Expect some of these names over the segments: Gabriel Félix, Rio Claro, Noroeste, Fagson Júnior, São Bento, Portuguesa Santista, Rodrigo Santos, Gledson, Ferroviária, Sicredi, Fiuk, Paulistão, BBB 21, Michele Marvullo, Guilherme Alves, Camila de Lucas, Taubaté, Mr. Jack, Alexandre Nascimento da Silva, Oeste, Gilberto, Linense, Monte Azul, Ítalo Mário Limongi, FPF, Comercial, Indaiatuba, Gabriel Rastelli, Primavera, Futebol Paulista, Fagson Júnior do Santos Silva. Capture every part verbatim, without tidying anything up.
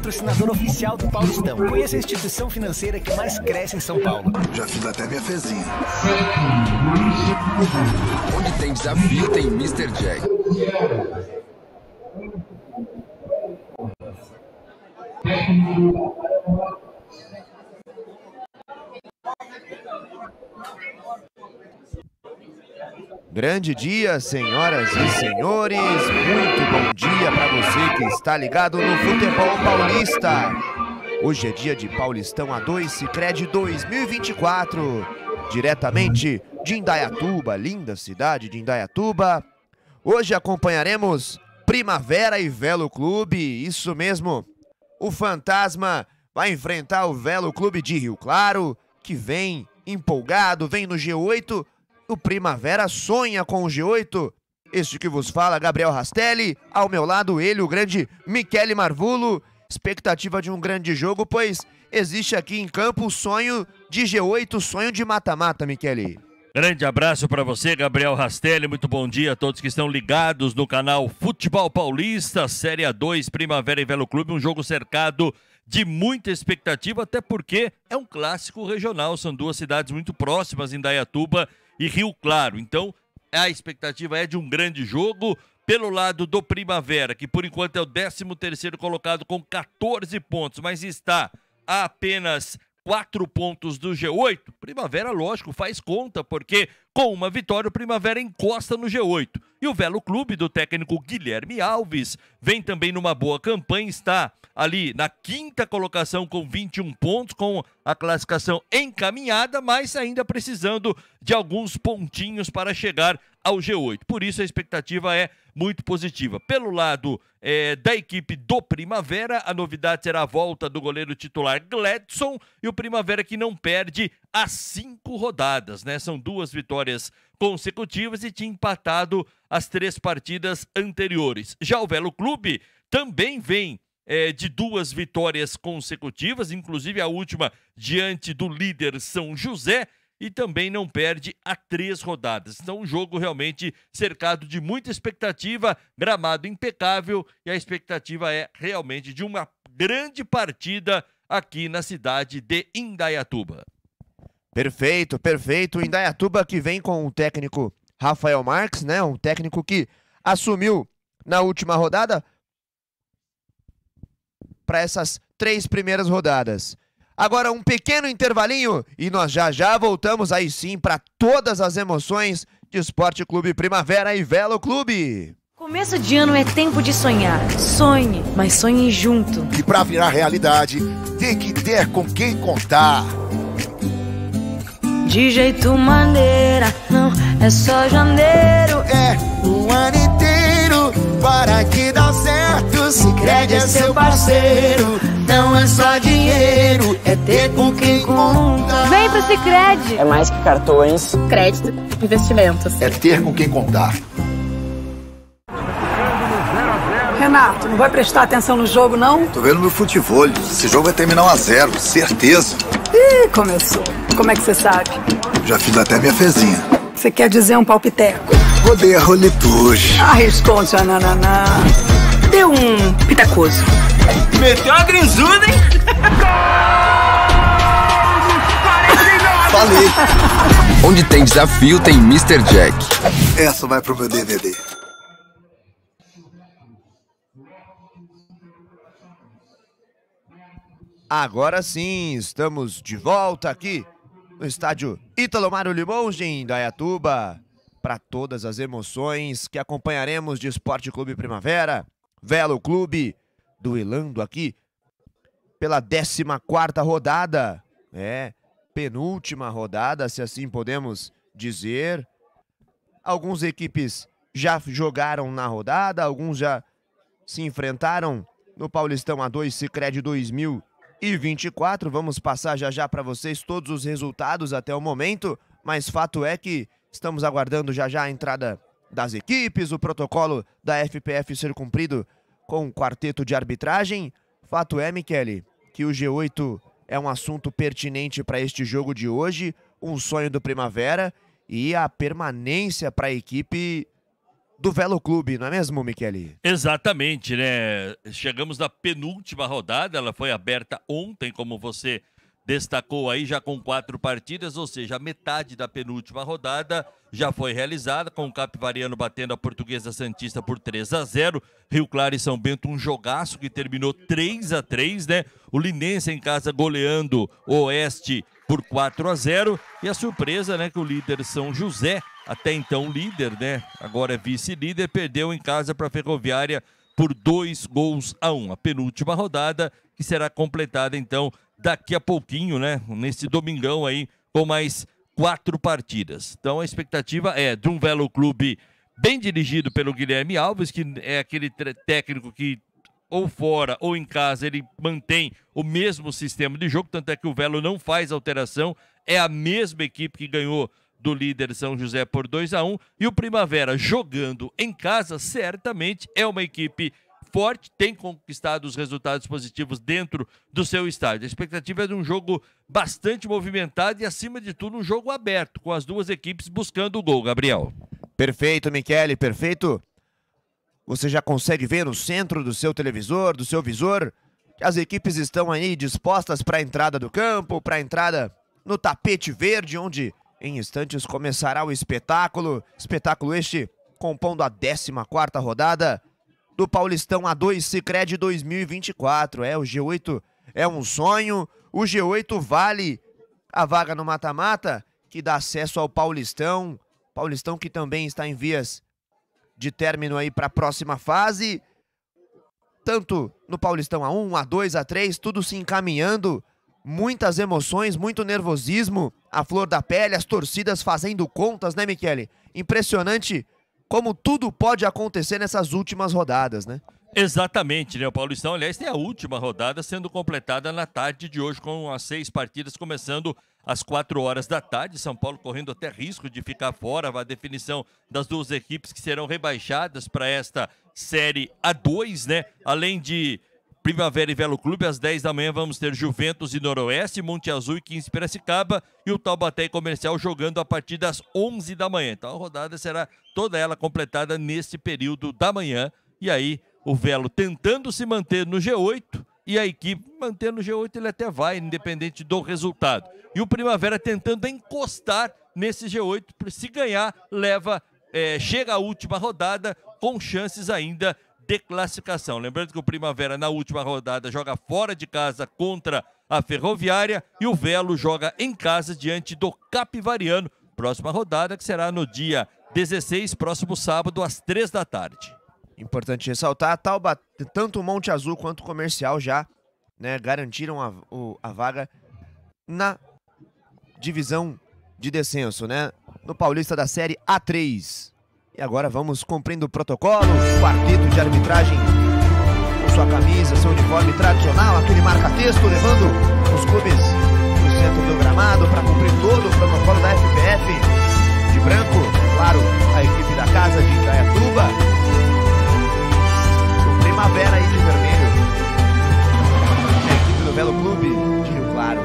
patrocinador oficial do Paulistão. Conheça a instituição financeira que mais cresce em São Paulo. Já fiz até minha fezinha. Onde tem desafio tem mister Jack. Grande dia, senhoras e senhores, muito bom dia para você que está ligado no Futebol Paulista. Hoje é dia de Paulistão A dois Sicredi dois mil e vinte e quatro, diretamente de Indaiatuba, linda cidade de Indaiatuba. Hoje acompanharemos Primavera e Velo Clube, isso mesmo, o Fantasma vai enfrentar o Velo Clube de Rio Claro, que vem empolgado, vem no G oito. O Primavera sonha com o G oito. Este que vos fala, Gabriel Rastelli. Ao meu lado, ele, o grande Michele Marvullo. Expectativa de um grande jogo, pois existe aqui em campo o sonho de G oito, sonho de mata-mata, Michele. Grande abraço para você, Gabriel Rastelli. Muito bom dia a todos que estão ligados no canal Futebol Paulista, Série A dois, Primavera e Velo Clube. Um jogo cercado de muita expectativa, até porque é um clássico regional. São duas cidades muito próximas, Indaiatuba e Rio Claro. Então, a expectativa é de um grande jogo pelo lado do Primavera, que por enquanto é o décimo terceiro colocado com quatorze pontos, mas está a apenas quatro pontos do G oito. Primavera, lógico, faz conta, porque com uma vitória o Primavera encosta no G oito. E o Velo Clube do técnico Guilherme Alves vem também numa boa campanha, está ali na quinta colocação com vinte e um pontos, com a classificação encaminhada, mas ainda precisando de alguns pontinhos para chegar ao G oito. Por isso a expectativa é muito positiva. Pelo lado é, da equipe do Primavera, a novidade será a volta do goleiro titular Gledson e o Primavera que não perde há cinco rodadas, né? São duas vitórias consecutivas e tinha empatado as três partidas anteriores. Já o Velo Clube também vem É, de duas vitórias consecutivas, inclusive a última diante do líder São José, e também não perde há três rodadas. Então um jogo realmente cercado de muita expectativa, gramado impecável, e a expectativa é realmente de uma grande partida aqui na cidade de Indaiatuba. Perfeito, perfeito. Indaiatuba que vem com o técnico Rafael Marques, né? Um técnico que assumiu na última rodada para essas três primeiras rodadas. Agora um pequeno intervalinho e nós já já voltamos aí sim para todas as emoções de Esporte Clube Primavera e Velo Clube. Começo de ano é tempo de sonhar. Sonhe, mas sonhe junto. E para virar realidade, tem que ter com quem contar. De jeito maneira, não é só janeiro, é o ano inteiro para que dá certo. Sicredi é seu parceiro, não é só dinheiro, é ter com quem contar. Vem pro Sicredi. É mais que cartões, crédito, investimentos. É ter com quem contar. Renato, não vai prestar atenção no jogo, não? Tô vendo meu futebol, esse jogo vai terminar um a zero, certeza. Ih, começou. Como é que você sabe? Já fiz até minha fezinha. Você quer dizer um palpiteco? Rodei a roletuge. Ah, responde a nananá. Deu um pitacoso. Meteu a grinzuda, hein? Falei. Onde tem desafio tem mister Jack. Essa vai pro meu D V D. Agora sim, estamos de volta aqui no estádio Ítalo Mário Limongi, em Indaiatuba, para todas as emoções que acompanharemos de Esporte Clube Primavera, Velo Clube, duelando aqui pela décima quarta rodada, é, penúltima rodada, se assim podemos dizer. Algumas equipes já jogaram na rodada, alguns já se enfrentaram no Paulistão A dois Sicredi dois mil e vinte e quatro. Vamos passar já já para vocês todos os resultados até o momento, mas fato é que estamos aguardando já já a entrada das equipes, o protocolo da F P F ser cumprido com o quarteto de arbitragem. Fato é, Michele, que o G oito é um assunto pertinente para este jogo de hoje, um sonho do Primavera e a permanência para a equipe do Velo Clube, não é mesmo, Michele? Exatamente, né? Chegamos na penúltima rodada, ela foi aberta ontem, como você destacou aí, já com quatro partidas, ou seja, a metade da penúltima rodada já foi realizada, com o Capivariano batendo a Portuguesa Santista por três a zero, Rio Claro e São Bento um jogaço que terminou três a três, né? O Linense em casa goleando o Oeste por quatro a zero, e a surpresa, né, que o líder São José, até então líder, né, agora é vice-líder, perdeu em casa para a Ferroviária por dois gols a um. A penúltima rodada que será completada então daqui a pouquinho, né, nesse domingão aí, com mais quatro partidas. Então a expectativa é de um Velo Clube bem dirigido pelo Guilherme Alves, que é aquele técnico que ou fora ou em casa ele mantém o mesmo sistema de jogo, tanto é que o Velo não faz alteração, é a mesma equipe que ganhou do líder São José por dois a um, e o Primavera jogando em casa certamente é uma equipe forte, tem conquistado os resultados positivos dentro do seu estádio. A expectativa é de um jogo bastante movimentado e, acima de tudo, um jogo aberto, com as duas equipes buscando o gol, Gabriel. Perfeito, Michele, perfeito. Você já consegue ver no centro do seu televisor, do seu visor, que as equipes estão aí dispostas para a entrada do campo, para a entrada no tapete verde, onde em instantes começará o espetáculo. Espetáculo este compondo a décima quarta rodada do Paulistão A dois Sicredi dois mil e vinte e quatro. É, o G oito é um sonho, o G oito vale a vaga no mata-mata, que dá acesso ao Paulistão, Paulistão que também está em vias de término aí para a próxima fase, tanto no Paulistão A um, A dois, A três, tudo se encaminhando, muitas emoções, muito nervosismo, a flor da pele, as torcidas fazendo contas, né, Michele? Impressionante como tudo pode acontecer nessas últimas rodadas, né? Exatamente, né? O Paulistão, aliás, tem a última rodada sendo completada na tarde de hoje, com as seis partidas começando às quatro horas da tarde. São Paulo correndo até risco de ficar fora, a definição das duas equipes que serão rebaixadas para esta Série A dois, né? Além de Primavera e Velo Clube, às dez da manhã vamos ter Juventus e Noroeste, Monte Azul e quinze de Piracicaba, e o Taubaté e Comercial jogando a partir das onze da manhã. Então a rodada será toda ela completada nesse período da manhã, e aí o Velo tentando se manter no G oito, e a equipe mantendo o G oito, ele até vai, independente do resultado. E o Primavera tentando encostar nesse G oito, se ganhar, leva, é, chega à última rodada com chances ainda de classificação. Lembrando que o Primavera na última rodada joga fora de casa contra a Ferroviária e o Velo joga em casa diante do Capivariano. Próxima rodada que será no dia dezesseis, próximo sábado, às três da tarde. Importante ressaltar, Taubaté, tanto o Monte Azul quanto o Comercial já, né, garantiram a, o, a vaga na divisão de descenso, né, no Paulista da Série A três. E agora vamos cumprindo o protocolo, o quarteto de arbitragem com sua camisa, seu uniforme tradicional, aquele marca-texto, levando os clubes no centro do gramado para cumprir todo o protocolo da F P F. De branco, claro, a equipe da casa de Indaiatuba. O Primavera aí de vermelho, a equipe do Velo Clube de Rio Claro.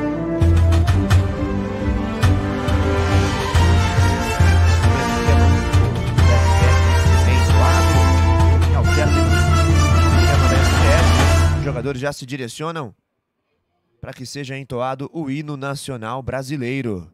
Os jogadores já se direcionam para que seja entoado o hino nacional brasileiro.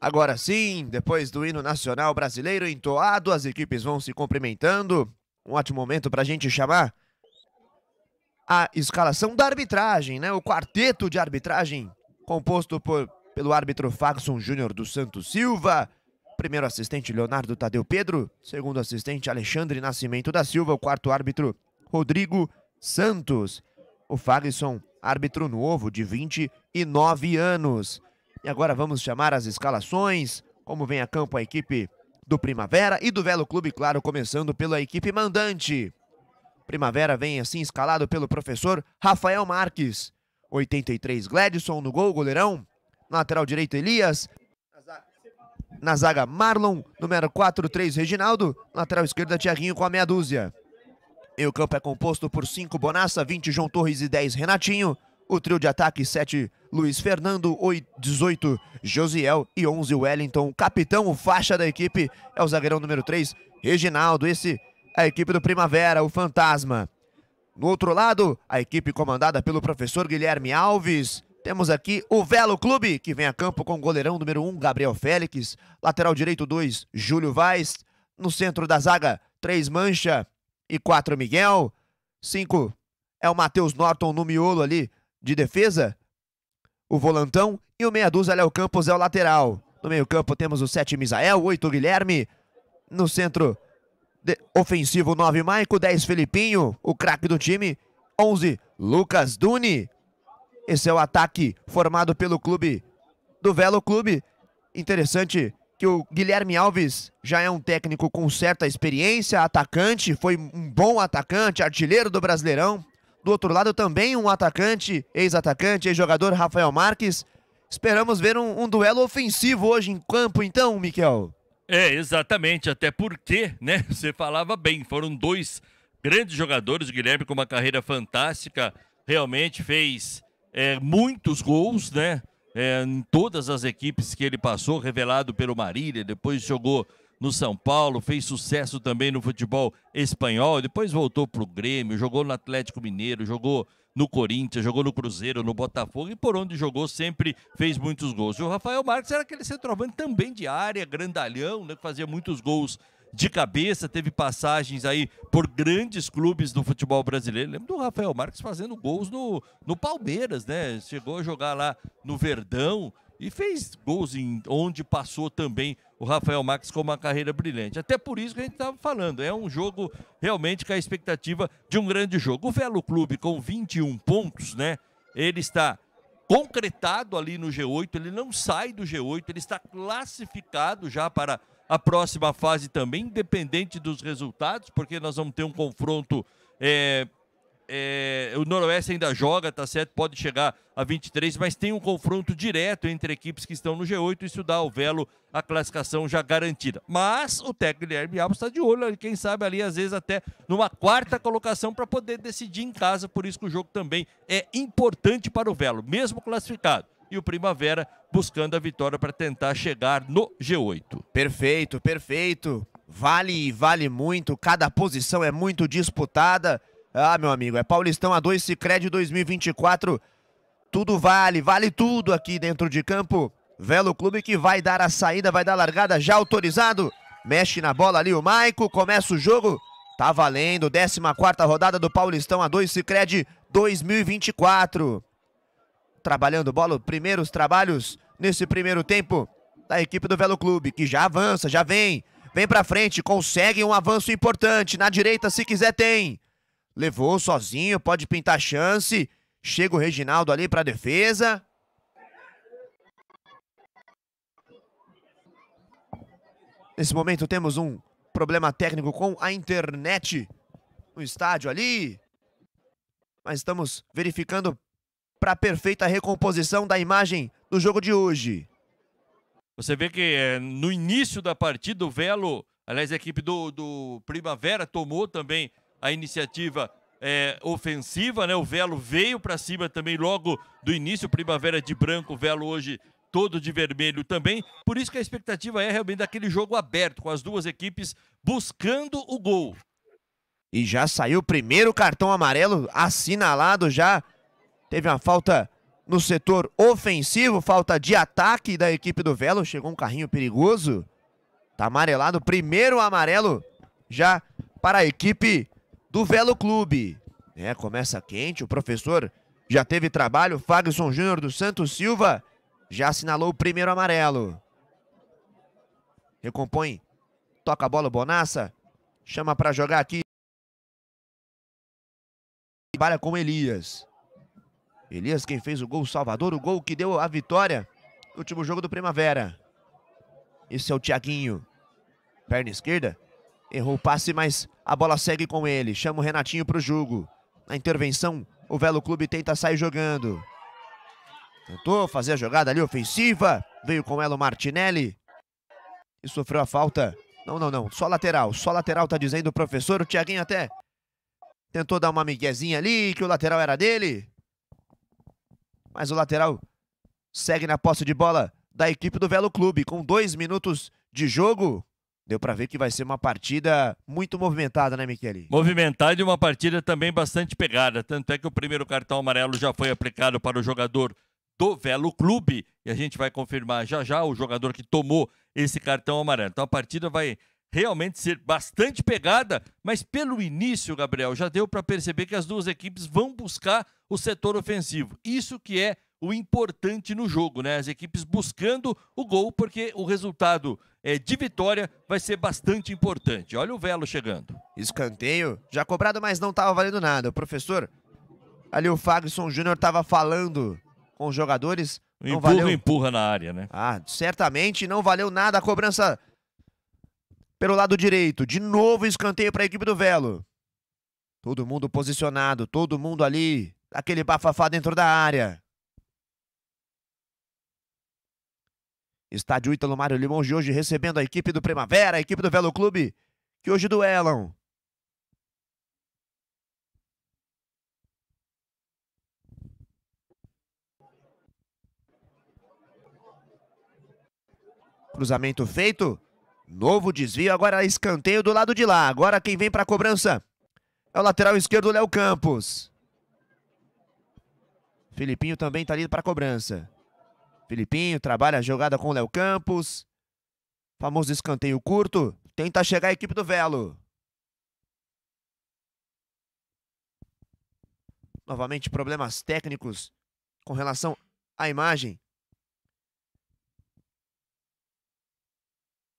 Agora sim, depois do hino nacional brasileiro entoado, as equipes vão se cumprimentando. Um ótimo momento para a gente chamar a escalação da arbitragem, né? O quarteto de arbitragem composto por, pelo árbitro Fagson Júnior do Santos Silva, primeiro assistente Leonardo Tadeu Pedro, segundo assistente Alexandre Nascimento da Silva, o quarto árbitro Rodrigo Santos. O Fagson, árbitro novo de vinte e nove anos. E agora vamos chamar as escalações, como vem a campo a equipe do Primavera e do Velo Clube, claro, começando pela equipe mandante. Primavera vem assim escalado pelo professor Rafael Marques. oitenta e três, Gledson no gol, goleirão. Lateral direito, Elias. Na zaga, Marlon. Número quatro, três, Reginaldo. Lateral esquerda, Thiaguinho com a meia dúzia. E o campo é composto por cinco, Bonassa, vinte, João Torres e dez, Renatinho. O trio de ataque, sete, Luiz Fernando, dezoito, Josiel e onze, Wellington. O capitão, o faixa da equipe, é o zagueirão número três, Reginaldo. Esse é a equipe do Primavera, o Fantasma. No outro lado, a equipe comandada pelo professor Guilherme Alves. Temos aqui o Velo Clube, que vem a campo com o goleirão número um, Gabriel Félix. Lateral direito, dois, Júlio Vaz. No centro da zaga, três, Mancha e quatro, Miguel. cinco, é o Matheus Norton no miolo ali de defesa, o volantão, e o meia dúzia, Léo Campos, é o lateral. No meio campo temos o sete, Misael, oito, Guilherme. No centro de... ofensivo, nove, Maico, dez, Felipinho, o craque do time, onze, Lucas Duni. Esse é o ataque formado pelo clube do Velo Clube. Interessante que o Guilherme Alves já é um técnico com certa experiência, atacante, foi um bom atacante, artilheiro do Brasileirão. Do outro lado também um atacante, ex-atacante, ex-jogador Rafael Marques. Esperamos ver um, um duelo ofensivo hoje em campo então, Miquel. É, exatamente, até porque, né, você falava bem, foram dois grandes jogadores, o Guilherme com uma carreira fantástica, realmente fez é, muitos gols, né, é, em todas as equipes que ele passou, revelado pelo Marília, depois jogou no São Paulo, fez sucesso também no futebol espanhol, depois voltou para o Grêmio, jogou no Atlético Mineiro, jogou no Corinthians, jogou no Cruzeiro, no Botafogo, e por onde jogou sempre fez muitos gols. E o Rafael Marques era aquele centroavante também de área, grandalhão, né, que fazia muitos gols de cabeça, teve passagens aí por grandes clubes do futebol brasileiro. Lembro do Rafael Marques fazendo gols no, no Palmeiras, né? Chegou a jogar lá no Verdão e fez gols em onde passou também o Rafael Marques com uma carreira brilhante. Até por isso que a gente estava falando, é um jogo realmente com a expectativa de um grande jogo. O Velo Clube com vinte e um pontos, né? Ele está concretado ali no G oito, ele não sai do G oito, ele está classificado já para a próxima fase também, independente dos resultados, porque nós vamos ter um confronto... É, é, o Noroeste ainda joga, tá certo? Pode chegar a vinte e três, mas tem um confronto direto entre equipes que estão no G oito, isso dá ao Velo a classificação já garantida. Mas o técnico Guilherme Alves está de olho, quem sabe ali, às vezes até numa quarta colocação para poder decidir em casa, por isso que o jogo também é importante para o Velo, mesmo classificado. E o Primavera buscando a vitória para tentar chegar no G oito. Perfeito, perfeito. Vale e vale muito. Cada posição é muito disputada. Ah, meu amigo, é Paulistão A dois, Sicredi dois mil e vinte e quatro. Tudo vale, vale tudo aqui dentro de campo. Velo Clube que vai dar a saída, vai dar a largada, já autorizado. Mexe na bola ali o Maico, começa o jogo. Tá valendo, décima quarta rodada do Paulistão A dois, Sicredi dois mil e vinte e quatro. Trabalhando bola, primeiros trabalhos nesse primeiro tempo da equipe do Velo Clube, que já avança, já vem. Vem pra frente, consegue um avanço importante. Na direita, se quiser, tem. Levou sozinho, pode pintar chance. Chega o Reginaldo ali pra defesa. Nesse momento temos um problema técnico com a internet no estádio ali. Mas estamos verificando para perfeita recomposição da imagem do jogo de hoje. Você vê que é, no início da partida o Velo, aliás a equipe do, do Primavera tomou também a iniciativa é, ofensiva, né? O Velo veio para cima também logo do início, Primavera de branco, o Velo hoje todo de vermelho também. Por isso que a expectativa é realmente daquele jogo aberto, com as duas equipes buscando o gol. E já saiu o primeiro cartão amarelo assinalado já. Teve uma falta no setor ofensivo, falta de ataque da equipe do Velo. Chegou um carrinho perigoso. Tá amarelado, primeiro amarelo já para a equipe do Velo Clube. É, começa quente, o professor já teve trabalho. Fagson Júnior do Santos Silva já assinalou o primeiro amarelo. Recompõe, toca a bola, Bonassa. Chama para jogar aqui. Trabalha com Elias. Elias quem fez o gol, Salvador, o gol que deu a vitória no último jogo do Primavera. Esse é o Thiaguinho. Perna esquerda, errou o passe, mas a bola segue com ele. Chama o Renatinho para o jogo. Na intervenção, o Velo Clube tenta sair jogando. Tentou fazer a jogada ali ofensiva. Veio com ela o Martinelli. E sofreu a falta. Não, não, não. Só lateral. Só lateral, tá dizendo o professor. O Thiaguinho até tentou dar uma miguezinha ali, que o lateral era dele. Mas o lateral segue na posse de bola da equipe do Velo Clube. Com dois minutos de jogo, deu pra ver que vai ser uma partida muito movimentada, né, Michele? Movimentada e uma partida também bastante pegada. Tanto é que o primeiro cartão amarelo já foi aplicado para o jogador do Velo Clube, e a gente vai confirmar já já o jogador que tomou esse cartão amarelo. Então a partida vai realmente ser bastante pegada, mas pelo início, Gabriel, já deu para perceber que as duas equipes vão buscar o setor ofensivo. Isso que é o importante no jogo, né? As equipes buscando o gol, porque o resultado é, de vitória vai ser bastante importante. Olha o Velo chegando. Escanteio, já cobrado, mas não estava valendo nada. O professor, ali o Fagson Júnior estava falando com os jogadores. Não empurra, valeu... empurra na área, né? Ah, certamente não valeu nada a cobrança pelo lado direito. De novo escanteio para a equipe do Velo. Todo mundo posicionado, todo mundo ali, aquele bafafá dentro da área. Estádio Ítalo Mário Limongi hoje recebendo a equipe do Primavera, a equipe do Velo Clube, que hoje duelam. Cruzamento feito, novo desvio, agora escanteio do lado de lá. Agora quem vem para a cobrança é o lateral esquerdo, Léo Campos. Felipinho também está ali para a cobrança. Felipinho trabalha a jogada com o Léo Campos. Famoso escanteio curto, tenta chegar a equipe do Velo. Novamente problemas técnicos com relação à imagem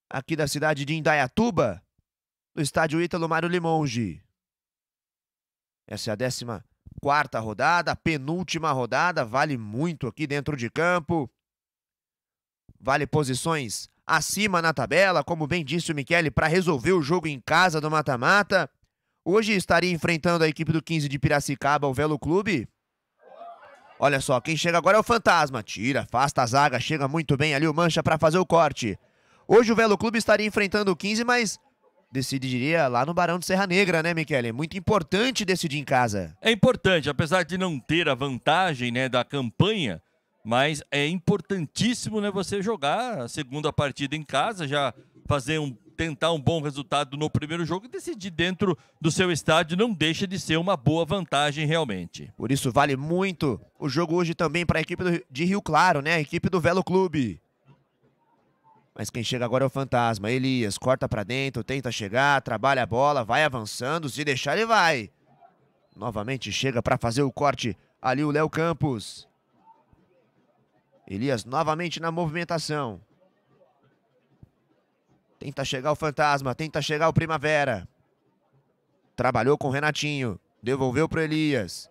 aqui da cidade de Indaiatuba, do estádio Ítalo Mário Limongi. Essa é a décima quarta rodada, a penúltima rodada, vale muito aqui dentro de campo. Vale posições acima na tabela, como bem disse o Michele, para resolver o jogo em casa do mata-mata. Hoje estaria enfrentando a equipe do quinze de Piracicaba, o Velo Clube. Olha só, quem chega agora é o Fantasma. Tira, afasta a zaga, chega muito bem ali o Mancha para fazer o corte. Hoje o Velo Clube estaria enfrentando o quinze, mas decidiria lá no Barão de Serra Negra, né, Michele? É muito importante decidir em casa. É importante, apesar de não ter a vantagem, né, da campanha, mas é importantíssimo, né, você jogar a segunda partida em casa, já fazer um, tentar um bom resultado no primeiro jogo e decidir dentro do seu estádio. Não deixa de ser uma boa vantagem realmente. Por isso vale muito o jogo hoje também para a equipe do, de Rio Claro, né, a equipe do Velo Clube. Mas quem chega agora é o Fantasma. Elias corta pra dentro, tenta chegar, trabalha a bola, vai avançando, se deixar ele vai. Novamente chega pra fazer o corte ali o Léo Campos. Elias novamente na movimentação. Tenta chegar o Fantasma, tenta chegar o Primavera. Trabalhou com o Renatinho, devolveu pro Elias.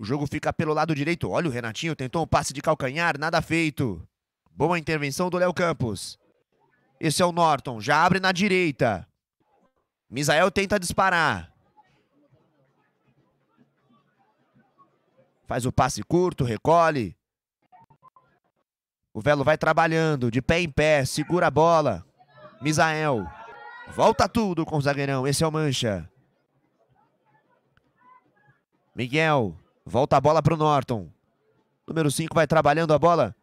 O jogo fica pelo lado direito. Olha o Renatinho, tentou um passe de calcanhar, nada feito. Boa intervenção do Léo Campos. Esse é o Norton, já abre na direita. Misael tenta disparar. Faz o passe curto, recolhe. O Velo vai trabalhando, de pé em pé, segura a bola. Misael, volta tudo com o zagueirão, esse é o Mancha. Miguel, volta a bola para o Norton. Número cinco vai trabalhando a bola.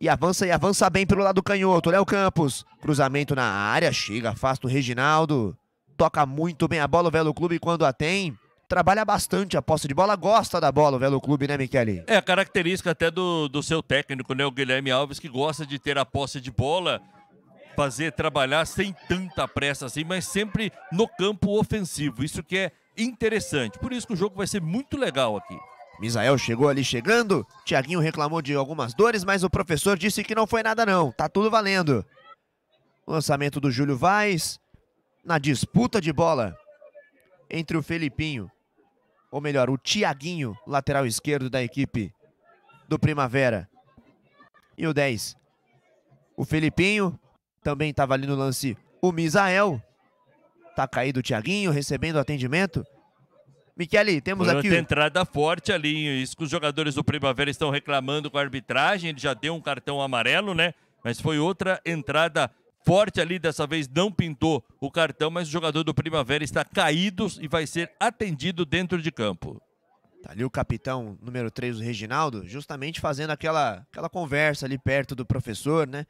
E avança, e avança bem pelo lado canhoto. Léo Campos, cruzamento na área, chega, afasta o Reginaldo. Toca muito bem a bola o Velo Clube quando a tem. Trabalha bastante a posse de bola, gosta da bola o Velo Clube, né, Michele? É a característica até do, do seu técnico, né, o Guilherme Alves, que gosta de ter a posse de bola, fazer trabalhar sem tanta pressa assim, mas sempre no campo ofensivo. Isso que é interessante, por isso que o jogo vai ser muito legal aqui. Misael chegou ali chegando, Thiaguinho reclamou de algumas dores, mas o professor disse que não foi nada não, tá tudo valendo. Lançamento do Júlio Vaz, na disputa de bola entre o Felipinho, ou melhor, o Thiaguinho, lateral esquerdo da equipe do Primavera. E o dez, o Felipinho, também estava ali no lance o Misael. Tá caído o Thiaguinho, recebendo atendimento. Michele, temos aqui... Uma entrada forte ali, isso que os jogadores do Primavera estão reclamando com a arbitragem, ele já deu um cartão amarelo, né? Mas foi outra entrada forte ali, dessa vez não pintou o cartão, mas o jogador do Primavera está caído e vai ser atendido dentro de campo. Tá ali o capitão número três, o Reginaldo, justamente fazendo aquela, aquela conversa ali perto do professor, né?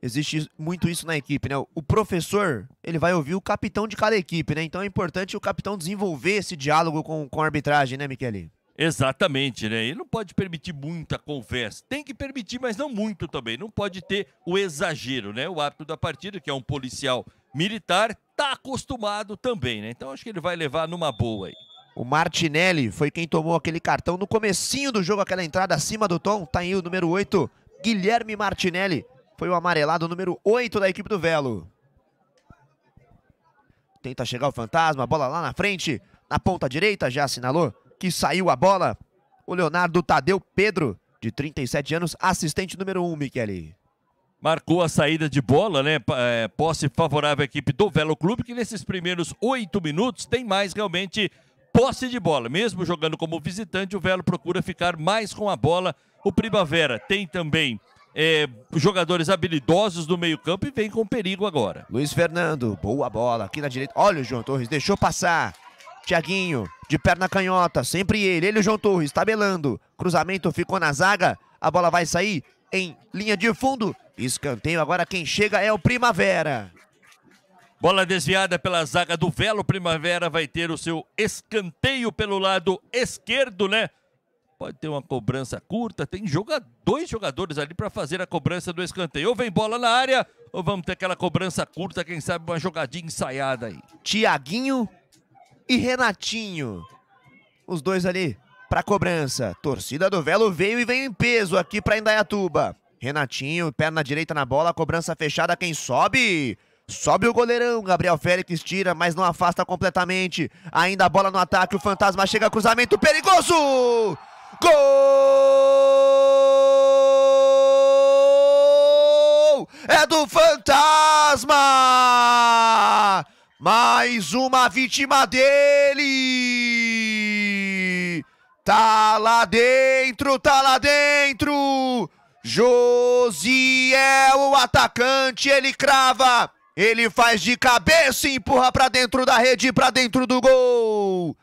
Existe muito isso na equipe, né? O professor, ele vai ouvir o capitão de cada equipe, né? Então é importante o capitão desenvolver esse diálogo com, com a arbitragem, né, Michele? Exatamente, né? Ele não pode permitir muita conversa. Tem que permitir, mas não muito também. Não pode ter o exagero, né? O árbitro da partida, que é um policial militar, tá acostumado também, né? Então acho que ele vai levar numa boa aí. O Martinelli foi quem tomou aquele cartão no comecinho do jogo, aquela entrada acima do tom. Tá aí o número oito, Guilherme Martinelli. Foi o amarelado número oito da equipe do Velo. Tenta chegar o Fantasma, a bola lá na frente. Na ponta direita, já assinalou que saiu a bola. O Leonardo Tadeu Pedro, de trinta e sete anos, assistente número um, Michele. Marcou a saída de bola, né? É, posse favorável à equipe do Velo Clube, que nesses primeiros oito minutos tem mais realmente posse de bola. Mesmo jogando como visitante, o Velo procura ficar mais com a bola. O Primavera tem também... É, jogadores habilidosos do meio campo e vem com perigo agora. Luiz Fernando, boa bola aqui na direita. Olha o João Torres, deixou passar. Thiaguinho, de perna canhota, sempre ele. Ele, o João Torres, tabelando. Cruzamento ficou na zaga. A bola vai sair em linha de fundo. Escanteio, agora quem chega é o Primavera. Bola desviada pela zaga do Velo. Primavera vai ter o seu escanteio pelo lado esquerdo, né? Pode ter uma cobrança curta, tem joga... dois jogadores ali para fazer a cobrança do escanteio. Ou vem bola na área, ou vamos ter aquela cobrança curta, quem sabe uma jogadinha ensaiada aí. Thiaguinho e Renatinho, os dois ali para cobrança. Torcida do Velo veio e veio em peso aqui para Indaiatuba. Renatinho, perna direita na bola, cobrança fechada, quem sobe... Sobe o goleirão, Gabriel Félix tira, mas não afasta completamente. Ainda a bola no ataque, o Fantasma chega, cruzamento perigoso! Gol! É do Fantasma! Mais uma vítima dele! Tá lá dentro, tá lá dentro! Josiel, o atacante, ele crava! Ele faz de cabeça e empurra pra dentro da rede, pra dentro do gol.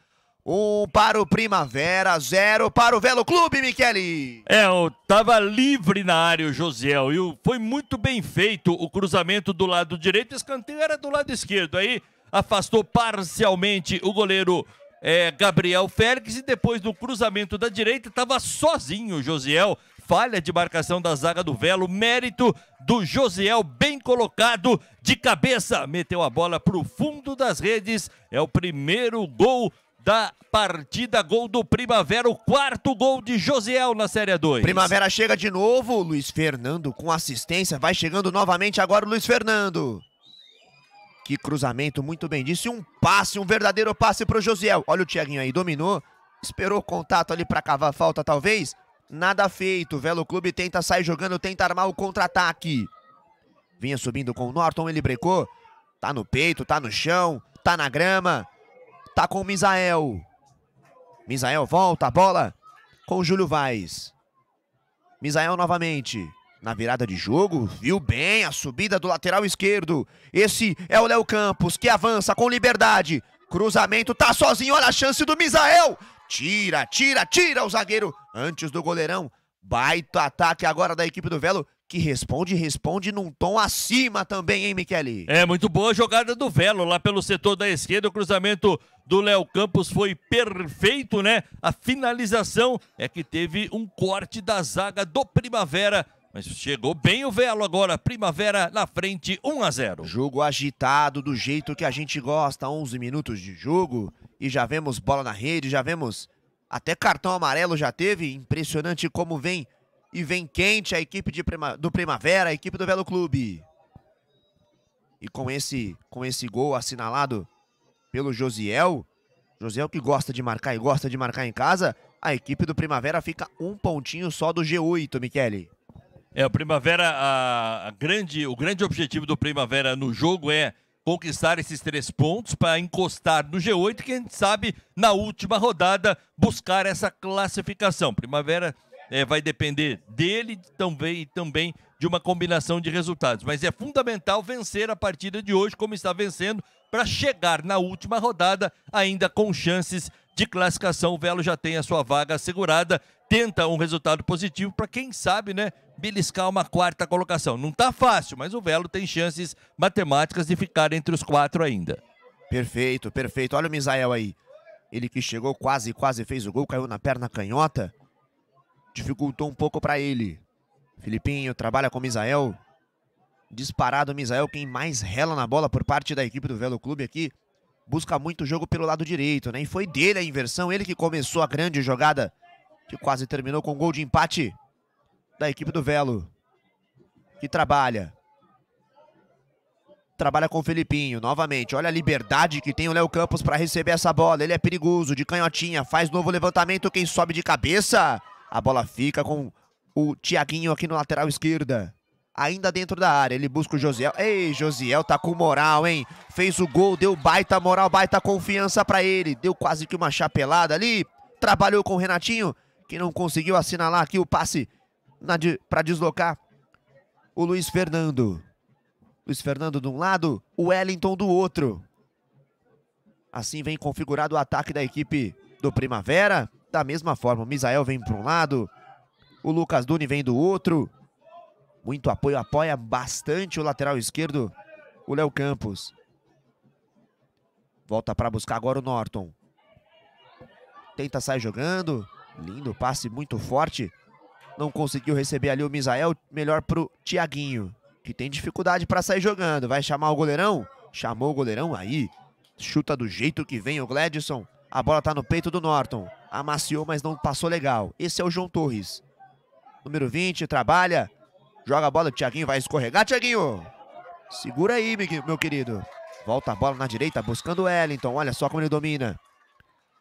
Um para o Primavera, zero para o Velo Clube, Michele. É, tava livre na área o Josiel. E foi muito bem feito o cruzamento do lado direito. Escanteio era do lado esquerdo. Aí afastou parcialmente o goleiro é, Gabriel Félix. E depois do cruzamento da direita, tava sozinho o Josiel. Falha de marcação da zaga do Velo, mérito do Josiel, bem colocado, de cabeça, meteu a bola para o fundo das redes, é o primeiro gol da partida, gol do Primavera, o quarto gol de Josiel na Série dois. Primavera chega de novo, Luiz Fernando com assistência, vai chegando novamente agora o Luiz Fernando. Que cruzamento, muito bem disse, um passe, um verdadeiro passe para o Josiel. Olha o Thiaguinho aí, dominou, esperou o contato ali para cavar falta talvez. Nada feito, o Velo Clube tenta sair jogando, tenta armar o contra-ataque. Vinha subindo com o Norton, ele brecou. Tá no peito, tá no chão, tá na grama. Tá com o Misael. Misael volta, a bola com o Júlio Vaz. Misael novamente. Na virada de jogo, viu bem a subida do lateral esquerdo. Esse é o Léo Campos, que avança com liberdade. Cruzamento, tá sozinho, olha a chance do Misael. Tira, tira, tira o zagueiro antes do goleirão. Baita ataque agora da equipe do Velo, que responde, responde num tom acima também, hein, Michele? É, muito boa a jogada do Velo, lá pelo setor da esquerda, o cruzamento do Léo Campos foi perfeito, né? A finalização é que teve um corte da zaga do Primavera, mas chegou bem o Velo agora, Primavera na frente, um a zero. Jogo agitado do jeito que a gente gosta, onze minutos de jogo, e já vemos bola na rede, já vemos até cartão amarelo já teve, impressionante como vem e vem quente a equipe de prima, do Primavera, a equipe do Velo Clube. E com esse, com esse gol assinalado pelo Josiel, Josiel que gosta de marcar e gosta de marcar em casa, a equipe do Primavera fica um pontinho só do G oito, Michele. É, o Primavera, a, a grande, o grande objetivo do Primavera no jogo é conquistar esses três pontos para encostar no G oito, quem sabe na última rodada buscar essa classificação. Primavera é, vai depender dele também, também de uma combinação de resultados, mas é fundamental vencer a partida de hoje como está vencendo para chegar na última rodada ainda com chances de classificação. O Velo já tem a sua vaga assegurada, tenta um resultado positivo para quem sabe, né, beliscar uma quarta colocação. Não tá fácil, mas o Velo tem chances matemáticas de ficar entre os quatro ainda. Perfeito, perfeito. Olha o Misael aí. Ele que chegou quase, quase fez o gol, caiu na perna canhota. Dificultou um pouco para ele. Filipinho trabalha com o Misael. Disparado o Misael, quem mais rela na bola por parte da equipe do Velo Clube aqui. Busca muito jogo pelo lado direito, né? E foi dele a inversão, ele que começou a grande jogada, que quase terminou com um gol de empate da equipe do Velo, que trabalha. Trabalha com o Felipinho, novamente. Olha a liberdade que tem o Léo Campos para receber essa bola. Ele é perigoso, de canhotinha, faz novo levantamento, quem sobe de cabeça. A bola fica com o Thiaguinho aqui no lateral esquerda. Ainda dentro da área, ele busca o Josiel. Ei, Josiel tá com moral, hein? Fez o gol, deu baita moral, baita confiança para ele. Deu quase que uma chapelada ali. Trabalhou com o Renatinho, que não conseguiu assinalar aqui o passe para deslocar o Luiz Fernando. Luiz Fernando de um lado, o Wellington do outro. Assim vem configurado o ataque da equipe do Primavera. Da mesma forma, o Misael vem para um lado, o Lucas Duni vem do outro. Muito apoio, apoia bastante o lateral esquerdo, o Léo Campos. Volta para buscar agora o Norton. Tenta sair jogando. Lindo passe, muito forte. Não conseguiu receber ali o Misael, melhor pro Thiaguinho, que tem dificuldade para sair jogando. Vai chamar o goleirão? Chamou o goleirão aí. Chuta do jeito que vem o Gledson. A bola tá no peito do Norton. Amaciou, mas não passou legal. Esse é o João Torres. Número vinte, trabalha. Joga a bola, o Thiaguinho vai escorregar. Thiaguinho, segura aí, meu querido. Volta a bola na direita, buscando o Wellington. Olha só como ele domina.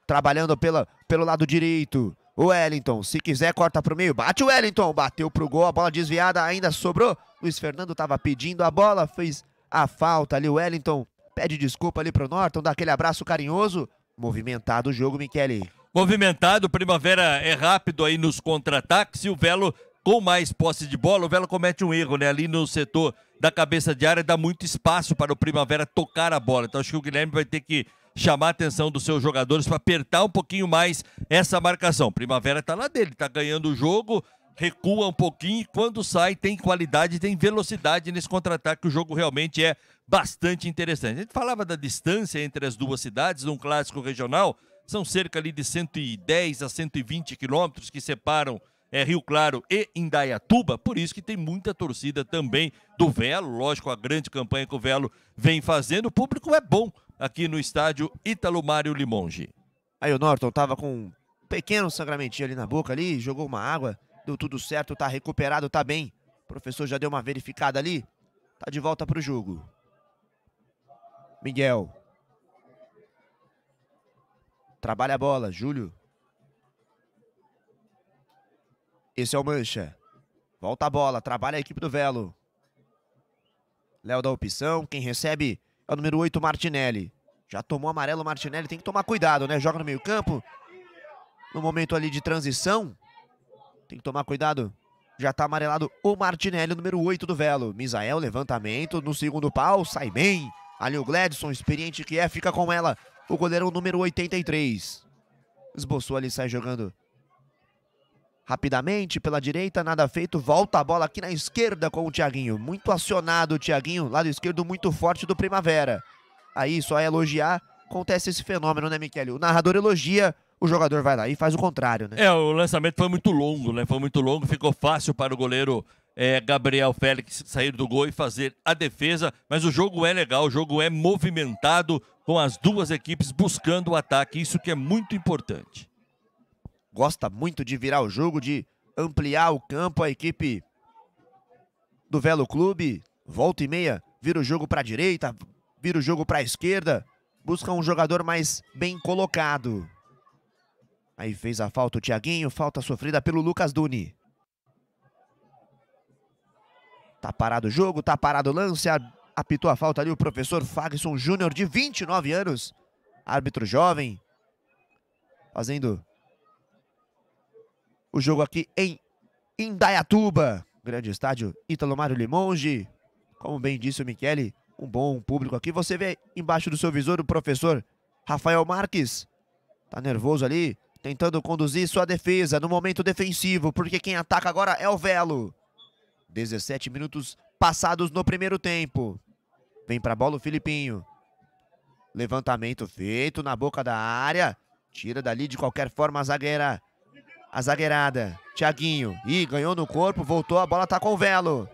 Trabalhando pela, pelo lado direito. O Wellington, se quiser, corta pro meio. Bate o Wellington, bateu pro gol, a bola desviada, ainda sobrou. Luiz Fernando tava pedindo a bola, fez a falta ali. O Wellington pede desculpa ali pro Norton, dá aquele abraço carinhoso. Movimentado o jogo, Michele. Movimentado, Primavera é rápido aí nos contra-ataques e o Velo com mais posse de bola. O Velo comete um erro, né? Ali no setor da cabeça de área dá muito espaço para o Primavera tocar a bola. Então acho que o Guilherme vai ter que chamar a atenção dos seus jogadores para apertar um pouquinho mais essa marcação. Primavera tá lá dele, tá ganhando o jogo, recua um pouquinho, quando sai tem qualidade, tem velocidade nesse contra-ataque, o jogo realmente é bastante interessante. A gente falava da distância entre as duas cidades, num clássico regional, são cerca ali de cento e dez a cento e vinte quilômetros que separam É Rio Claro e Indaiatuba, por isso que tem muita torcida também do Velo, lógico, a grande campanha que o Velo vem fazendo, o público é bom aqui no estádio Ítalo Mário Limongi. Aí o Norton tava com um pequeno sangramentinho ali na boca, ali, jogou uma água, deu tudo certo, tá recuperado, tá bem, o professor já deu uma verificada ali, tá de volta pro jogo. Miguel. Trabalha a bola, Júlio. Esse é o Mancha. Volta a bola, trabalha a equipe do Velo. Léo da opção, quem recebe é o número oito, Martinelli. Já tomou amarelo o Martinelli, tem que tomar cuidado, né? Joga no meio campo. No momento ali de transição, tem que tomar cuidado. Já tá amarelado o Martinelli, o número oito do Velo. Misael, levantamento no segundo pau, sai bem. Ali o Gledson, experiente que é, fica com ela. o goleirão número oitenta e três. Esboçou ali, sai jogando rapidamente pela direita, nada feito, volta a bola aqui na esquerda com o Thiaguinho. Muito acionado o Thiaguinho, lado esquerdo muito forte do Primavera. Aí só é elogiar, acontece esse fenômeno, né, Michele? O narrador elogia, o jogador vai lá e faz o contrário, né? É, o lançamento foi muito longo, né? Foi muito longo, ficou fácil para o goleiro é, Gabriel Félix sair do gol e fazer a defesa, mas o jogo é legal, o jogo é movimentado com as duas equipes buscando o ataque, isso que é muito importante. Gosta muito de virar o jogo, de ampliar o campo. A equipe do Velo Clube, volta e meia, vira o jogo para a direita, vira o jogo para a esquerda, busca um jogador mais bem colocado. Aí fez a falta o Thiaguinho, falta sofrida pelo Lucas Duni. Tá parado o jogo, tá parado o lance, apitou a falta ali o professor Fagson Júnior, de vinte e nove anos, árbitro jovem, fazendo o jogo aqui em Indaiatuba, grande estádio Ítalo Mário Limongi. Como bem disse o Michele, um bom público aqui. Você vê embaixo do seu visor o professor Rafael Marques. Tá nervoso ali, tentando conduzir sua defesa no momento defensivo, porque quem ataca agora é o Velo. dezessete minutos passados no primeiro tempo. Vem pra bola o Filipinho. Levantamento feito na boca da área. Tira dali de qualquer forma a zagueira. A zagueirada, Thiaguinho. Ih, ganhou no corpo, voltou, a bola tá com o Velo.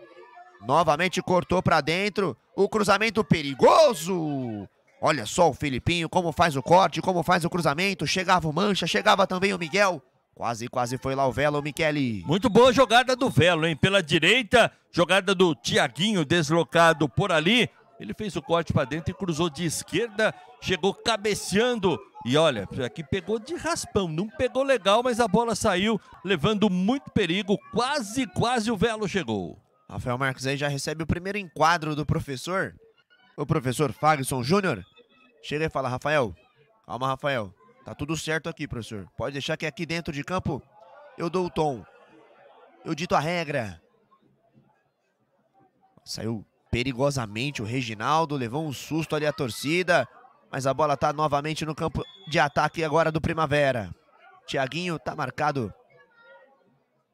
Novamente cortou pra dentro, o cruzamento perigoso. Olha só o Filipinho, como faz o corte, como faz o cruzamento. Chegava o Mancha, chegava também o Miguel. Quase, quase foi lá o Velo, o Michele. Muito boa jogada do Velo, hein? Pela direita, jogada do Thiaguinho, deslocado por ali. Ele fez o corte pra dentro e cruzou de esquerda, chegou cabeceando. E olha, aqui pegou de raspão, não pegou legal, mas a bola saiu, levando muito perigo, quase, quase o Velo chegou. Rafael Marques aí já recebe o primeiro enquadro do professor, o professor Fagson Júnior. Chega e fala, Rafael, calma Rafael, tá tudo certo aqui, professor. Pode deixar que aqui dentro de campo eu dou o tom, eu dito a regra. Saiu perigosamente o Reginaldo, levou um susto ali a torcida. Mas a bola tá novamente no campo de ataque agora do Primavera. Thiaguinho, tá marcado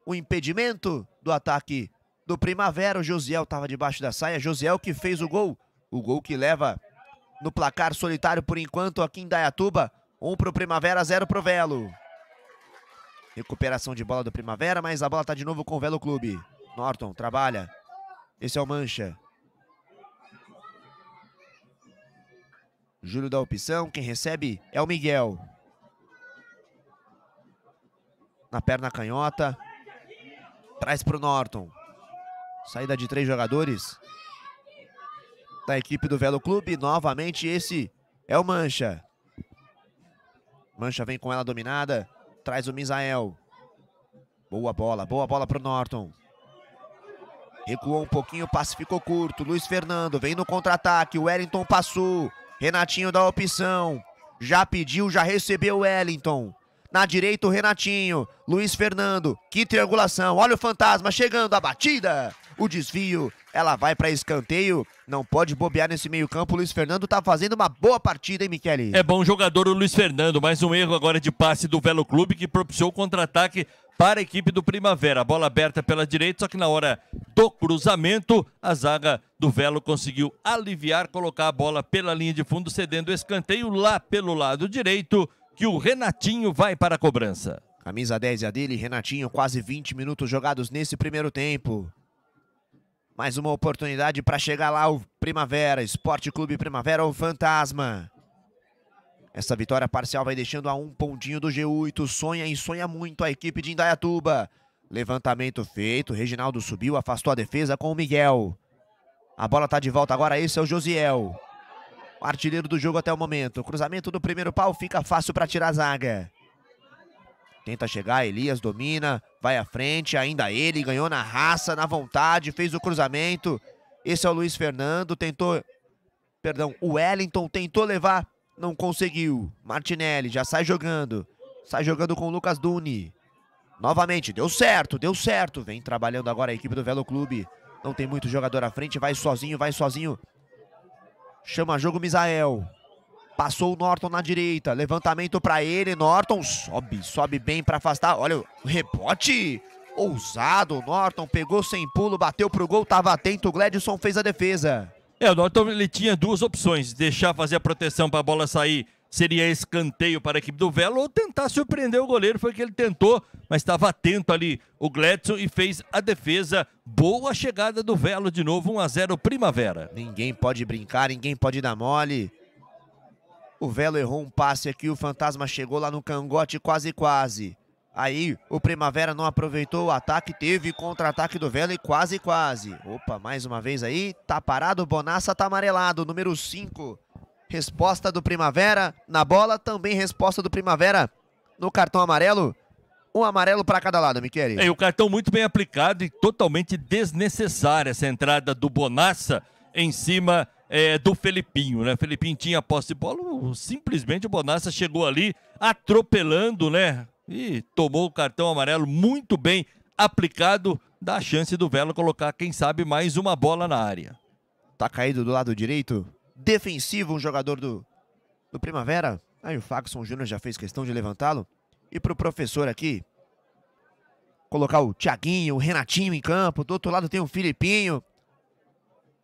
o impedimento do ataque do Primavera. O Josiel tava debaixo da saia. Josiel que fez o gol. O gol que leva no placar solitário por enquanto aqui em Indaiatuba. Um pro Primavera, zero pro Velo. Recuperação de bola do Primavera, mas a bola tá de novo com o Velo Clube. Norton trabalha. Esse é o Mancha. Júlio dá opção, quem recebe é o Miguel. Na perna canhota, traz para o Norton. Saída de três jogadores da equipe do Velo Clube. Novamente esse é o Mancha. Mancha vem com ela dominada, traz o Misael. Boa bola, boa bola para o Norton. Recuou um pouquinho, o passe ficou curto. Luiz Fernando vem no contra-ataque, o Wellington passou. Renatinho dá opção, já pediu, já recebeu o Wellington. Na direita o Renatinho, Luiz Fernando, que triangulação, olha o fantasma chegando, a batida, o desvio, ela vai para escanteio, não pode bobear nesse meio campo, o Luiz Fernando tá fazendo uma boa partida, hein, Michele? É bom jogador o Luiz Fernando, mais um erro agora de passe do Velo Clube que propiciou o contra-ataque para a equipe do Primavera. A bola aberta pela direita, só que na hora do cruzamento, a zaga do Velo conseguiu aliviar, colocar a bola pela linha de fundo, cedendo o escanteio lá pelo lado direito, que o Renatinho vai para a cobrança. Camisa dez é a dele, Renatinho, quase vinte minutos jogados nesse primeiro tempo. Mais uma oportunidade para chegar lá o Primavera, Esporte Clube Primavera, o Fantasma. Essa vitória parcial vai deixando a um pontinho do G oito. Sonha e sonha muito a equipe de Indaiatuba. Levantamento feito. Reginaldo subiu, afastou a defesa com o Miguel. A bola tá de volta agora. Esse é o Josiel. Artilheiro do jogo até o momento. O cruzamento do primeiro pau fica fácil para tirar a zaga. Tenta chegar. Elias domina. Vai à frente. Ainda ele. Ganhou na raça, na vontade. Fez o cruzamento. Esse é o Luiz Fernando. Tentou... Perdão. O Wellington tentou levar... Não conseguiu. Martinelli já sai jogando. Sai jogando com o Lucas Duni. Novamente, deu certo, deu certo. Vem trabalhando agora a equipe do Velo Clube. Não tem muito jogador à frente, vai sozinho, vai sozinho. Chama jogo Misael. Passou o Norton na direita, levantamento pra ele, Norton sobe, sobe bem pra afastar, olha o rebote, ousado, Norton pegou sem pulo, bateu pro gol, tava atento, o Gledson fez a defesa. É, o Norton ele tinha duas opções, deixar fazer a proteção pra bola sair, seria escanteio para a equipe do Velo, ou tentar surpreender o goleiro, foi o que ele tentou, mas estava atento ali o Gledson e fez a defesa. Boa chegada do Velo de novo, um a zero Primavera. Ninguém pode brincar, ninguém pode dar mole. O Velo errou um passe aqui, o Fantasma chegou lá no cangote quase quase. Aí o Primavera não aproveitou o ataque, teve contra-ataque do Velo e quase quase. Opa, mais uma vez aí, tá parado, Bonassa tá amarelado, número cinco. Resposta do Primavera na bola, também resposta do Primavera no cartão amarelo. Um amarelo para cada lado, Michele. É, o cartão muito bem aplicado e totalmente desnecessária essa entrada do Bonassa em cima... É, do Felipinho, né? Felipinho tinha posse de bola, simplesmente o Bonassa chegou ali atropelando, né? E tomou o cartão amarelo muito bem aplicado, dá a chance do Velo colocar, quem sabe, mais uma bola na área. Tá caído do lado direito, defensivo um jogador do, do Primavera. Aí o Fagson Júnior já fez questão de levantá-lo. E pro professor aqui, colocar o Thiaguinho, o Renatinho em campo, do outro lado tem o Felipinho.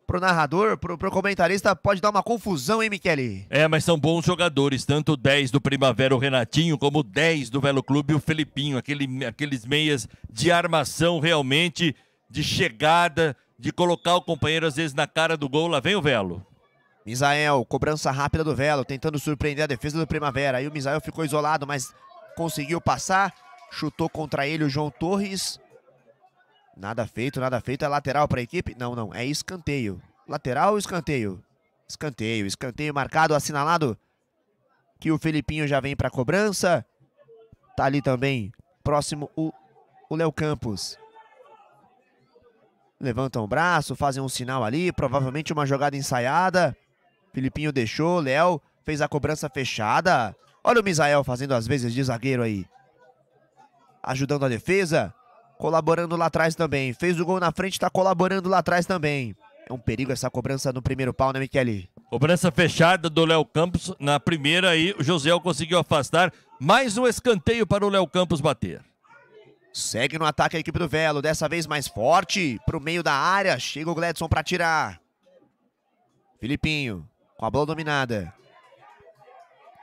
Pro narrador, pro, pro comentarista, pode dar uma confusão, hein, Michele? É, mas são bons jogadores, tanto o dez do Primavera, o Renatinho, como o dez do Velo Clube, o Felipinho, aquele, aqueles meias de armação realmente, de chegada, de colocar o companheiro às vezes na cara do gol, lá vem o Velo. Misael, cobrança rápida do Velo, tentando surpreender a defesa do Primavera, aí o Misael ficou isolado, mas conseguiu passar, chutou contra ele o João Torres... Nada feito, nada feito. É lateral para a equipe? Não, não. É escanteio. Lateral ou escanteio? Escanteio. Escanteio marcado, assinalado. Que o Felipinho já vem para a cobrança. Tá ali também, próximo, o Léo Campos. Levantam o braço, fazem um sinal ali. Provavelmente uma jogada ensaiada. Felipinho deixou, Léo fez a cobrança fechada. Olha o Misael fazendo as vezes de zagueiro aí. Ajudando a defesa. Colaborando lá atrás também. Fez o gol na frente, tá colaborando lá atrás também. É um perigo essa cobrança no primeiro pau, né, Michele? Cobrança fechada do Léo Campos. Na primeira aí, o Josiel conseguiu afastar. Mais um escanteio para o Léo Campos bater. Segue no ataque a equipe do Velo. Dessa vez mais forte. Pro meio da área. Chega o Gledson para tirar. Felipinho, com a bola dominada.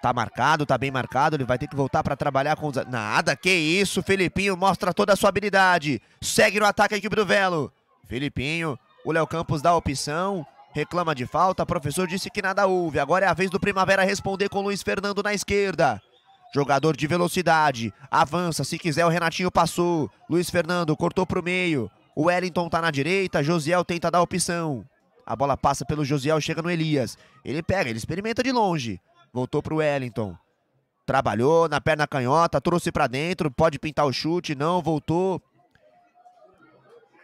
Tá marcado, tá bem marcado, ele vai ter que voltar pra trabalhar com os... Nada, que isso, Felipinho mostra toda a sua habilidade. Segue no ataque a equipe do Velo. Felipinho, o Léo Campos dá a opção, reclama de falta, o professor disse que nada houve. Agora é a vez do Primavera responder com o Luiz Fernando na esquerda. Jogador de velocidade, avança, se quiser o Renatinho passou. Luiz Fernando cortou pro meio, o Wellington tá na direita, Josiel tenta dar a opção. A bola passa pelo Josiel, chega no Elias. Ele pega, ele experimenta de longe. Voltou pro Wellington, trabalhou na perna canhota, trouxe para dentro, pode pintar o chute, não, voltou.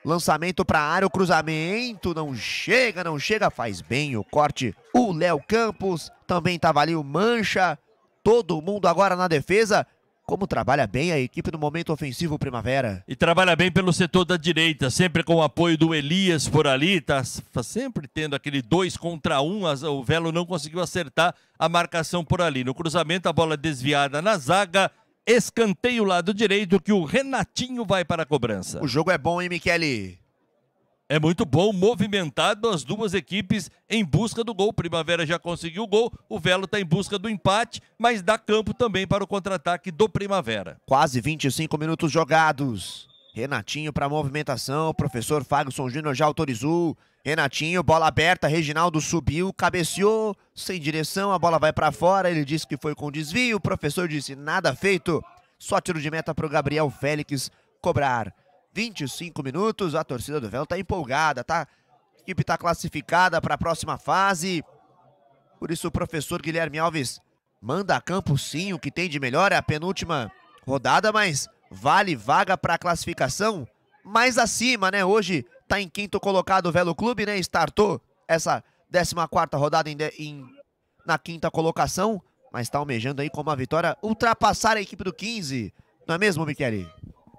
Lançamento para área, o cruzamento, não chega, não chega, faz bem o corte. O Léo Campos, também tava ali o Mancha, todo mundo agora na defesa. Como trabalha bem a equipe no momento ofensivo Primavera. E trabalha bem pelo setor da direita, sempre com o apoio do Elias por ali, tá sempre tendo aquele dois contra um, o Velo não conseguiu acertar a marcação por ali. No cruzamento, a bola desviada na zaga, escanteio lado direito, que o Renatinho vai para a cobrança. O jogo é bom, hein, Michele? É muito bom, movimentado, as duas equipes em busca do gol. Primavera já conseguiu o gol, o Velo está em busca do empate, mas dá campo também para o contra-ataque do Primavera. Quase vinte e cinco minutos jogados. Renatinho para movimentação, o professor Fagson Júnior já autorizou. Renatinho, bola aberta, Reginaldo subiu, cabeceou, sem direção, a bola vai para fora. Ele disse que foi com desvio, o professor disse nada feito. Só tiro de meta para o Gabriel Félix cobrar. vinte e cinco minutos, a torcida do Velo tá empolgada, tá? A equipe tá classificada para a próxima fase. Por isso o professor Guilherme Alves manda a campo sim, o que tem de melhor é a penúltima rodada, mas vale vaga para a classificação mais acima, né? Hoje tá em quinto colocado o Velo Clube, né? Startou essa décima quarta rodada em, em, na quinta colocação, mas tá almejando aí com uma vitória ultrapassar a equipe do quinze, não é mesmo, Michele?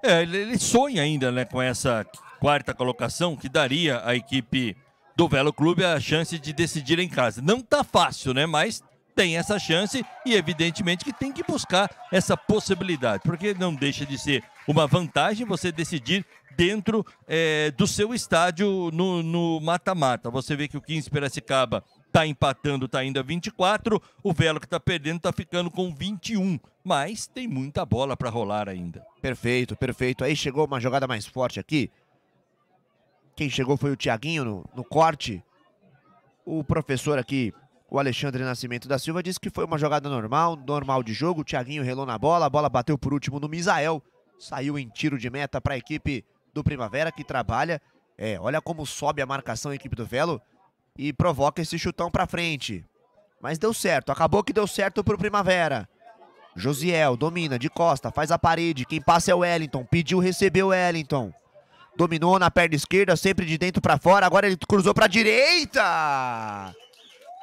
É, ele sonha ainda, né, com essa quarta colocação que daria à equipe do Velo Clube a chance de decidir em casa. Não tá fácil, né, mas tem essa chance e evidentemente que tem que buscar essa possibilidade, porque não deixa de ser uma vantagem você decidir dentro é, do seu estádio no mata-mata. Você vê que o quinze de Piracicaba está empatando, está indo a vinte e quatro, o Velo que está perdendo está ficando com vinte e um, mas tem muita bola para rolar ainda. Perfeito, perfeito. Aí chegou uma jogada mais forte aqui. Quem chegou foi o Thiaguinho no, no corte. O professor aqui, o Alexandre Nascimento da Silva, disse que foi uma jogada normal, normal de jogo. O Thiaguinho relou na bola, a bola bateu por último no Misael. Saiu em tiro de meta para a equipe do Primavera, que trabalha. É, olha como sobe a marcação a equipe do Velo e provoca esse chutão para frente. Mas deu certo, acabou que deu certo para o Primavera. Josiel domina de costa, faz a parede. Quem passa é o Wellington, pediu, recebeu o Wellington. Dominou na perna esquerda, sempre de dentro para fora. Agora ele cruzou para a direita.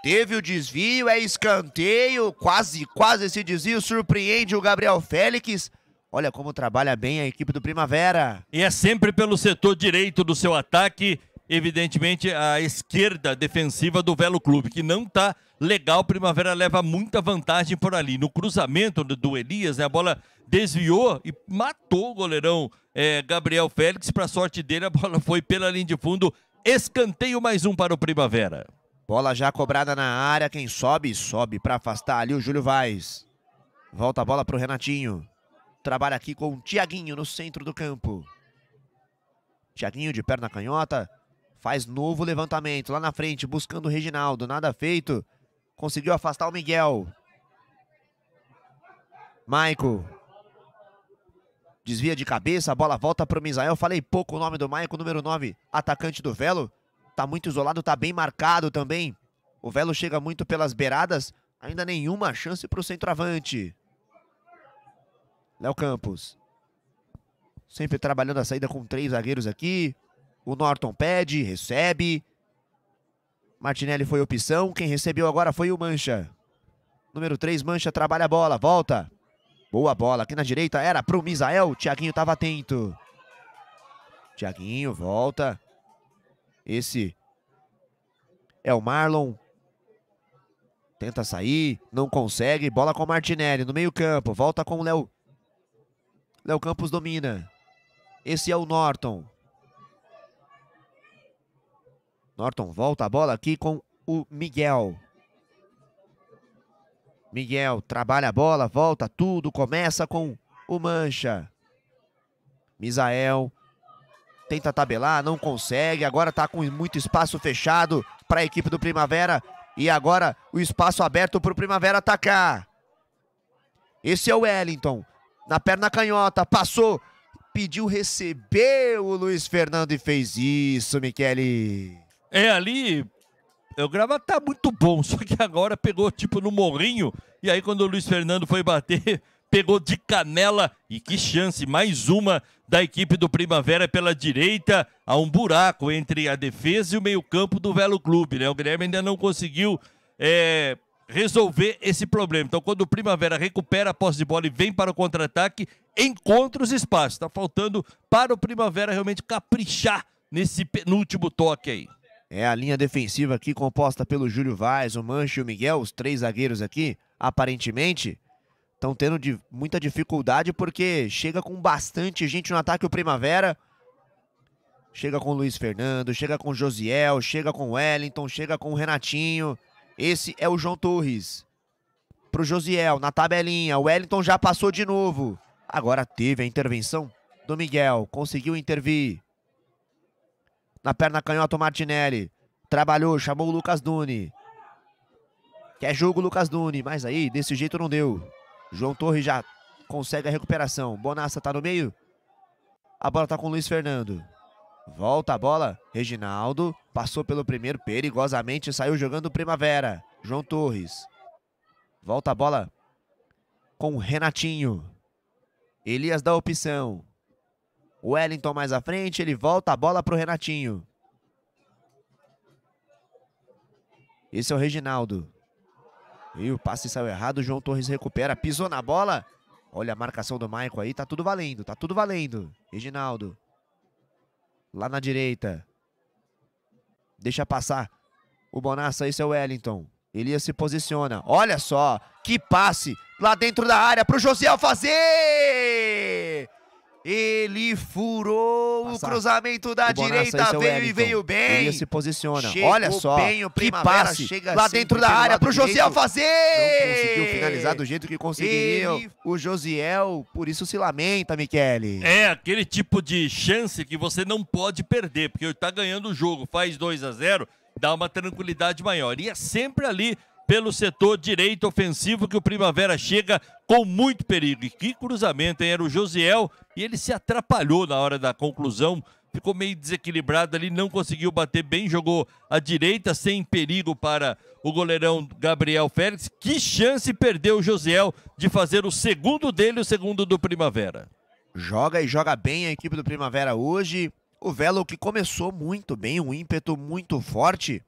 Teve o desvio, é escanteio. Quase, quase esse desvio. Surpreende o Gabriel Félix. Olha como trabalha bem a equipe do Primavera. E é sempre pelo setor direito do seu ataque. Evidentemente, a esquerda defensiva do Velo Clube, que não tá legal. Primavera leva muita vantagem por ali. No cruzamento do Elias, né, a bola desviou e matou o goleirão é, Gabriel Félix. Para sorte dele, a bola foi pela linha de fundo. Escanteio mais um para o Primavera. Bola já cobrada na área. Quem sobe, sobe para afastar ali o Júlio Vaz. Volta a bola para o Renatinho. Trabalha aqui com o Thiaguinho no centro do campo. Thiaguinho de perna canhota. Faz novo levantamento lá na frente, buscando o Reginaldo. Nada feito. Conseguiu afastar o Miguel. Maico. Desvia de cabeça, a bola volta para o Misael. Falei pouco o nome do Maico, número nove, atacante do Velo. Tá muito isolado, tá bem marcado também. O Velo chega muito pelas beiradas. Ainda nenhuma chance para o centroavante. Léo Campos. Sempre trabalhando a saída com três zagueiros aqui. O Norton pede, recebe. Martinelli foi opção. Quem recebeu agora foi o Mancha. Número três, Mancha, trabalha a bola. Volta. Boa bola. Aqui na direita era pro Misael. Thiaguinho estava atento. Thiaguinho volta. Esse é o Marlon. Tenta sair. Não consegue. Bola com o Martinelli no meio campo. Volta com o Léo. Léo Campos domina. Esse é o Norton. Norton volta a bola aqui com o Miguel. Miguel trabalha a bola, volta tudo, começa com o Mancha. Misael tenta tabelar, não consegue. Agora tá com muito espaço fechado para a equipe do Primavera. E agora o espaço aberto para o Primavera atacar. Esse é o Wellington, na perna canhota, passou, pediu, recebeu o Luiz Fernando e fez isso, Michele. É, ali, o Gravata tá muito bom, só que agora pegou tipo no morrinho. E aí quando o Luiz Fernando foi bater, pegou de canela. E que chance, mais uma da equipe do Primavera pela direita. Há um buraco entre a defesa e o meio campo do Velo Clube, né? O Guilherme ainda não conseguiu é, resolver esse problema. Então quando o Primavera recupera a posse de bola e vem para o contra-ataque, encontra os espaços. Tá faltando para o Primavera realmente caprichar nesse penúltimo toque aí. É a linha defensiva aqui composta pelo Júlio Vaz, o Mancho e o Miguel. Os três zagueiros aqui, aparentemente, estão tendo de, muita dificuldade porque chega com bastante gente no ataque o Primavera. Chega com o Luiz Fernando, chega com o Josiel, chega com o Wellington, chega com o Renatinho. Esse é o João Torres. Pro Josiel, na tabelinha. O Wellington já passou de novo. Agora teve a intervenção do Miguel. Conseguiu intervir. Na perna canhota o Martinelli. Trabalhou, chamou o Lucas Duni. Quer jogo o Lucas Duni, mas aí desse jeito não deu. João Torres já consegue a recuperação. Bonassa tá no meio. A bola tá com o Luiz Fernando. Volta a bola. Reginaldo passou pelo primeiro perigosamente. Saiu jogando o Primavera. João Torres. Volta a bola com o Renatinho. Elias dá opção. O Wellington mais à frente, ele volta a bola para o Renatinho. Esse é o Reginaldo. E o passe saiu errado, o João Torres recupera, pisou na bola. Olha a marcação do Maico aí, tá tudo valendo, tá tudo valendo. Reginaldo. Lá na direita. Deixa passar o Bonassa, esse é o Wellington. Elias se posiciona. Olha só, que passe lá dentro da área para o Josiel fazer! Ele furou Passar. o cruzamento da o direita, é veio e veio bem. Elias se posiciona. Chegou Olha só, bem, o que passe chega lá dentro da área para o Josiel fazer! Não conseguiu finalizar do jeito que conseguiria. Ele... O Josiel, por isso se lamenta, Michele. É aquele tipo de chance que você não pode perder, porque ele está ganhando o jogo, faz dois a zero... Dá uma tranquilidade maior. E é sempre ali pelo setor direito ofensivo que o Primavera chega com muito perigo. E que cruzamento, hein? Era o Josiel e ele se atrapalhou na hora da conclusão. Ficou meio desequilibrado ali, não conseguiu bater bem. Jogou à direita sem perigo para o goleirão Gabriel Félix. Que chance perdeu o Josiel de fazer o segundo dele, o segundo do Primavera. Joga e joga bem a equipe do Primavera hoje. O Velo que começou muito bem, um ímpeto muito forte,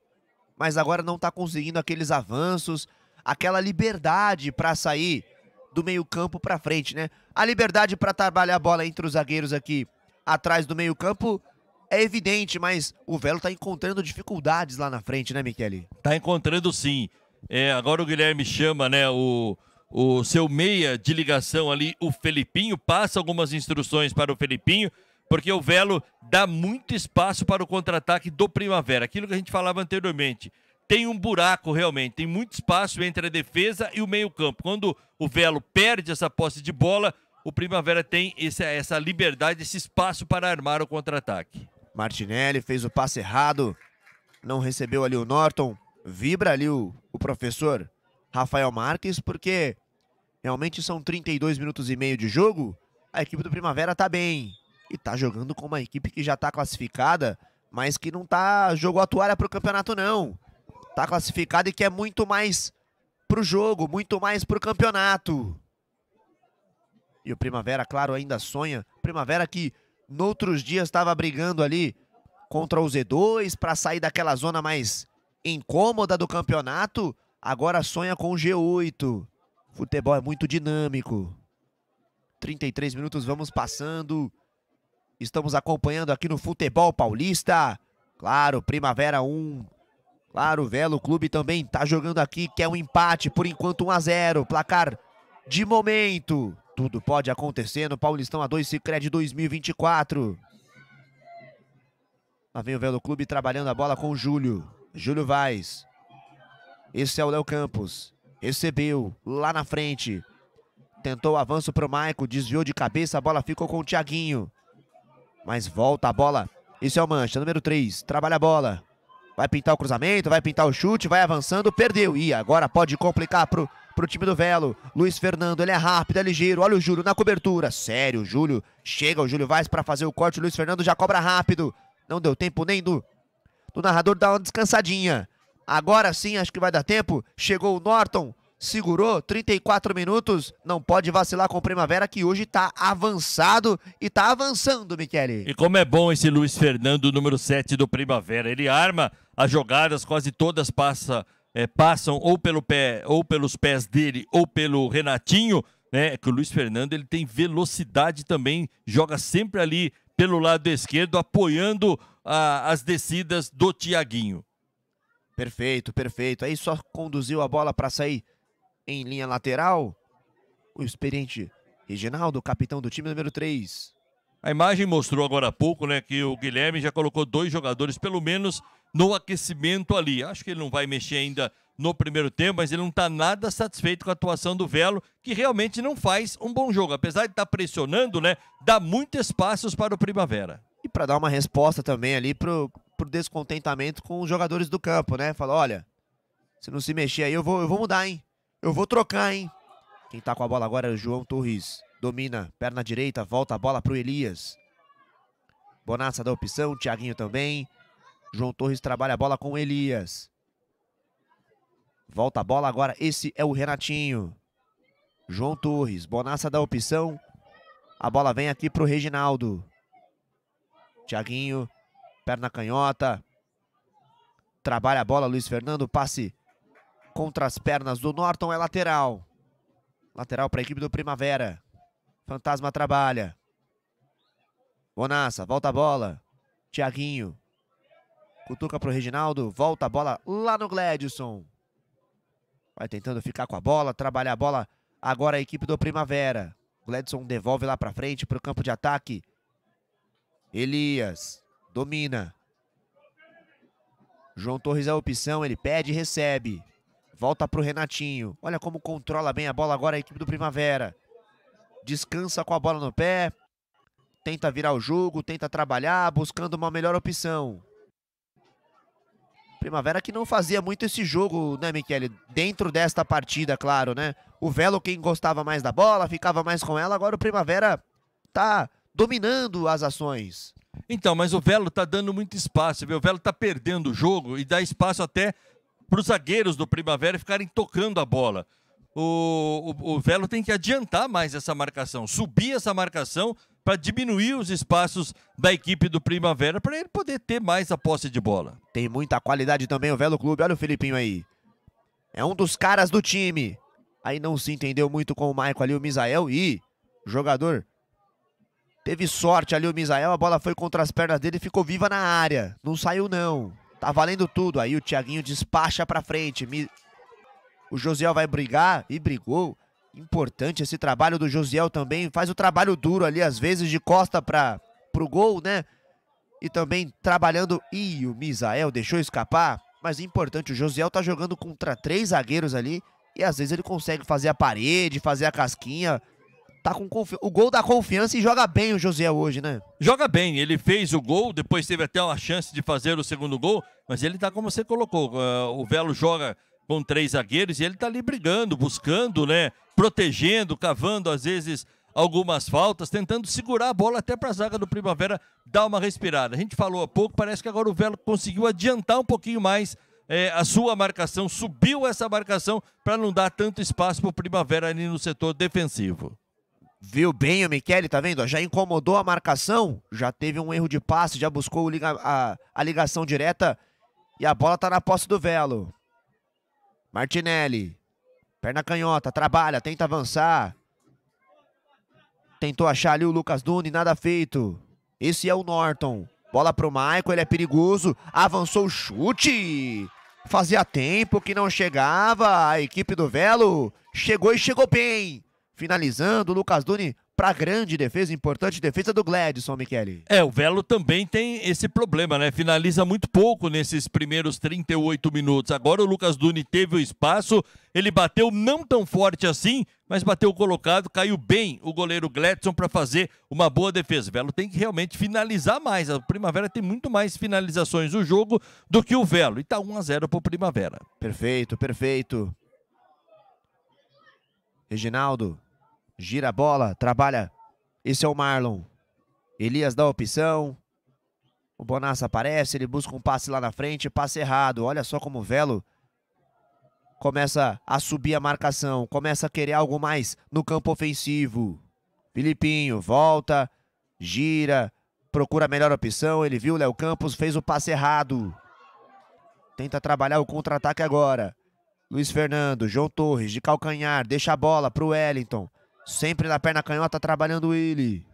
mas agora não está conseguindo aqueles avanços, aquela liberdade para sair do meio-campo para frente, né? A liberdade para trabalhar a bola entre os zagueiros aqui atrás do meio-campo é evidente, mas o Velo está encontrando dificuldades lá na frente, né, Michele? Está encontrando sim. É, agora o Guilherme chama, né, o... o seu meia de ligação ali, o Felipinho, passa algumas instruções para o Felipinho, porque o Velo dá muito espaço para o contra-ataque do Primavera. Aquilo que a gente falava anteriormente. Tem um buraco realmente, tem muito espaço entre a defesa e o meio-campo. Quando o Velo perde essa posse de bola, o Primavera tem esse, essa liberdade, esse espaço para armar o contra-ataque. Martinelli fez o passe errado, não recebeu ali o Norton. Vibra ali o, o professor Rafael Marques, porque realmente são trinta e dois minutos e meio de jogo. A equipe do Primavera está bem. E tá jogando com uma equipe que já tá classificada, mas que não tá jogou a toalha pro campeonato, não. Tá classificada e quer muito mais pro jogo, muito mais pro campeonato. E o Primavera, claro, ainda sonha. Primavera que, noutros dias, estava brigando ali contra o Z dois para sair daquela zona mais incômoda do campeonato. Agora sonha com o G oito. Futebol é muito dinâmico. trinta e três minutos, vamos passando... Estamos acompanhando aqui no Futebol Paulista. Claro, Primavera um. Claro, o Velo Clube também está jogando aqui, quer um empate. Por enquanto, um a zero. Placar de momento. Tudo pode acontecer no Paulistão A dois Sicredi dois mil e vinte e quatro. Lá vem o Velo Clube trabalhando a bola com o Júlio. Júlio Vaz. Esse é o Léo Campos. Recebeu lá na frente. Tentou o avanço para o Maico. Desviou de cabeça. A bola ficou com o Thiaguinho. Mas volta a bola. Isso é o Mancha, número três. Trabalha a bola. Vai pintar o cruzamento, vai pintar o chute, vai avançando, perdeu. E agora pode complicar pro, pro time do Velo. Luiz Fernando, ele é rápido, é ligeiro. Olha o Júlio na cobertura. Sério, Júlio. Chega o Júlio Vaz para fazer o corte. O Luiz Fernando já cobra rápido. Não deu tempo nem do, do narrador dar uma descansadinha. Agora sim, acho que vai dar tempo. Chegou o Norton, segurou. trinta e quatro minutos. Não pode vacilar com o Primavera, que hoje tá avançado e tá avançando, Michele. E como é bom esse Luiz Fernando, número sete do Primavera. Ele arma as jogadas, quase todas passa, é, passam ou pelo pé, ou pelos pés dele, ou pelo Renatinho, né? Que o Luiz Fernando, ele tem velocidade também, joga sempre ali pelo lado esquerdo, apoiando a, as descidas do Thiaguinho. Perfeito, perfeito. Aí só conduziu a bola para sair em linha lateral. O experiente Reginaldo, capitão do time número três. A imagem mostrou agora há pouco, né, que o Guilherme já colocou dois jogadores, pelo menos, no aquecimento ali. Acho que ele não vai mexer ainda no primeiro tempo, mas ele não está nada satisfeito com a atuação do Velo, que realmente não faz um bom jogo. Apesar de estar tá pressionando, né, dá muitos espaços para o Primavera. E para dar uma resposta também ali para o descontentamento com os jogadores do campo, né? Fala, olha, se não se mexer aí, eu vou, eu vou mudar, hein? Eu vou trocar, hein? Quem tá com a bola agora é o João Torres. Domina, perna direita, volta a bola pro Elias. Bonassa dá opção, Thiaguinho também. João Torres trabalha a bola com o Elias. Volta a bola agora, esse é o Renatinho. João Torres, Bonassa dá opção. A bola vem aqui pro Reginaldo. Thiaguinho, perna canhota. Trabalha a bola, Luiz Fernando, passe... Contra as pernas do Norton, é lateral. Lateral para a equipe do Primavera. Fantasma trabalha. Bonassa, volta a bola. Thiaguinho. Cutuca para o Reginaldo, volta a bola lá no Gledson. Vai tentando ficar com a bola, trabalhar a bola agora a equipe do Primavera. Gledson devolve lá pra frente pro campo de ataque. Elias domina. João Torres é a opção, ele pede e recebe. Volta pro Renatinho. Olha como controla bem a bola agora a equipe do Primavera. Descansa com a bola no pé. Tenta virar o jogo, tenta trabalhar, buscando uma melhor opção. Primavera que não fazia muito esse jogo, né, Michele? Dentro desta partida, claro, né? O Velo, quem gostava mais da bola, ficava mais com ela. Agora o Primavera tá dominando as ações. Então, mas o Velo tá dando muito espaço, viu? O Velo tá perdendo o jogo e dá espaço até para os zagueiros do Primavera ficarem tocando a bola. O, o, o Velo tem que adiantar mais essa marcação, subir essa marcação para diminuir os espaços da equipe do Primavera, para ele poder ter mais a posse de bola. Tem muita qualidade também o Velo Clube, olha o Felipinho aí. É um dos caras do time. Aí não se entendeu muito com o Maicon ali, o Misael, e o jogador teve sorte ali o Misael, a bola foi contra as pernas dele e ficou viva na área. Não saiu não, tá valendo tudo. Aí o Thiaguinho despacha pra frente, o Josiel vai brigar e brigou. Importante esse trabalho do Josiel também, faz o trabalho duro ali, às vezes de costa para pro gol, né? E também trabalhando, e o Misael deixou escapar, mas importante, o Josiel tá jogando contra três zagueiros ali, e às vezes ele consegue fazer a parede, fazer a casquinha, tá com confi... o gol da confiança, e joga bem o Josiel hoje, né? Joga bem, ele fez o gol, depois teve até uma chance de fazer o segundo gol, mas ele tá como você colocou, o Velo joga com três zagueiros e ele tá ali brigando, buscando, né? Protegendo, cavando às vezes algumas faltas, tentando segurar a bola até para a zaga do Primavera dar uma respirada. A gente falou há pouco, parece que agora o Velo conseguiu adiantar um pouquinho mais é, a sua marcação, subiu essa marcação para não dar tanto espaço para o Primavera ali no setor defensivo. Viu bem o Michele, tá vendo? Já incomodou a marcação, já teve um erro de passe, já buscou a, a ligação direta e a bola tá na posse do Velo. Martinelli. Perna canhota, trabalha, tenta avançar. Tentou achar ali o Lucas Duni, nada feito. Esse é o Norton. Bola pro Maicon, ele é perigoso. Avançou o chute. Fazia tempo que não chegava. A equipe do Velo chegou e chegou bem. Finalizando, o Lucas Duni pra grande defesa, importante defesa do Gledson, Michele. É, o Velo também tem esse problema, né? Finaliza muito pouco nesses primeiros trinta e oito minutos. Agora o Lucas Duni teve o espaço, ele bateu não tão forte assim, mas bateu colocado, caiu bem o goleiro Gledson para fazer uma boa defesa. O Velo tem que realmente finalizar mais. A Primavera tem muito mais finalizações no jogo do que o Velo. E tá um a zero pro Primavera. Perfeito, perfeito. Reginaldo. Gira a bola, trabalha. Esse é o Marlon. Elias dá a opção. O Bonassa aparece, ele busca um passe lá na frente, passe errado. Olha só como o Velo começa a subir a marcação, começa a querer algo mais no campo ofensivo. Filipinho volta, gira, procura a melhor opção. Ele viu o Léo Campos, fez o passe errado. Tenta trabalhar o contra-ataque agora. Luiz Fernando, João Torres de calcanhar, deixa a bola pro Wellington. Sempre na perna canhota, trabalhando ele.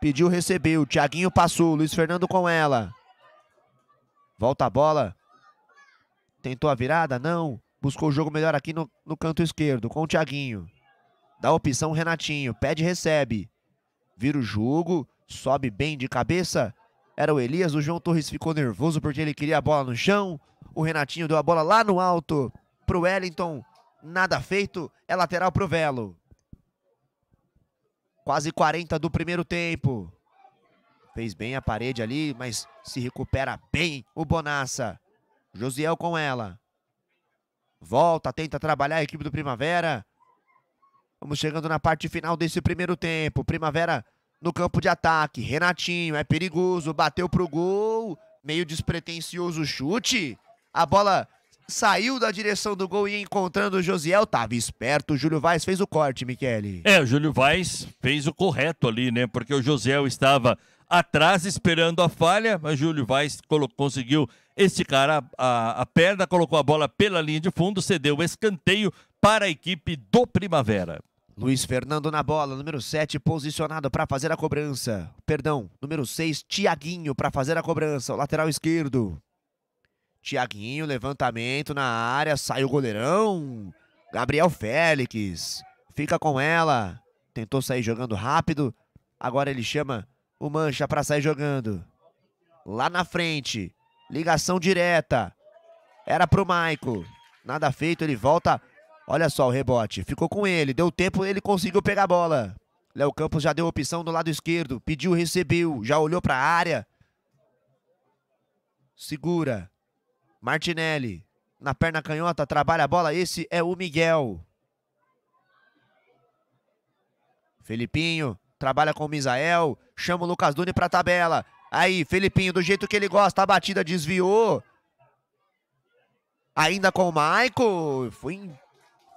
Pediu, recebeu. Thiaguinho passou. Luiz Fernando com ela. Volta a bola. Tentou a virada? Não. Buscou o jogo melhor aqui no, no canto esquerdo, com o Thiaguinho. Dá opção, Renatinho. Pede, recebe. Vira o jogo. Sobe bem de cabeça. Era o Elias. O João Torres ficou nervoso porque ele queria a bola no chão. O Renatinho deu a bola lá no alto pro Wellington. Nada feito, é lateral pro Velo. Quase quarenta do primeiro tempo. Fez bem a parede ali, mas se recupera bem o Bonassa. Josiel com ela. Volta, tenta trabalhar a equipe do Primavera. Vamos chegando na parte final desse primeiro tempo. Primavera no campo de ataque. Renatinho é perigoso, bateu pro gol. Meio despretensioso o chute. A bola saiu da direção do gol e encontrando o Josiel, tava esperto, o Júlio Vaz fez o corte, Michele. É, o Júlio Vaz fez o correto ali, né, porque o Josiel estava atrás esperando a falha, mas o Júlio Vaz conseguiu esticar a, a, a perna, colocou a bola pela linha de fundo, cedeu o escanteio para a equipe do Primavera. Luiz Fernando na bola, número sete, posicionado para fazer a cobrança. Perdão, número seis, Thiaguinho para fazer a cobrança, o lateral esquerdo. Thiaguinho, levantamento na área, sai o goleirão. Gabriel Félix fica com ela. Tentou sair jogando rápido. Agora ele chama o Mancha para sair jogando. Lá na frente, ligação direta. Era pro Maico. Nada feito, ele volta. Olha só o rebote. Ficou com ele, deu tempo, ele conseguiu pegar a bola. Léo Campos já deu opção do lado esquerdo. Pediu, recebeu, já olhou para a área. Segura. Martinelli. Na perna canhota, trabalha a bola. Esse é o Miguel. Felipinho. Trabalha com o Misael. Chama o Lucas Duni para a tabela. Aí, Felipinho, do jeito que ele gosta. A batida desviou. Ainda com o Maico. Foi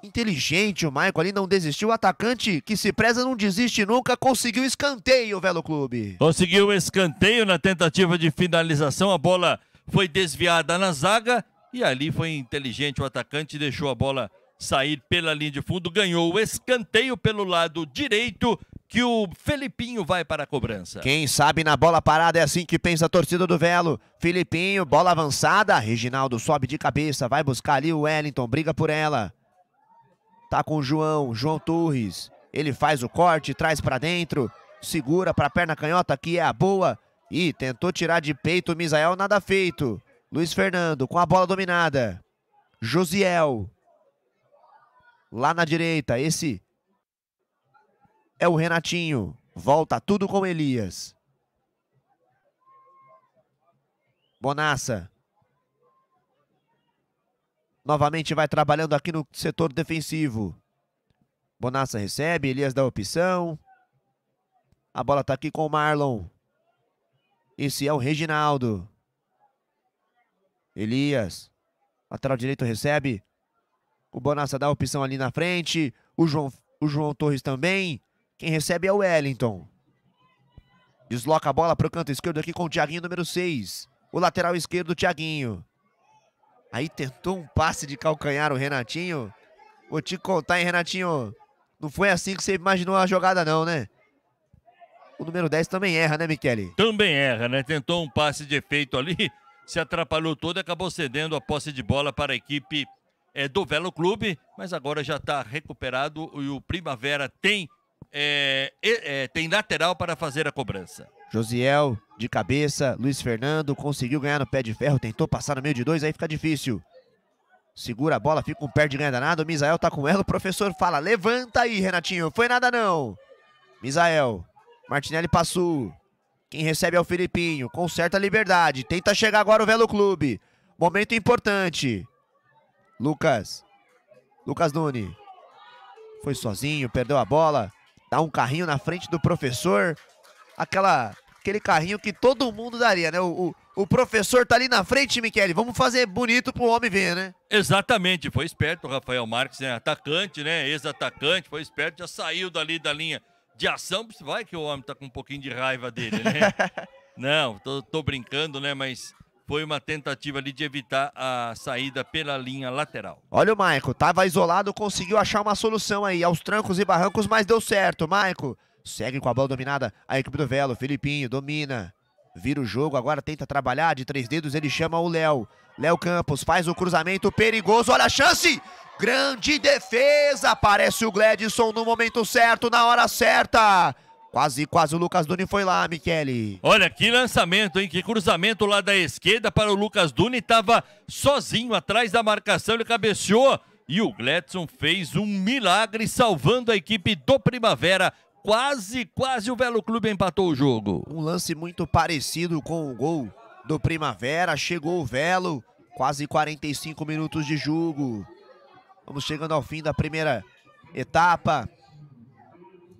inteligente o Maico ali, não desistiu. O atacante que se preza não desiste nunca. Conseguiu escanteio o Velo Clube. Conseguiu o escanteio na tentativa de finalização. A bola foi desviada na zaga. E ali foi inteligente o atacante. Deixou a bola sair pela linha de fundo. Ganhou o escanteio pelo lado direito, que o Felipinho vai para a cobrança. Quem sabe na bola parada, é assim que pensa a torcida do Velo. Felipinho, bola avançada, Reginaldo sobe de cabeça, vai buscar ali o Wellington, briga por ela. Tá com o João, João Torres, ele faz o corte, traz para dentro, segura para a perna canhota, que é a boa, e tentou tirar de peito o Misael, nada feito. Luiz Fernando com a bola dominada. Josiel, lá na direita, esse... é o Renatinho. Volta tudo com Elias. Bonassa. Novamente vai trabalhando aqui no setor defensivo. Bonassa recebe. Elias dá opção. A bola tá aqui com o Marlon. Esse é o Reginaldo. Elias. Lateral direito recebe. O Bonassa dá opção ali na frente. O João, o João Torres também. Quem recebe é o Wellington. Desloca a bola para o canto esquerdo aqui com o Thiaguinho, número seis. O lateral esquerdo, Thiaguinho. Aí tentou um passe de calcanhar o Renatinho. Vou te contar, hein, Renatinho. Não foi assim que você imaginou a jogada, não, né? O número dez também erra, né, Michele? Também erra, né? Tentou um passe de efeito ali. Se atrapalhou todo e acabou cedendo a posse de bola para a equipe é, do Velo Clube. Mas agora já está recuperado e o Primavera tem... É, é, tem lateral para fazer a cobrança. Josiel, de cabeça, Luiz Fernando, conseguiu ganhar no pé de ferro, tentou passar no meio de dois, aí fica difícil. Segura a bola, fica um pé de ganha danado, o Misael tá com ela, o professor fala, levanta aí, Renatinho, foi nada não. Misael, Martinelli passou, quem recebe é o Felipinho, com certa liberdade, tenta chegar agora o Velo Clube, momento importante. Lucas, Lucas Nune, foi sozinho, perdeu a bola. Dá um carrinho na frente do professor. Aquela, aquele carrinho que todo mundo daria, né? O, o, o professor tá ali na frente, Michele. Vamos fazer bonito pro homem ver, né? Exatamente. Foi esperto o Rafael Marques, né? Atacante, né? Ex-atacante. Foi esperto. Já saiu dali da linha de ação. Vai que o homem tá com um pouquinho de raiva dele, né? Não, tô, tô brincando, né? Mas foi uma tentativa ali de evitar a saída pela linha lateral. Olha o Maico, tava isolado, conseguiu achar uma solução aí, aos trancos e barrancos, mas deu certo. Maico segue com a bola dominada, a equipe do Velo, Felipinho domina, vira o jogo, agora tenta trabalhar de três dedos, ele chama o Léo. Léo Campos faz o cruzamento perigoso, olha a chance! Grande defesa, aparece o Gledson no momento certo, na hora certa! Quase, quase o Lucas Duni foi lá, Michele. Olha, que lançamento, hein? Que cruzamento lá da esquerda para o Lucas Duni. Estava sozinho atrás da marcação, ele cabeceou. E o Gledson fez um milagre, salvando a equipe do Primavera. Quase, quase o Velo Clube empatou o jogo. Um lance muito parecido com o gol do Primavera. Chegou o Velo, quase quarenta e cinco minutos de jogo. Vamos chegando ao fim da primeira etapa.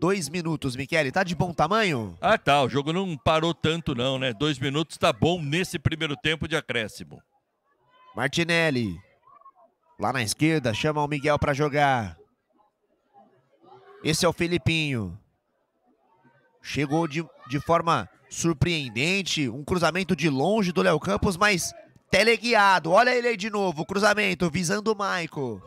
Dois minutos, Michele, tá de bom tamanho? Ah, tá, o jogo não parou tanto não, né? Dois minutos tá bom nesse primeiro tempo de acréscimo. Martinelli, lá na esquerda, chama o Miguel pra jogar. Esse é o Felipinho. Chegou de, de forma surpreendente, um cruzamento de longe do Léo Campos, mas teleguiado. Olha ele aí de novo, cruzamento, visando o Maico.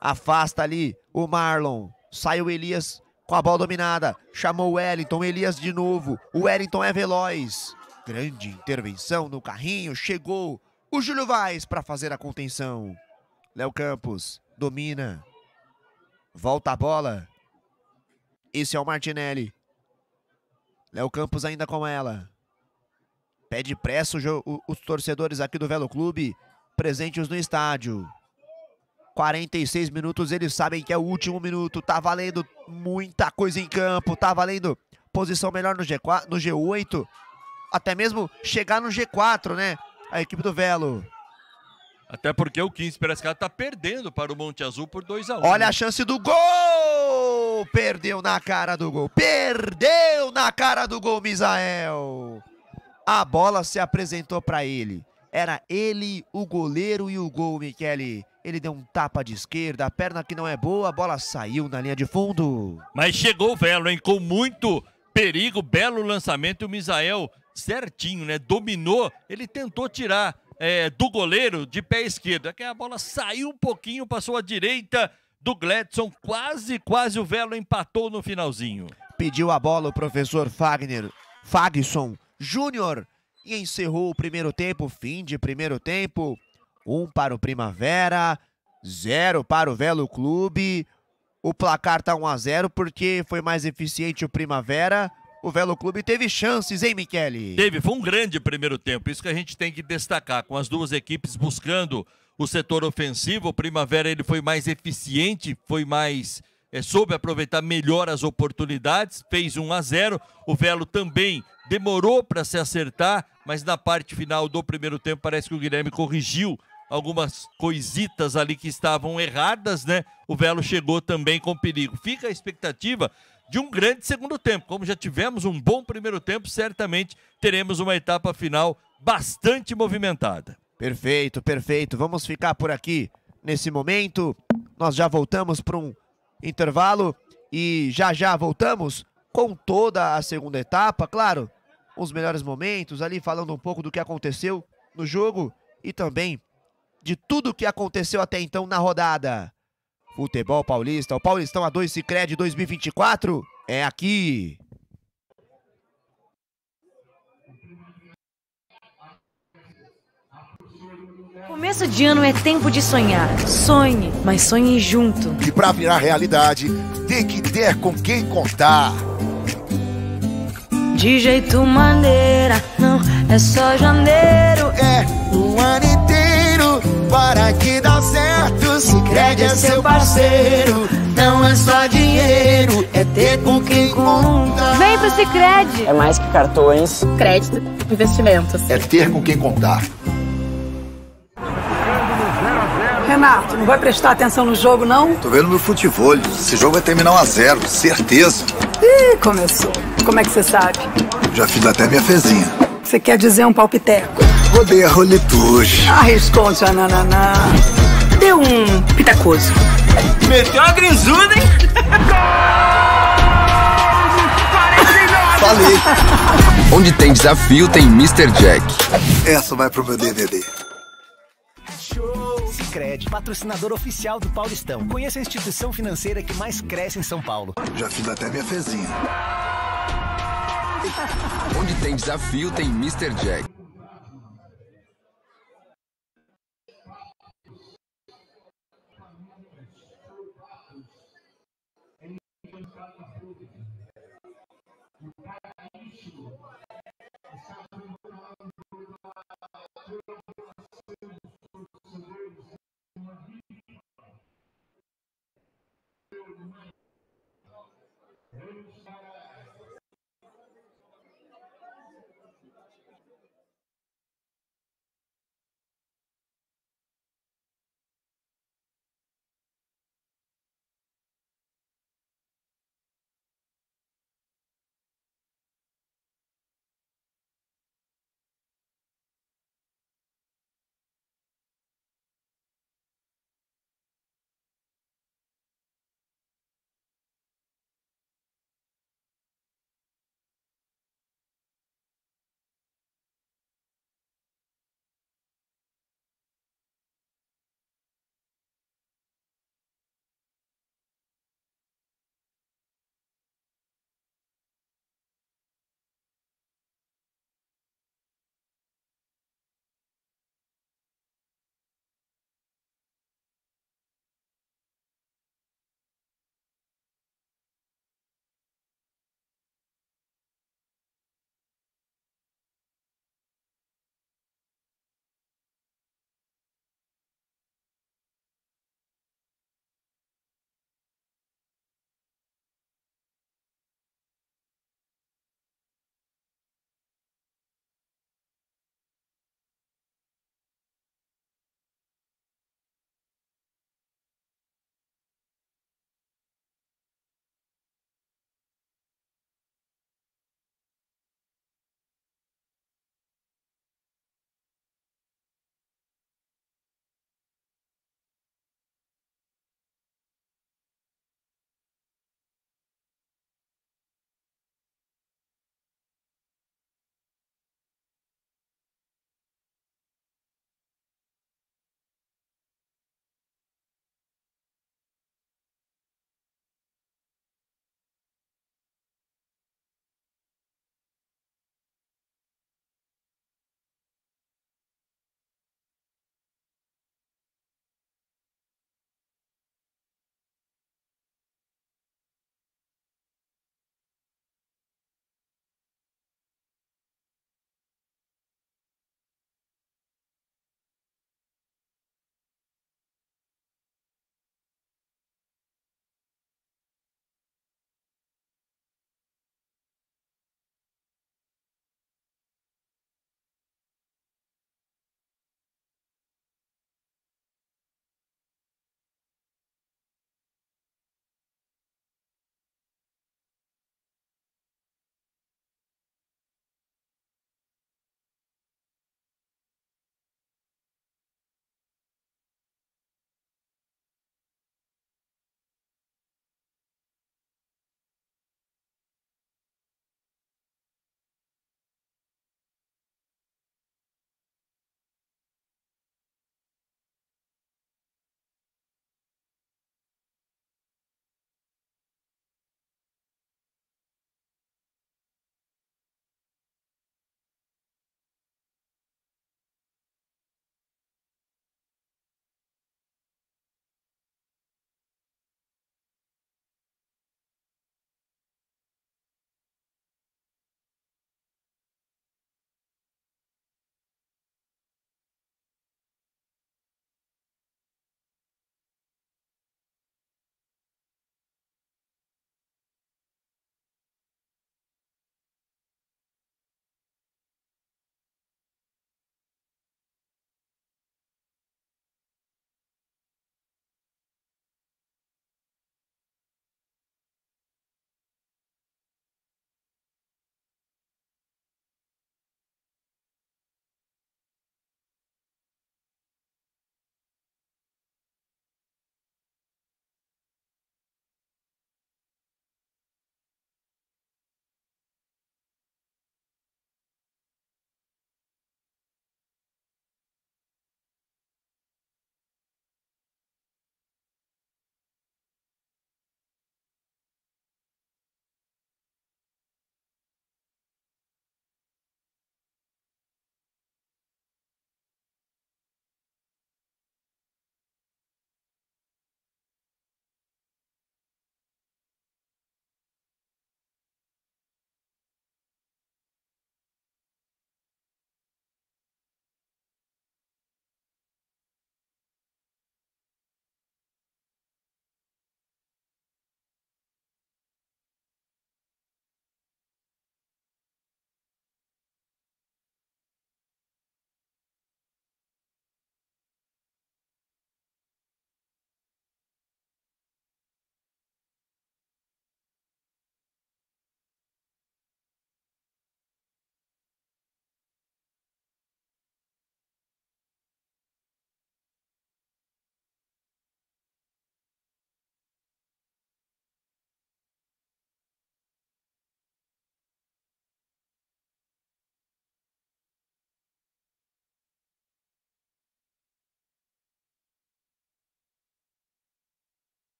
Afasta ali o Marlon. Sai o Elias com a bola dominada. Chamou o Wellington, Elias de novo. O Wellington é veloz. Grande intervenção no carrinho. Chegou O Júlio Vaz para fazer a contenção. Léo Campos domina. Volta a bola. Esse é o Martinelli. Léo Campos ainda com ela. Pede pressa os torcedores aqui do Velo Clube, presentes no estádio. quarenta e seis minutos, eles sabem que é o último minuto. Tá valendo muita coisa em campo. Tá valendo posição melhor no G quatro, no G oito. Até mesmo chegar no G quatro, né? A equipe do Velo. Até porque o quinze de Piracicaba tá perdendo para o Monte Azul por dois a um. Olha, né? A chance do gol! Perdeu na cara do gol. Perdeu na cara do gol, Misael. A bola se apresentou para ele. Era ele, o goleiro e o gol, Michele. Ele deu um tapa de esquerda, a perna que não é boa, a bola saiu na linha de fundo. Mas chegou o Velo, hein? Com muito perigo, belo lançamento. O Misael certinho, né? Dominou, ele tentou tirar é, do goleiro de pé esquerdo. Aqui a bola saiu um pouquinho, passou à direita do Gledson. Quase, quase o Velo empatou no finalzinho. Pediu a bola o professor Fagner, Fagson Júnior. E encerrou o primeiro tempo, fim de primeiro tempo. Um para o Primavera, zero para o Velo Clube. O placar tá um a zero porque foi mais eficiente o Primavera. O Velo Clube teve chances, hein, Michele? Teve, foi um grande primeiro tempo. Isso que a gente tem que destacar, com as duas equipes buscando o setor ofensivo. O Primavera ele foi mais eficiente, foi mais... É, soube aproveitar melhor as oportunidades, fez um a zero. O Velo também demorou para se acertar, mas na parte final do primeiro tempo parece que o Guilherme corrigiu algumas coisitas ali que estavam erradas, né? O Velo chegou também com perigo. Fica a expectativa de um grande segundo tempo. Como já tivemos um bom primeiro tempo, certamente teremos uma etapa final bastante movimentada. Perfeito, perfeito. Vamos ficar por aqui nesse momento. Nós já voltamos para um intervalo e já já voltamos com toda a segunda etapa, claro, os melhores momentos ali, falando um pouco do que aconteceu no jogo e também de tudo que aconteceu até então na rodada. Futebol Paulista, o Paulistão A dois Sicredi dois mil e vinte e quatro é aqui. Começo de ano é tempo de sonhar. Sonhe, mas sonhe junto. E para virar realidade, tem que ter com quem contar. De jeito maneira, não é só janeiro. É o ano inteiro, para que dá certo. Sicredi é seu parceiro, não é só dinheiro, é ter com quem contar. Vem pro Sicredi. É mais que cartões, crédito, investimentos. É ter com quem contar. Renato, não vai prestar atenção no jogo, não? Tô vendo meu futebol. Esse jogo vai terminar um a zero, certeza. Ih, começou. Como é que você sabe? Já fiz até minha fezinha. Você quer dizer um palpiteco? Rodei a roletuche. Arriscou um nananá. Deu um pitacoso. Meteu uma grinzuda, hein? Falei. Onde tem desafio, tem mister Jack. Essa vai pro meu D V D. Sicredi, patrocinador oficial do Paulistão. Conheça a instituição financeira que mais cresce em São Paulo. Já fiz até minha fezinha. Onde tem desafio, tem mister Jack.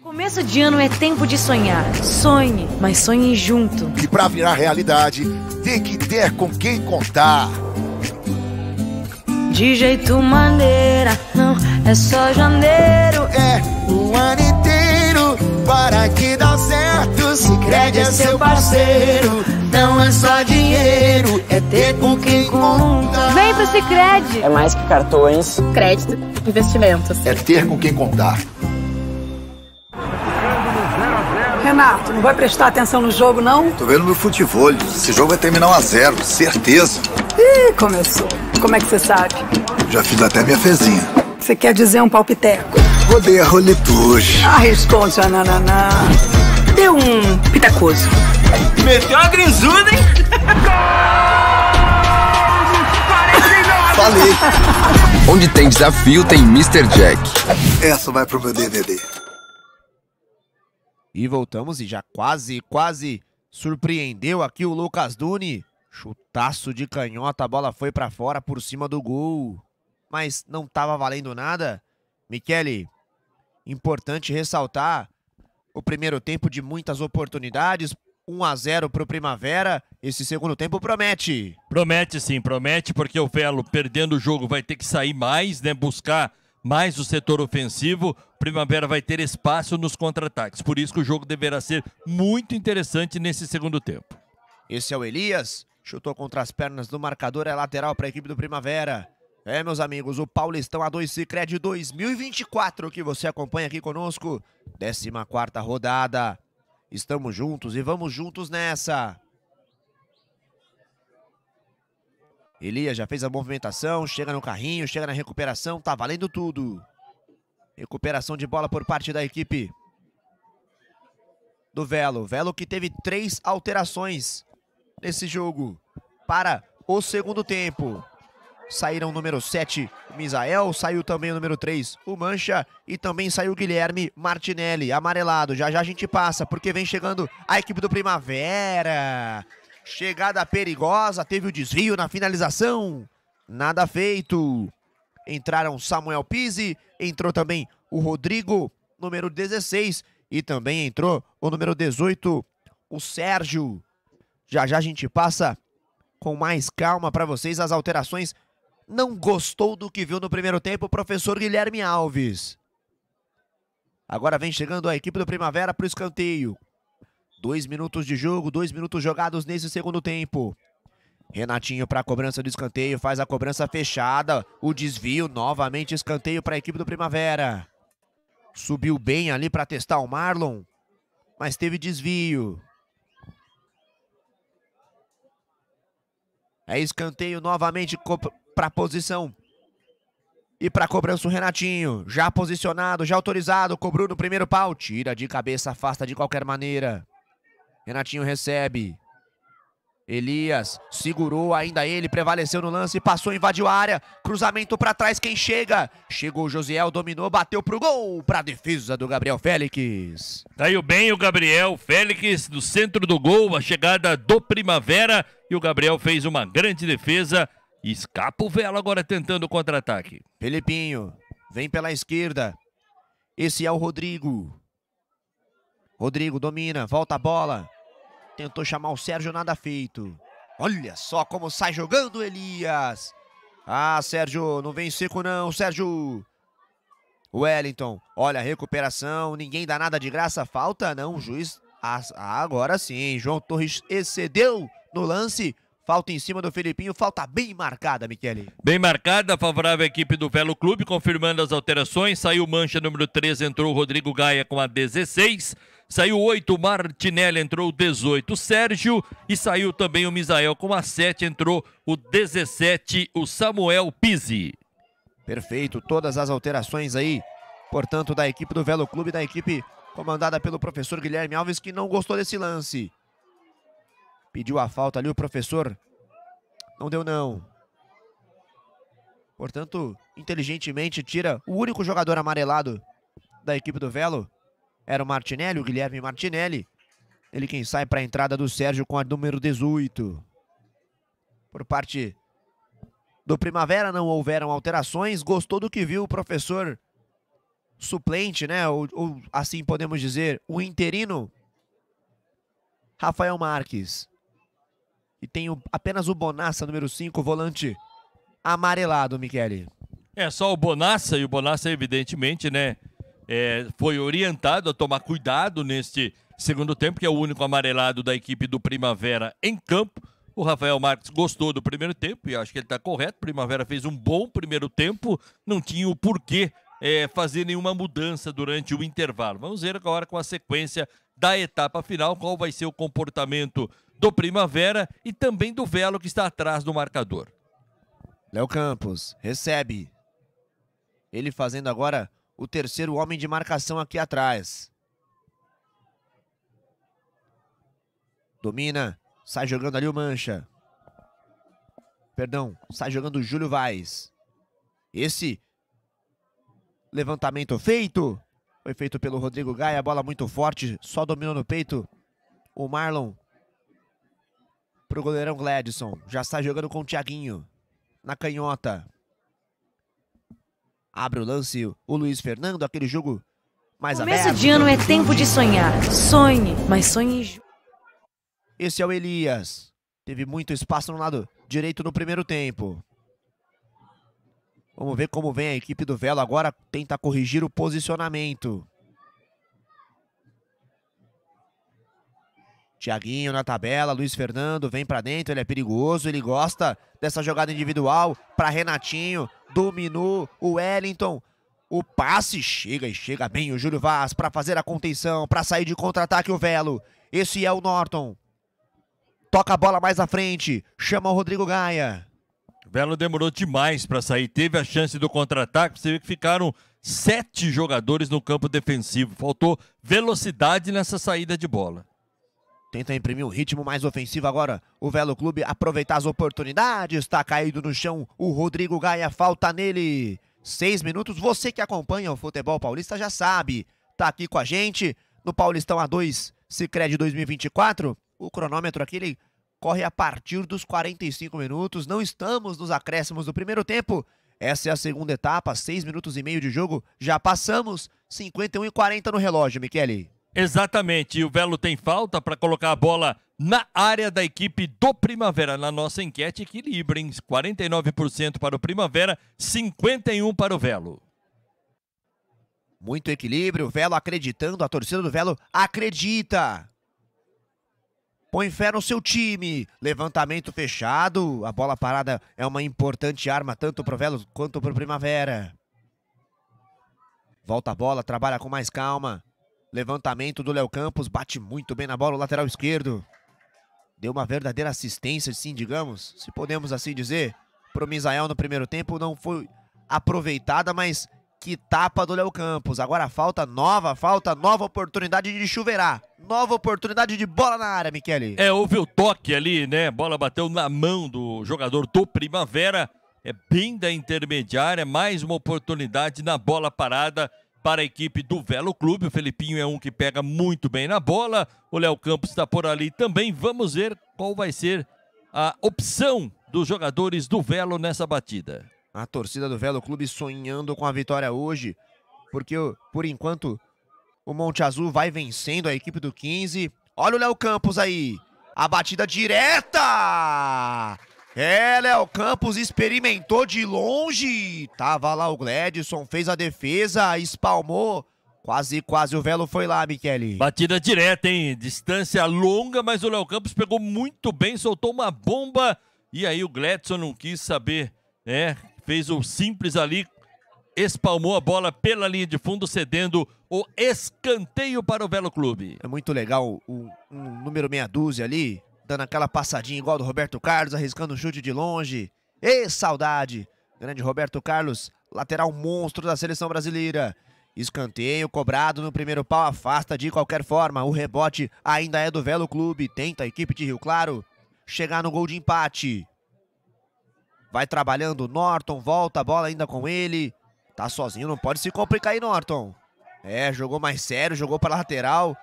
Começo de ano é tempo de sonhar. Sonhe, mas sonhe junto. E para virar realidade, tem que ter com quem contar. De jeito maneira, não, é só janeiro. É o ano inteiro, para que dá certo. Sicredi é seu parceiro, não é só dinheiro, é ter com quem contar. Vem pro Sicredi. É mais que cartões, crédito, investimentos. É ter com quem contar. Renato, não vai prestar atenção no jogo, não? Tô vendo meu futebol. Esse jogo vai terminar um a zero, certeza. Ih, começou. Como é que você sabe? Já fiz até minha fezinha. Você quer dizer um palpiteco? Rodei a roletuja. Arriscou já nananá. Deu um pitacoso. Meteu a grizuda, hein? Falei. Onde tem desafio, tem mister Jack. Essa vai pro meu D V D. E voltamos e já quase, quase surpreendeu aqui o Lucas Duni. Chutaço de canhota, a bola foi para fora por cima do gol. Mas não estava valendo nada. Michele, importante ressaltar o primeiro tempo de muitas oportunidades. um a zero para o Primavera. Esse segundo tempo promete. Promete sim, promete, porque o Velo perdendo o jogo vai ter que sair mais, né? Buscar mais o setor ofensivo. Primavera vai ter espaço nos contra-ataques. Por isso que o jogo deverá ser muito interessante nesse segundo tempo. Esse é o Elias. Chutou contra as pernas do marcador. É lateral para a equipe do Primavera. É, meus amigos, o Paulistão A dois Sicredi dois mil e vinte e quatro que você acompanha aqui conosco. décima quarta rodada. Estamos juntos e vamos juntos nessa. Elias já fez a movimentação, chega no carrinho, chega na recuperação, tá valendo tudo. Recuperação de bola por parte da equipe do Velo. Velo que teve três alterações nesse jogo para o segundo tempo. Saíram o número sete, o Misael, saiu também o número três, o Mancha, e também saiu o Guilherme Martinelli, amarelado. Já já a gente passa, porque vem chegando a equipe do Primavera. Chegada perigosa, teve o desvio na finalização. Nada feito. Entraram Samuel Pizzi, entrou também o Rodrigo, número dezesseis. E também entrou o número dezoito, o Sérgio. Já já a gente passa com mais calma para vocês as alterações. Não gostou do que viu no primeiro tempo o professor Guilherme Alves. Agora vem chegando a equipe do Primavera para o escanteio. Dois minutos de jogo, dois minutos jogados nesse segundo tempo. Renatinho para a cobrança do escanteio, faz a cobrança fechada. O desvio, novamente escanteio para a equipe do Primavera. Subiu bem ali para testar o Marlon, mas teve desvio. É escanteio novamente para a posição. E para a cobrança o Renatinho, já posicionado, já autorizado, cobrou no primeiro pau. Tira de cabeça, afasta de qualquer maneira. Renatinho recebe. Elias segurou ainda ele, prevaleceu no lance, passou, invadiu a área. Cruzamento para trás, quem chega? Chegou o Josiel, dominou, bateu pro gol, para defesa do Gabriel Félix. Saiu bem o Gabriel Félix do centro do gol, a chegada do Primavera. E o Gabriel fez uma grande defesa. Escapa o Velo agora tentando o contra-ataque. Felipinho vem pela esquerda. Esse é o Rodrigo. Rodrigo domina, volta a bola. Tentou chamar o Sérgio, nada feito. Olha só como sai jogando Elias. Ah, Sérgio, não vem seco não, Sérgio. Wellington, olha a recuperação. Ninguém dá nada de graça, falta não. O juiz, ah, agora sim. João Torres excedeu no lance. Falta em cima do Felipinho, falta bem marcada, Michele. Bem marcada, favorável a equipe do Velo Clube, confirmando as alterações. Saiu Mancha, número treze, entrou o Rodrigo Gaia com a dezesseis. Saiu oito, Martinelli, entrou o dezoito, Sérgio. E saiu também o Misael com a sete, entrou o dezessete, o Samuel Pizzi. Perfeito, todas as alterações aí, portanto, da equipe do Velo Clube, da equipe comandada pelo professor Guilherme Alves, que não gostou desse lance. Pediu a falta ali o professor. Não deu não. Portanto, inteligentemente tira o único jogador amarelado da equipe do Velo. Era o Martinelli, o Guilherme Martinelli. Ele quem sai para a entrada do Sérgio com a número dezoito. Por parte do Primavera, não houveram alterações. Gostou do que viu o professor suplente, né? Ou, ou assim podemos dizer, o interino Rafael Marques. E tem o, apenas o Bonassa, número cinco, volante amarelado, Michele. É, só o Bonassa, e o Bonassa evidentemente, né, é, foi orientado a tomar cuidado neste segundo tempo, que é o único amarelado da equipe do Primavera em campo. O Rafael Marques gostou do primeiro tempo e acho que ele está correto. Primavera fez um bom primeiro tempo, não tinha o porquê é, fazer nenhuma mudança durante o intervalo. Vamos ver agora com a sequência da etapa final, qual vai ser o comportamento do Primavera e também do Velo, que está atrás do marcador. Léo Campos recebe. Ele fazendo agora o terceiro homem de marcação aqui atrás. Domina. Sai jogando ali o Mancha. Perdão, sai jogando o Júlio Vaz. Esse levantamento feito. Foi feito pelo Rodrigo Gaia. A bola muito forte, só dominou no peito o Marlon. Para o goleirão Gledson. Já sai jogando com o Thiaguinho. Na canhota. Abre o lance o Luiz Fernando. Aquele jogo mais aberto. Começo de ano é tempo de sonhar. Sonhe, mas sonhe... Esse é o Elias. Teve muito espaço no lado direito no primeiro tempo. Vamos ver como vem a equipe do Velo agora. Tenta corrigir o posicionamento. Thiaguinho na tabela. Luiz Fernando vem pra dentro. Ele é perigoso. Ele gosta dessa jogada individual. Pra Renatinho. Dominou o Wellington. O passe chega e chega bem. O Júlio Vaz pra fazer a contenção. Pra sair de contra-ataque o Velo. Esse é o Norton. Toca a bola mais à frente, chama o Rodrigo Gaia. O Velo demorou demais para sair, teve a chance do contra-ataque, você vê que ficaram sete jogadores no campo defensivo. Faltou velocidade nessa saída de bola. Tenta imprimir um ritmo mais ofensivo agora. O Velo Clube aproveitar as oportunidades, está caído no chão o Rodrigo Gaia, falta nele. Seis minutos, você que acompanha o Futebol Paulista já sabe. Tá aqui com a gente no Paulistão A dois, Sicredi dois mil e vinte e quatro. O cronômetro aqui, ele corre a partir dos quarenta e cinco minutos. Não estamos nos acréscimos do primeiro tempo. Essa é a segunda etapa, seis minutos e meio de jogo. Já passamos, cinquenta e um e quarenta no relógio, Michele. Exatamente, e o Velo tem falta para colocar a bola na área da equipe do Primavera. Na nossa enquete, equilibra, hein? quarenta e nove por cento para o Primavera, cinquenta e um por cento para o Velo. Muito equilíbrio, o Velo acreditando, a torcida do Velo acredita. Põe fé no seu time, levantamento fechado, a bola parada é uma importante arma tanto pro Velo quanto pro Primavera. Volta a bola, trabalha com mais calma, levantamento do Léo Campos, bate muito bem na bola o lateral esquerdo. Deu uma verdadeira assistência, sim, digamos, se podemos assim dizer, pro Misael no primeiro tempo, não foi aproveitada, mas que tapa do Léo Campos. Agora falta nova, falta nova oportunidade de chuveirar. Nova oportunidade de bola na área, Michele. É, houve o toque ali, né? A bola bateu na mão do jogador do Primavera. É bem da intermediária. Mais uma oportunidade na bola parada para a equipe do Velo Clube. O Felipinho é um que pega muito bem na bola. O Léo Campos está por ali também. Vamos ver qual vai ser a opção dos jogadores do Velo nessa batida. A torcida do Velo Clube sonhando com a vitória hoje. Porque, por enquanto... O Monte Azul vai vencendo a equipe do quinze. Olha o Léo Campos aí. A batida direta. É, Léo Campos experimentou de longe. Tava lá o Gledson, fez a defesa, espalmou. Quase, quase o Velo foi lá, Michele. Batida direta, hein? Distância longa, mas o Léo Campos pegou muito bem, soltou uma bomba. E aí o Gledson não quis saber, né? Fez o simples ali. Espalmou a bola pela linha de fundo, cedendo o escanteio para o Velo Clube. É muito legal o, um número meia dúzia ali, dando aquela passadinha igual do Roberto Carlos, arriscando um chute de longe. E saudade! Grande Roberto Carlos, lateral monstro da seleção brasileira. Escanteio cobrado no primeiro pau, afasta de qualquer forma. O rebote ainda é do Velo Clube. Tenta a equipe de Rio Claro chegar no gol de empate. Vai trabalhando o Norton, volta a bola ainda com ele. Tá sozinho, não pode se complicar aí, Norton. É, jogou mais sério, jogou pra lateral.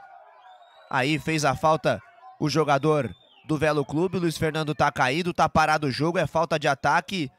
Aí fez a falta o jogador do Velo Clube. Luiz Fernando tá caído, tá parado o jogo, é falta de ataque.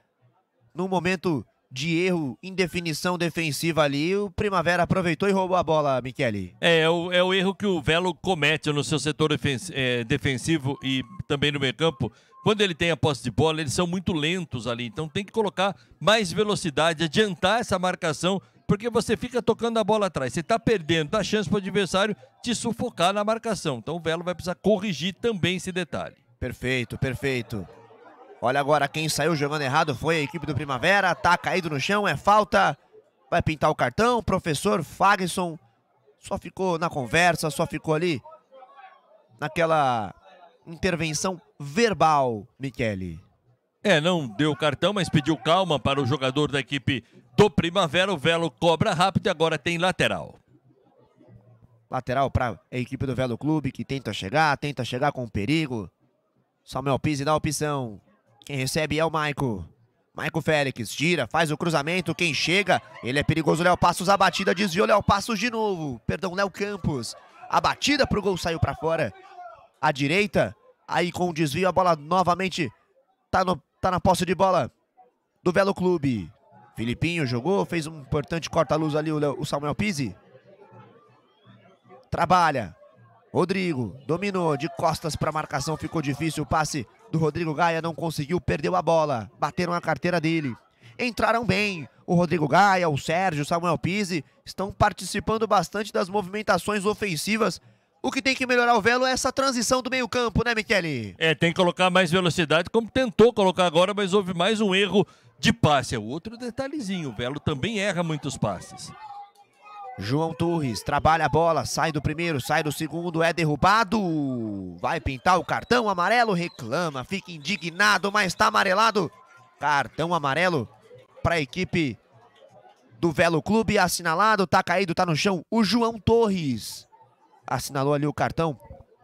num momento de erro, indefinição defensiva ali, o Primavera aproveitou e roubou a bola, Michele. É, é o, é o erro que o Velo comete no seu setor defen é, defensivo e também no meio campo. Quando ele tem a posse de bola, eles são muito lentos ali, então tem que colocar mais velocidade, adiantar essa marcação, porque você fica tocando a bola atrás, você está perdendo, dá chance para o adversário te sufocar na marcação. Então o Velo vai precisar corrigir também esse detalhe. Perfeito, perfeito. Olha agora, quem saiu jogando errado foi a equipe do Primavera, tá caído no chão, é falta, vai pintar o cartão, professor Fagson só ficou na conversa, só ficou ali naquela intervenção verbal, Michele. É, não deu cartão, mas pediu calma para o jogador da equipe do Primavera, o Velo cobra rápido e agora tem lateral. Lateral para a equipe do Velo Clube, que tenta chegar, tenta chegar com perigo. Samuel Pizzi dá a opção. Quem recebe é o Maico. Maico Félix tira, faz o cruzamento. Quem chega, ele é perigoso. Léo Passos, a batida desviou. Léo Passos de novo. Perdão, Léo Campos. A batida pro gol saiu para fora. À direita, aí com o desvio, a bola novamente tá, no, tá na posse de bola do Velo Clube. Filipinho jogou, fez um importante corta-luz ali o, Léo, o Samuel Pizzi. Trabalha. Rodrigo dominou de costas para a marcação, ficou difícil o passe do Rodrigo Gaia, não conseguiu, perdeu a bola, bateram a carteira dele. Entraram bem, o Rodrigo Gaia, o Sérgio, o Samuel Pizzi estão participando bastante das movimentações ofensivas. O que tem que melhorar o Velo é essa transição do meio campo, né, Michele? É, tem que colocar mais velocidade, como tentou colocar agora, mas houve mais um erro de passe. É outro detalhezinho, o Velo também erra muitos passes. João Torres trabalha a bola, sai do primeiro, sai do segundo, é derrubado. Vai pintar o cartão amarelo, reclama, fica indignado, mas está amarelado. Cartão amarelo para a equipe do Velo Clube, assinalado, tá caído, tá no chão. O João Torres assinalou ali o cartão,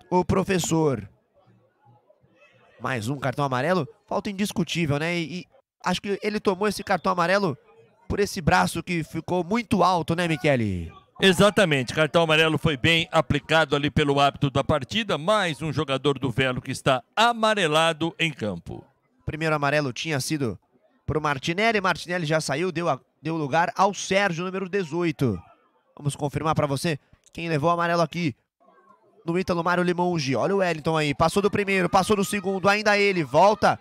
o professor. Mais um cartão amarelo, falta indiscutível, né? E, e acho que ele tomou esse cartão amarelo por esse braço que ficou muito alto, né, Michele? Exatamente, cartão amarelo foi bem aplicado ali pelo árbitro da partida, mais um jogador do Velo que está amarelado em campo. Primeiro amarelo tinha sido para o Martinelli, Martinelli já saiu, deu, a, deu lugar ao Sérgio, número dezoito. Vamos confirmar para você quem levou o amarelo aqui no Ítalo Mário Limongi. Olha o Wellington aí, passou do primeiro, passou do segundo, ainda ele, volta...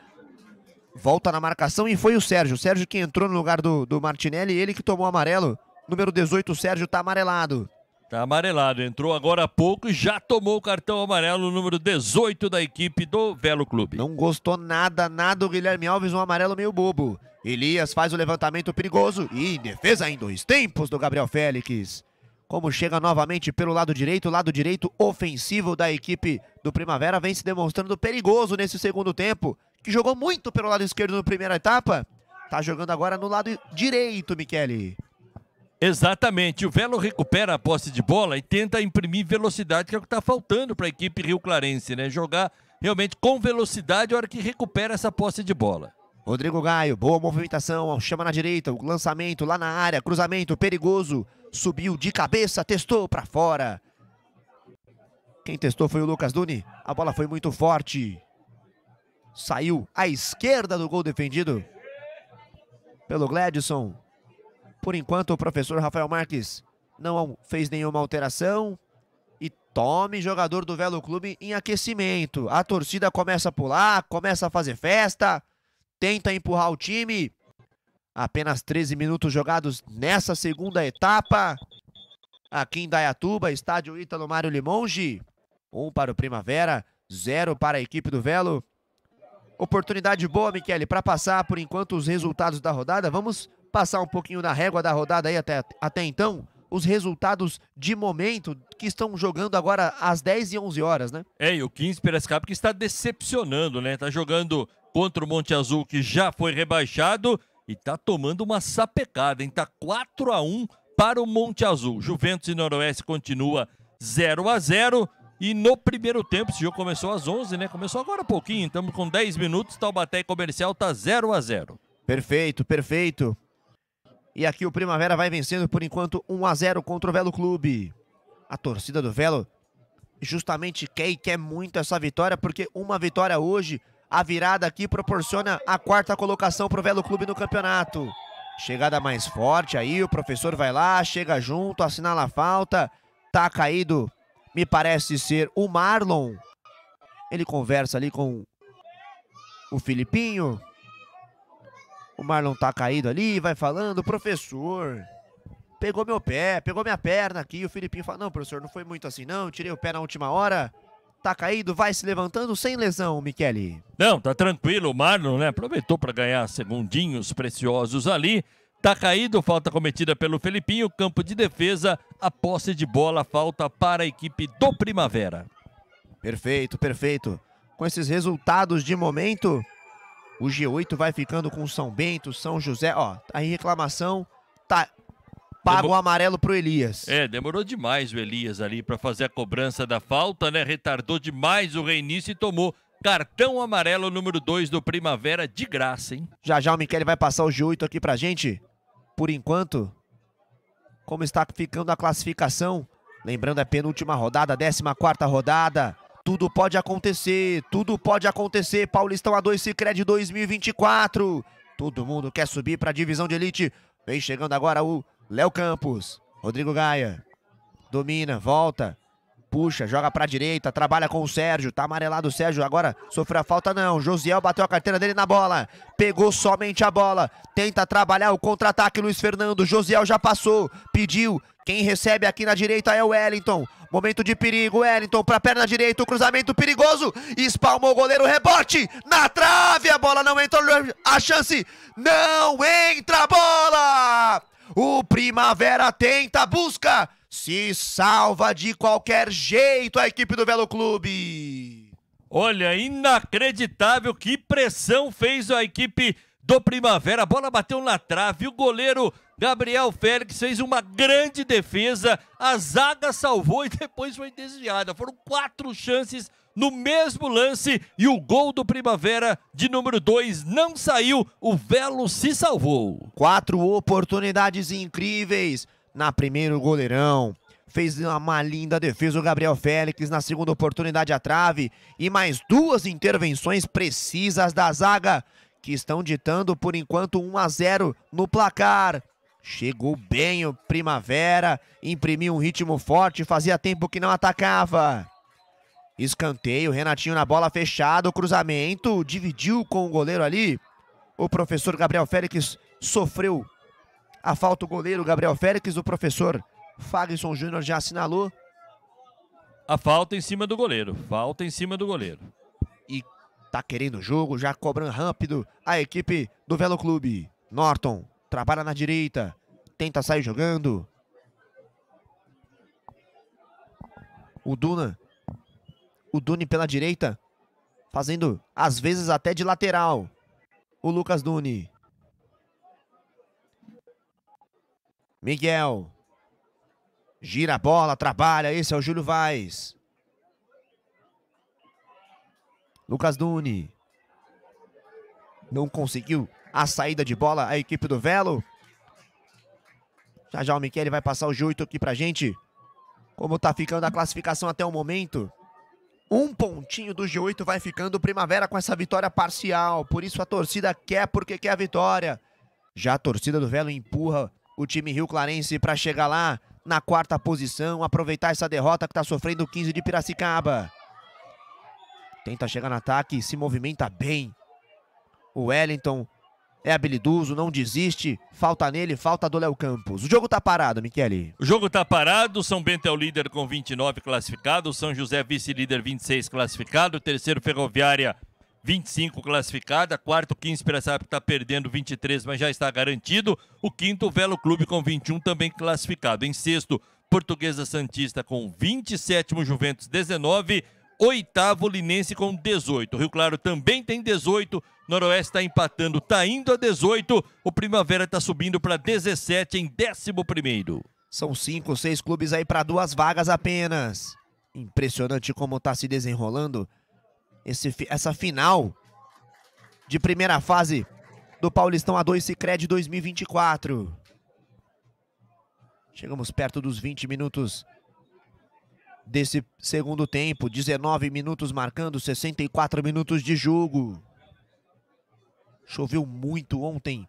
Volta na marcação e foi o Sérgio. O Sérgio que entrou no lugar do, do Martinelli, ele que tomou amarelo. Número dezoito, o Sérgio tá amarelado. Tá amarelado, entrou agora há pouco e já tomou o cartão amarelo, número dezoito da equipe do Velo Clube. Não gostou nada, nada o Guilherme Alves, um amarelo meio bobo. Elias faz o levantamento perigoso e defesa em dois tempos do Gabriel Félix. Como chega novamente pelo lado direito, lado direito ofensivo da equipe do Primavera, vem se demonstrando perigoso nesse segundo tempo, que jogou muito pelo lado esquerdo na primeira etapa, tá jogando agora no lado direito, Michele. Exatamente, o Velo recupera a posse de bola e tenta imprimir velocidade, que é o que tá faltando para a equipe rio-clarense, né? Jogar realmente com velocidade a hora que recupera essa posse de bola. Rodrigo Gaio, boa movimentação, chama na direita, o lançamento lá na área, cruzamento perigoso, subiu de cabeça, testou para fora. Quem testou foi o Lucas Duni, a bola foi muito forte. Saiu à esquerda do gol defendido pelo Gledson. Por enquanto o professor Rafael Marques não fez nenhuma alteração. E tome jogador do Velo Clube em aquecimento. A torcida começa a pular, começa a fazer festa. Tenta empurrar o time. Apenas treze minutos jogados nessa segunda etapa. Aqui em Indaiatuba, estádio Ítalo Mário Limongi. Um para o Primavera, zero para a equipe do Velo. Oportunidade boa, Michele, para passar por enquanto os resultados da rodada. Vamos passar um pouquinho da régua da rodada aí até, até então. Os resultados de momento que estão jogando agora às dez e onze horas, né? É, e o quinze de Piracicaba que está decepcionando, né? Tá jogando contra o Monte Azul, que já foi rebaixado, e tá tomando uma sapecada, hein? Tá quatro a um para o Monte Azul. Juventus e Noroeste continua zero a zero. E no primeiro tempo, esse jogo começou às onze, né? Começou agora há pouquinho, estamos com dez minutos, Taubaté e Comercial tá zero a zero. Perfeito, perfeito. E aqui o Primavera vai vencendo por enquanto um a zero contra o Velo Clube. A torcida do Velo justamente quer e quer muito essa vitória, porque uma vitória hoje A virada aqui proporciona a quarta colocação para o Velo Clube no campeonato. Chegada mais forte aí, o professor vai lá, chega junto, assinala a falta. Tá caído, me parece ser o Marlon. Ele conversa ali com o Filipinho. O Marlon tá caído ali, vai falando, professor, pegou meu pé, pegou minha perna aqui. O Filipinho fala, não professor, não foi muito assim não, tirei o pé na última hora. Tá caído, vai se levantando sem lesão, Michele. Não, tá tranquilo o Marlon, né? Aproveitou para ganhar segundinhos preciosos ali. Tá caído, falta cometida pelo Felipinho, campo de defesa, a posse de bola, falta para a equipe do Primavera. Perfeito, perfeito. Com esses resultados de momento, o G oito vai ficando com São Bento, São José. Ó, aí reclamação, tá... Paga Demor... o amarelo pro Elias. É, demorou demais o Elias ali para fazer a cobrança da falta, né? Retardou demais o reinício e tomou cartão amarelo número dois do Primavera de graça, hein? Já já o Michele vai passar o G oito aqui pra gente. Por enquanto, como está ficando a classificação. Lembrando, é penúltima rodada, décima quarta rodada. Tudo pode acontecer, tudo pode acontecer. Paulistão A dois, Sicredi dois mil e vinte e quatro. Todo mundo quer subir pra divisão de elite. Vem chegando agora o Léo Campos, Rodrigo Gaia, domina, volta, puxa, joga pra direita, trabalha com o Sérgio, tá amarelado o Sérgio, agora sofreu a falta não, Josiel bateu a carteira dele na bola, pegou somente a bola, tenta trabalhar o contra-ataque Luiz Fernando, Josiel já passou, pediu, quem recebe aqui na direita é o Wellington, momento de perigo, Wellington pra perna direita, o cruzamento perigoso, espalmou o goleiro, rebote, na trave, a bola não entra, a chance, não entra a bola! O Primavera tenta, busca, se salva de qualquer jeito a equipe do Velo Clube. Olha, inacreditável, que pressão fez a equipe do Primavera. A bola bateu na trave, o goleiro Gabriel Félix fez uma grande defesa, a zaga salvou e depois foi desviada. Foram quatro chances no mesmo lance e o gol do Primavera de número dois não saiu, o Velo se salvou. Quatro oportunidades incríveis. Na primeira, o goleirão fez uma linda defesa, o Gabriel Félix. Na segunda oportunidade, a trave. E mais duas intervenções precisas da zaga, que estão ditando por enquanto um a zero no placar. Chegou bem o Primavera, imprimiu um ritmo forte, fazia tempo que não atacava. Escanteio, Renatinho na bola, fechado, cruzamento, dividiu com o goleiro ali. O professor Gabriel Félix sofreu a falta, o goleiro Gabriel Félix, o professor Fagson Júnior já assinalou. A falta em cima do goleiro, falta em cima do goleiro. E tá querendo o jogo, já cobrando rápido a equipe do Velo Clube. Norton trabalha na direita, tenta sair jogando. O Duna... O Duni pela direita, fazendo às vezes até de lateral. O Lucas Duni. Miguel. Gira a bola, trabalha. Esse é o Júlio Vaz. Lucas Duni. Não conseguiu a saída de bola a equipe do Velo. Já já o Michele vai passar o G oito aqui pra gente. Como tá ficando a classificação até o momento. Um pontinho do G oito vai ficando o Primavera com essa vitória parcial. Por isso a torcida quer, porque quer a vitória. Já a torcida do Velo empurra o time Rio Clarense para chegar lá na quarta posição. Aproveitar essa derrota que está sofrendo o quinze de Piracicaba. Tenta chegar no ataque, se movimenta bem. O Wellington é habilidoso, não desiste, falta nele, falta do Léo Campos. O jogo tá parado, Michele. O jogo tá parado, São Bento é o líder com vinte e nove classificados, São José vice-líder vinte e seis classificado, terceiro Ferroviária vinte e cinco classificada, quarto quinze Piracicaba tá perdendo vinte e três, mas já está garantido, o quinto Velo Clube com vinte e um também classificado, em sexto Portuguesa Santista com vinte e sete, Juventus dezenove, oitavo Linense com dezoito, Rio Claro também tem dezoito, Noroeste está empatando, está indo a dezoito, o Primavera está subindo para dezessete em décimo primeiro. São cinco, seis clubes aí para duas vagas apenas. Impressionante como está se desenrolando esse, essa final de primeira fase do Paulistão A dois Sicredi dois mil e vinte e quatro. Chegamos perto dos vinte minutos desse segundo tempo. dezenove minutos marcando, sessenta e quatro minutos de jogo. Choveu muito ontem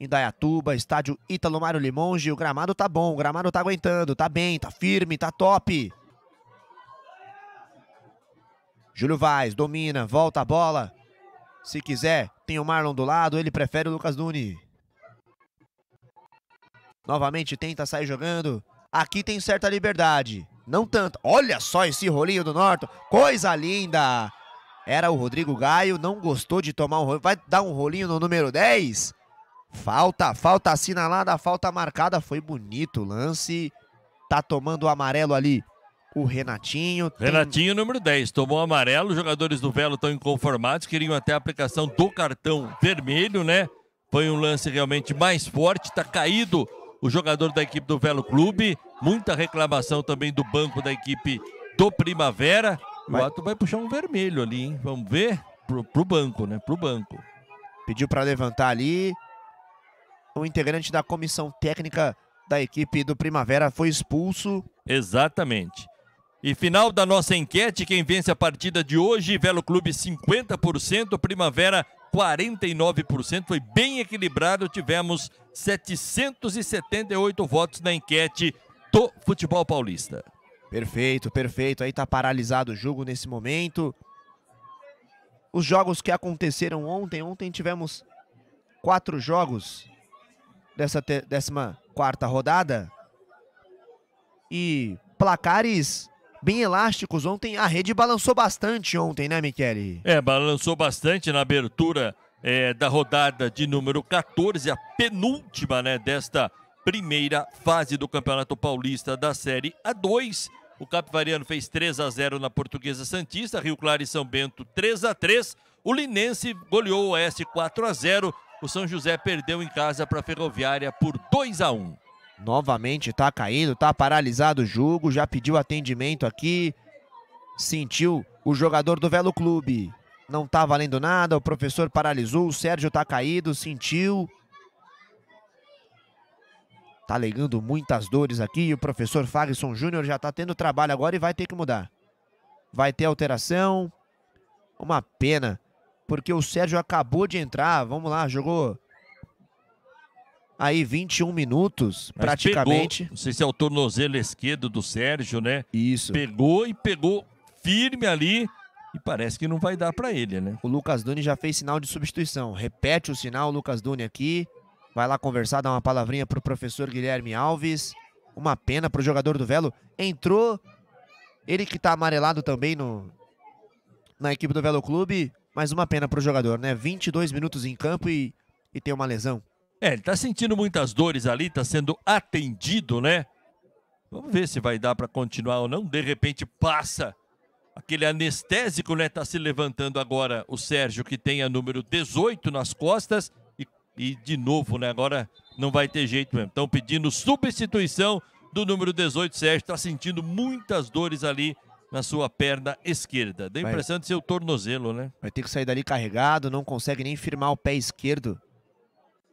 em Indaiatuba, estádio Ítalo Mário Limongi. O gramado tá bom, o gramado tá aguentando, tá bem, tá firme, tá top. Júlio Vaz domina, volta a bola. Se quiser, tem o Marlon do lado, ele prefere o Lucas Nuni. Novamente tenta sair jogando. Aqui tem certa liberdade, não tanto. Olha só esse rolinho do Norton, coisa linda. Era o Rodrigo Gaio, não gostou de tomar um rolinho. Vai dar um rolinho no número dez. Falta, falta assinalada, falta marcada. Foi bonito o lance. Tá tomando o amarelo ali o Renatinho. Tem... Renatinho, número dez, tomou o amarelo. Os jogadores do Velo estão inconformados. Queriam até a aplicação do cartão vermelho, né? Foi um lance realmente mais forte. Tá caído o jogador da equipe do Velo Clube. Muita reclamação também do banco da equipe do Primavera. Vai. O Ato vai puxar um vermelho ali, hein? Vamos ver? Pro, pro banco, né? Pro banco. Pediu para levantar ali. O integrante da comissão técnica da equipe do Primavera foi expulso. Exatamente. E final da nossa enquete, quem vence a partida de hoje? Velo Clube cinquenta por cento, Primavera quarenta e nove por cento. Foi bem equilibrado, tivemos setecentos e setenta e oito votos na enquete do Futebol Paulista. Perfeito, perfeito. Aí tá paralisado o jogo nesse momento. Os jogos que aconteceram ontem. Ontem tivemos quatro jogos dessa décima quarta rodada. E placares bem elásticos ontem. A rede balançou bastante ontem, né, Michele? É, balançou bastante na abertura é, da rodada de número quatorze. A penúltima, né, desta primeira fase do Campeonato Paulista da Série A dois. O Capivariano fez três a zero na Portuguesa Santista, Rio Claro e São Bento três a três. O Linense goleou o Oeste quatro a zero. O São José perdeu em casa para a Ferroviária por dois a um. Novamente está caído, está paralisado o jogo, já pediu atendimento aqui. Sentiu o jogador do Velo Clube. Não está valendo nada, o professor paralisou, o Sérgio está caído, sentiu. Tá alegando muitas dores aqui. O professor Fagson Júnior já tá tendo trabalho agora e vai ter que mudar. Vai ter alteração. Uma pena, porque o Sérgio acabou de entrar. Vamos lá, jogou aí vinte e um minutos, mas praticamente. Pegou, não sei se é o tornozelo esquerdo do Sérgio, né? Isso. Pegou e pegou firme ali e parece que não vai dar pra ele, né? O Lucas Duni já fez sinal de substituição. Repete o sinal, o Lucas Duni aqui. Vai lá conversar, dar uma palavrinha pro professor Guilherme Alves. Uma pena pro jogador do Velo. Entrou, ele que tá amarelado também no, na equipe do Velo Clube. Mas uma pena pro jogador, né? vinte e dois minutos em campo e, e tem uma lesão. É, ele tá sentindo muitas dores ali, tá sendo atendido, né? Vamos ver se vai dar pra continuar ou não. De repente passa aquele anestésico, né? Tá se levantando agora o Sérgio, que tem a número dezoito nas costas. E de novo, né? Agora não vai ter jeito mesmo. Estão pedindo substituição do número dezoito, Sérgio. Está sentindo muitas dores ali na sua perna esquerda. Dá a impressão de ser o tornozelo, né? Vai ter que sair dali carregado, não consegue nem firmar o pé esquerdo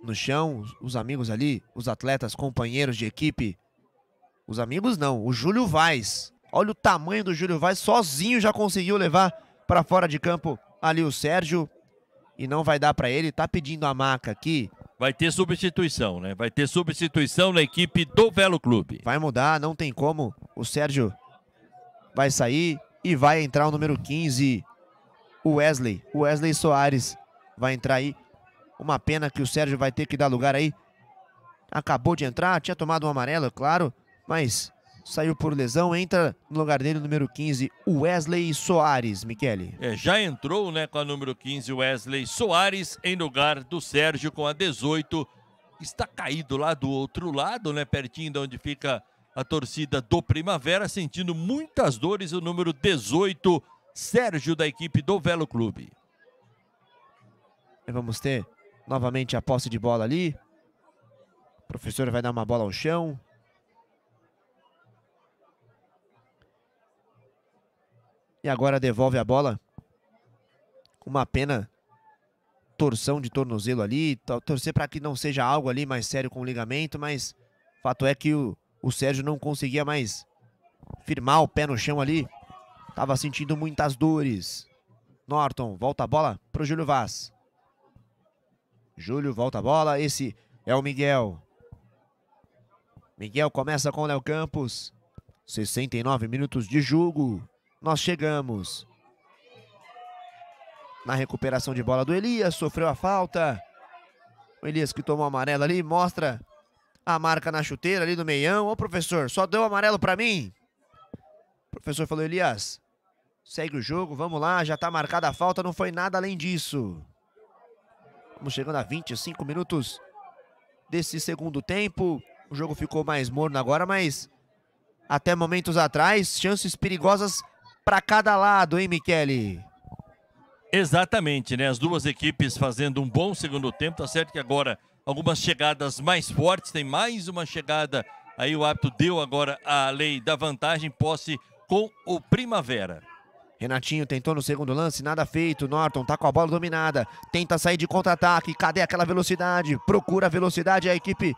no chão. Os amigos ali, os atletas, companheiros de equipe. Os amigos não, o Júlio Vaz. Olha o tamanho do Júlio Vaz, sozinho já conseguiu levar para fora de campo ali o Sérgio. E não vai dar para ele, tá pedindo a maca aqui. Vai ter substituição, né? Vai ter substituição na equipe do Velo Clube. Vai mudar, não tem como. O Sérgio vai sair e vai entrar o número quinze, o Wesley. O Wesley Soares vai entrar aí. Uma pena que o Sérgio vai ter que dar lugar aí. Acabou de entrar, tinha tomado um amarelo, claro, mas saiu por lesão, entra no lugar dele o número quinze, Wesley Soares, Michele. É, já entrou, né, com a número quinze, Wesley Soares, em lugar do Sérgio com a dezoito. Está caído lá do outro lado, né, pertinho de onde fica a torcida do Primavera, sentindo muitas dores, o número dezoito, Sérgio, da equipe do Velo Clube. E vamos ter novamente a posse de bola ali. O professor vai dar uma bola ao chão. E agora devolve a bola. Uma pena. Torção de tornozelo ali. Torcer para que não seja algo ali mais sério com o ligamento. Mas fato é que o, o Sérgio não conseguia mais firmar o pé no chão ali. Tava sentindo muitas dores. Norton volta a bola para o Júlio Vaz. Júlio volta a bola. Esse é o Miguel. Miguel começa com o Léo Campos. sessenta e nove minutos de jogo. Nós chegamos. Na recuperação de bola do Elias, sofreu a falta. O Elias que tomou amarelo ali, mostra a marca na chuteira ali do meião. Ô professor, só deu amarelo pra mim. O professor falou, Elias, segue o jogo, vamos lá, já tá marcada a falta, não foi nada além disso. Vamos chegando a vinte e cinco minutos desse segundo tempo. O jogo ficou mais morno agora, mas até momentos atrás, chances perigosas pra cada lado, hein, Michele? Exatamente, né? As duas equipes fazendo um bom segundo tempo. Tá certo que agora algumas chegadas mais fortes. Tem mais uma chegada. Aí o árbitro deu agora a lei da vantagem. Posse com o Primavera. Renatinho tentou no segundo lance. Nada feito. Norton tá com a bola dominada. Tenta sair de contra-ataque. Cadê aquela velocidade? Procura a velocidade. A equipe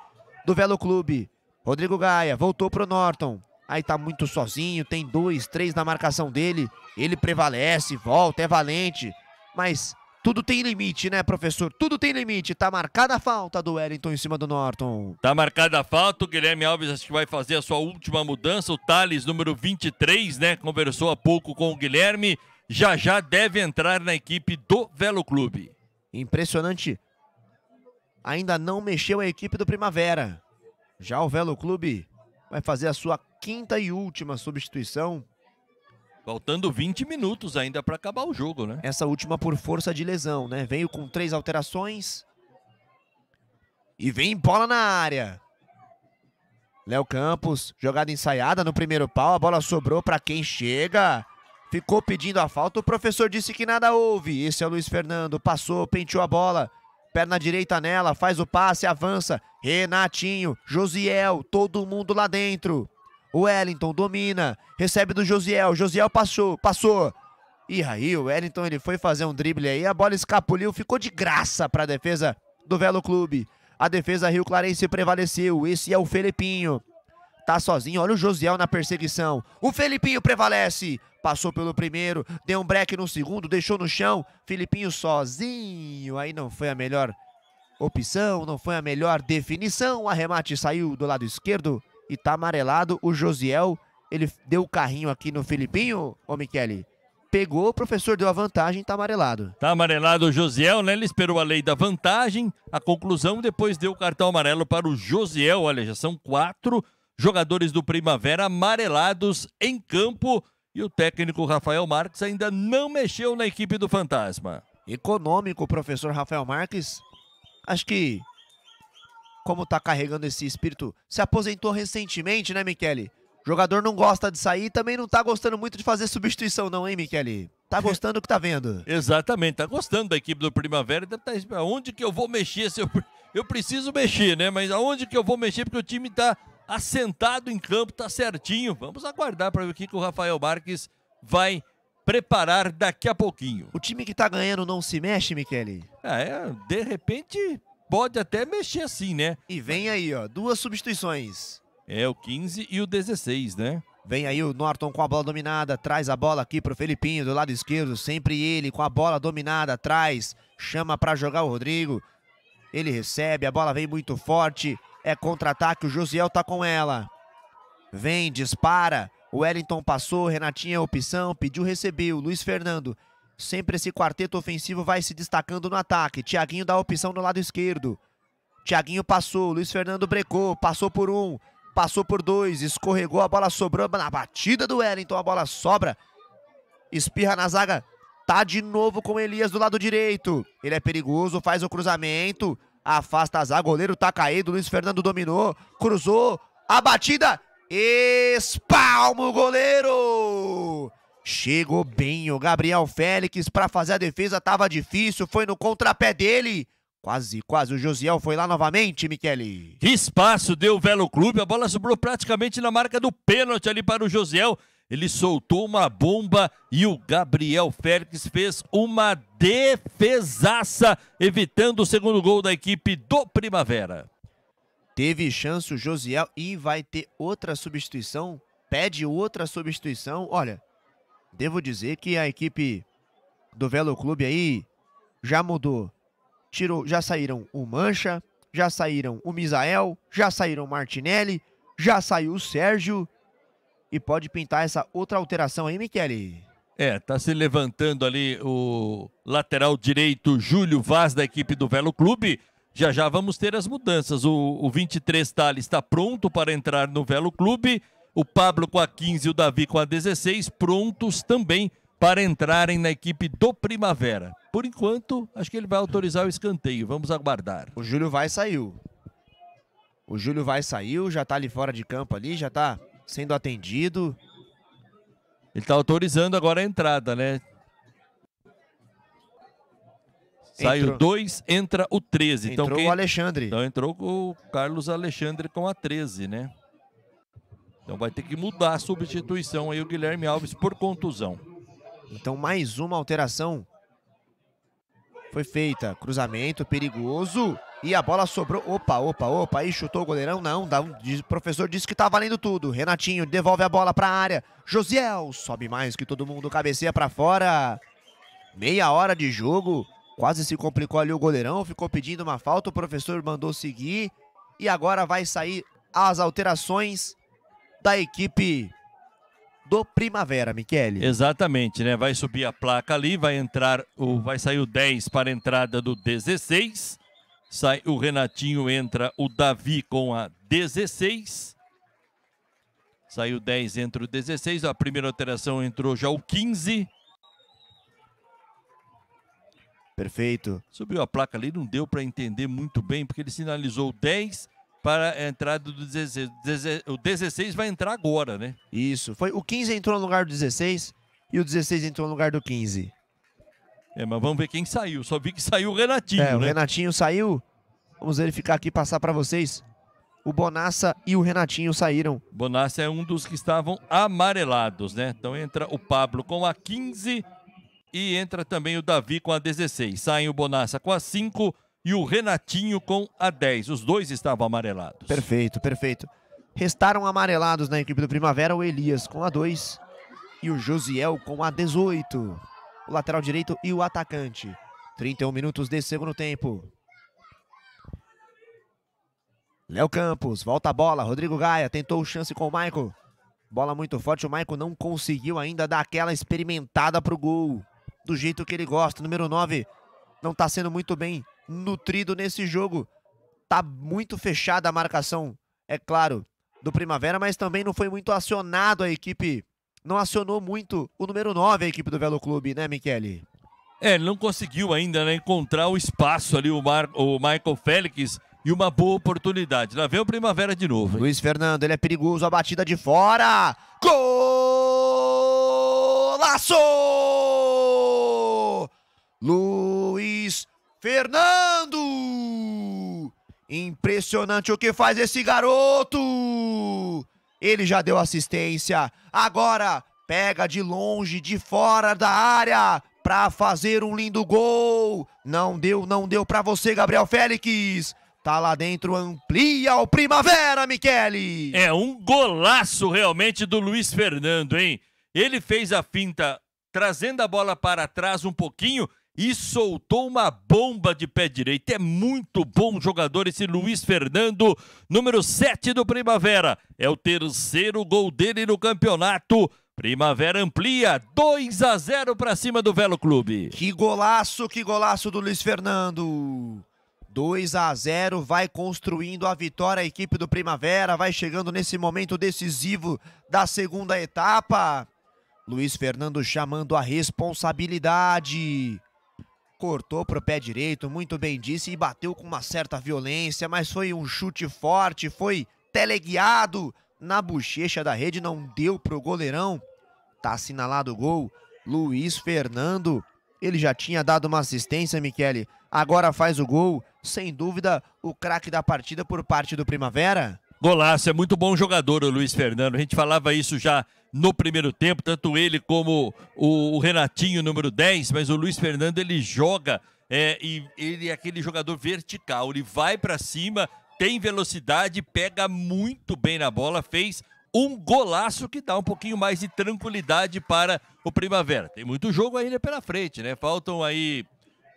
do Velo Clube. Rodrigo Gaia voltou pro Norton. Aí tá muito sozinho, tem dois, três na marcação dele. Ele prevalece, volta, é valente. Mas tudo tem limite, né, professor? Tudo tem limite. Tá marcada a falta do Wellington em cima do Norton. Tá marcada a falta. O Guilherme Alves acho que vai fazer a sua última mudança. O Thales, número vinte e três, né, conversou há pouco com o Guilherme. Já já deve entrar na equipe do Velo Clube. Impressionante. Ainda não mexeu a equipe do Primavera. Já o Velo Clube vai fazer a sua quinta e última substituição. Faltando vinte minutos ainda para acabar o jogo, né? Essa última por força de lesão, né? Veio com três alterações. E vem bola na área. Léo Campos, jogada ensaiada no primeiro pau. A bola sobrou para quem chega. Ficou pedindo a falta. O professor disse que nada houve. Esse é o Luiz Fernando. Passou, penteou a bola. Perna direita nela, faz o passe, avança. Renatinho, Josiel, todo mundo lá dentro. O Wellington domina, recebe do Josiel. Josiel passou, passou. E aí o Wellington ele foi fazer um drible aí, a bola escapuliu, ficou de graça para a defesa do Velo Clube. A defesa Rio Clarense prevaleceu, esse é o Felipinho. Tá sozinho, olha o Josiel na perseguição. O Felipinho prevalece. Passou pelo primeiro, deu um break no segundo, deixou no chão. Felipinho sozinho, aí não foi a melhor opção, não foi a melhor definição. O arremate saiu do lado esquerdo e tá amarelado. O Josiel, ele deu o carrinho aqui no Felipinho, ô Michele. Pegou, o professor deu a vantagem, tá amarelado. Tá amarelado o Josiel, né? Ele esperou a lei da vantagem, a conclusão, depois deu o cartão amarelo para o Josiel. Olha, já são quatro jogadores do Primavera amarelados em campo. E o técnico Rafael Marques ainda não mexeu na equipe do Fantasma. Econômico, o professor Rafael Marques. Acho que, como tá carregando esse espírito, se aposentou recentemente, né, Michele? O jogador não gosta de sair, também não tá gostando muito de fazer substituição não, hein, Michele? Tá gostando do que tá vendo. Exatamente, tá gostando da equipe do Primavera. Tá, aonde que eu vou mexer? Se eu, eu preciso mexer, né? Mas aonde que eu vou mexer? Porque o time tá assentado em campo, tá certinho. Vamos aguardar para ver o que o Rafael Marques vai preparar daqui a pouquinho. O time que tá ganhando não se mexe, Michele? Ah, é, de repente pode até mexer assim, né? E vem aí, ó, duas substituições. É, o quinze e o dezesseis, né? Vem aí o Norton com a bola dominada, traz a bola aqui pro Felipinho do lado esquerdo, sempre ele com a bola dominada, traz, chama para jogar o Rodrigo. Ele recebe, a bola vem muito forte. É contra-ataque, o Josiel tá com ela. Vem, dispara. O Wellington passou, Renatinho é opção, pediu, recebeu. Luiz Fernando. Sempre esse quarteto ofensivo vai se destacando no ataque. Thiaguinho dá opção no lado esquerdo. Thiaguinho passou, Luiz Fernando brecou, passou por um, passou por dois, escorregou, a bola sobrou na batida do Wellington, a bola sobra. Espirra na zaga. Tá de novo com o Elias do lado direito. Ele é perigoso, faz o cruzamento. Afasta a zaga, goleiro tá caído, Luiz Fernando dominou, cruzou, a batida, espalma o goleiro! Chegou bem o Gabriel Félix pra fazer a defesa, tava difícil, foi no contrapé dele. Quase, quase, o Josiel foi lá novamente, Michele. Que espaço deu o Velo Clube, a bola sobrou praticamente na marca do pênalti ali para o Josiel. Ele soltou uma bomba e o Gabriel Félix fez uma defesaça, evitando o segundo gol da equipe do Primavera. Teve chance o Josiel e vai ter outra substituição pede outra substituição. Olha, devo dizer que a equipe do Velo Clube aí já mudou. Tirou, já saíram o Mancha, já saíram o Misael, já saíram o Martinelli, já saiu o Sérgio. E pode pintar essa outra alteração aí, Michele. É, tá se levantando ali o lateral direito Júlio Vaz da equipe do Velo Clube. Já já vamos ter as mudanças. O, o vinte e três Thales está pronto para entrar no Velo Clube. O Pablo com a quinze e o Davi com a dezesseis prontos também para entrarem na equipe do Primavera. Por enquanto, acho que ele vai autorizar o escanteio. Vamos aguardar. O Júlio Vaz saiu. O Júlio Vaz saiu, já tá ali fora de campo ali, já tá sendo atendido. Ele tá autorizando agora a entrada, né? Sai o dois, entra o treze. Entrou então, quem... o Alexandre. Então entrou o Carlos Alexandre com a treze, né? Então vai ter que mudar a substituição aí o Guilherme Alves por contusão. Então mais uma alteração foi feita. Cruzamento perigoso e a bola sobrou. Opa, opa, opa. Aí chutou o goleirão. Não, dá um... o professor disse que tá valendo tudo. Renatinho devolve a bola pra área. Josiel sobe mais que todo mundo. Cabeceia pra fora. Meia hora de jogo. Quase se complicou ali o goleirão. Ficou pedindo uma falta. O professor mandou seguir. E agora vai sair as alterações da equipe do Primavera, Michele. Exatamente, né? Vai subir a placa ali, vai entrar o, vai sair o dez para a entrada do dezesseis. Sai o Renatinho, entra o Davi com a dezesseis. Sai o dez, entra o dezesseis. A primeira alteração entrou já o quinze. Perfeito. Subiu a placa ali, não deu para entender muito bem, porque ele sinalizou o dez para a entrada do dezesseis. O dezesseis vai entrar agora, né? Isso. Foi, o quinze entrou no lugar do dezesseis e o dezesseis entrou no lugar do quinze. É, mas vamos ver quem saiu. Só vi que saiu o Renatinho, é, né? O Renatinho saiu. Vamos verificar aqui, passar para vocês. O Bonassa e o Renatinho saíram. Bonassa é um dos que estavam amarelados, né? Então entra o Pablo com a quinze e entra também o Davi com a dezesseis. Saem o Bonassa com a cinco... e o Renatinho com a dez. Os dois estavam amarelados. Perfeito, perfeito. Restaram amarelados na equipe do Primavera o Elias com a dois e o Josiel com a dezoito. O lateral direito e o atacante. trinta e um minutos de segundo tempo. Léo Campos, volta a bola. Rodrigo Gaia tentou chance com o Maico. Bola muito forte, o Maico não conseguiu ainda dar aquela experimentada para o gol. Do jeito que ele gosta. Número nove não está sendo muito bem nutrido nesse jogo. Tá muito fechada a marcação, é claro, do Primavera, mas também não foi muito acionado a equipe. Não acionou muito o número nove, a equipe do Velo Clube, né, Michele? É, ele não conseguiu ainda, né, encontrar o espaço ali, o, Mar... o Michael Félix, e uma boa oportunidade. Lá vem o Primavera de novo. Hein? Luiz Fernando, ele é perigoso, a batida de fora. Golaço! Luiz Fernando! Impressionante o que faz esse garoto! Ele já deu assistência. Agora pega de longe, de fora da área, pra fazer um lindo gol. Não deu, não deu pra você, Gabriel Félix. Tá lá dentro, amplia o Primavera, Michele. É um golaço realmente do Luiz Fernando, hein? Ele fez a finta trazendo a bola para trás um pouquinho e soltou uma bomba de pé direito. É muito bom jogador esse Luiz Fernando, número sete do Primavera. É o terceiro gol dele no campeonato. Primavera amplia, dois a zero para cima do Velo Clube. Que golaço, que golaço do Luiz Fernando. dois a zero, vai construindo a vitória a equipe do Primavera, vai chegando nesse momento decisivo da segunda etapa. Luiz Fernando chamando a responsabilidade. Cortou para o pé direito, muito bem disse, e bateu com uma certa violência, mas foi um chute forte, foi teleguiado na bochecha da rede, não deu para o goleirão. Tá assinalado o gol, Luiz Fernando, ele já tinha dado uma assistência, Michele, agora faz o gol, sem dúvida o craque da partida por parte do Primavera. Golaço, é muito bom jogador o Luiz Fernando, a gente falava isso já no primeiro tempo, tanto ele como o Renatinho, número dez, mas o Luiz Fernando, ele joga, é, e ele é aquele jogador vertical, ele vai para cima, tem velocidade, pega muito bem na bola, fez um golaço que dá um pouquinho mais de tranquilidade para o Primavera. Tem muito jogo ainda pela frente, né? Faltam aí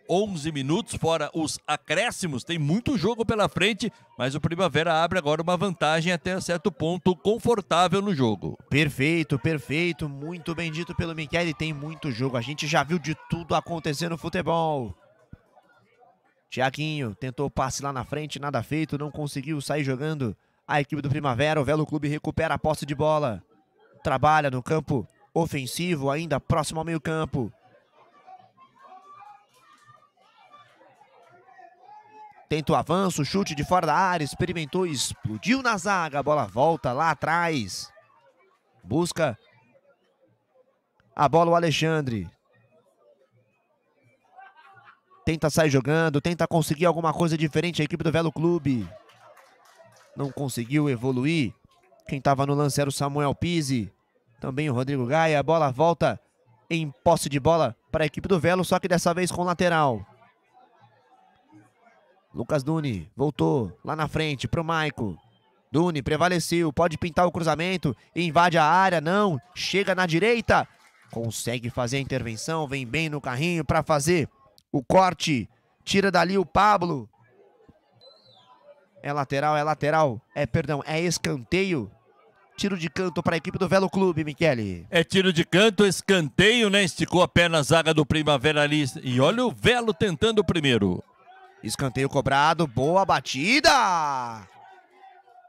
onze minutos, fora os acréscimos, tem muito jogo pela frente, mas o Primavera abre agora uma vantagem até certo ponto confortável no jogo. Perfeito, perfeito, muito bem dito pelo Michele, tem muito jogo, a gente já viu de tudo acontecer no futebol. Tiaguinho tentou passe lá na frente, nada feito, não conseguiu sair jogando a equipe do Primavera, o Velo Clube recupera a posse de bola, trabalha no campo ofensivo, ainda próximo ao meio campo. Tenta o avanço, chute de fora da área, experimentou, explodiu na zaga, a bola volta lá atrás. Busca a bola o Alexandre. Tenta sair jogando, tenta conseguir alguma coisa diferente a equipe do Velo Clube. Não conseguiu evoluir. Quem estava no lance era o Samuel Pizzi, também o Rodrigo Gaia. A bola volta em posse de bola para a equipe do Velo, só que dessa vez com o lateral. Lucas Duni voltou lá na frente pro Maico. Duni prevaleceu, pode pintar o cruzamento, invade a área, não, chega na direita. Consegue fazer a intervenção, vem bem no carrinho para fazer o corte. Tira dali o Pablo. É lateral, é lateral, é perdão, é escanteio. Tiro de canto para a equipe do Velo Clube, Michele. É tiro de canto, escanteio, né? Esticou a perna a zaga do Primavera ali. E olha o Velo tentando o primeiro. Escanteio cobrado, boa batida!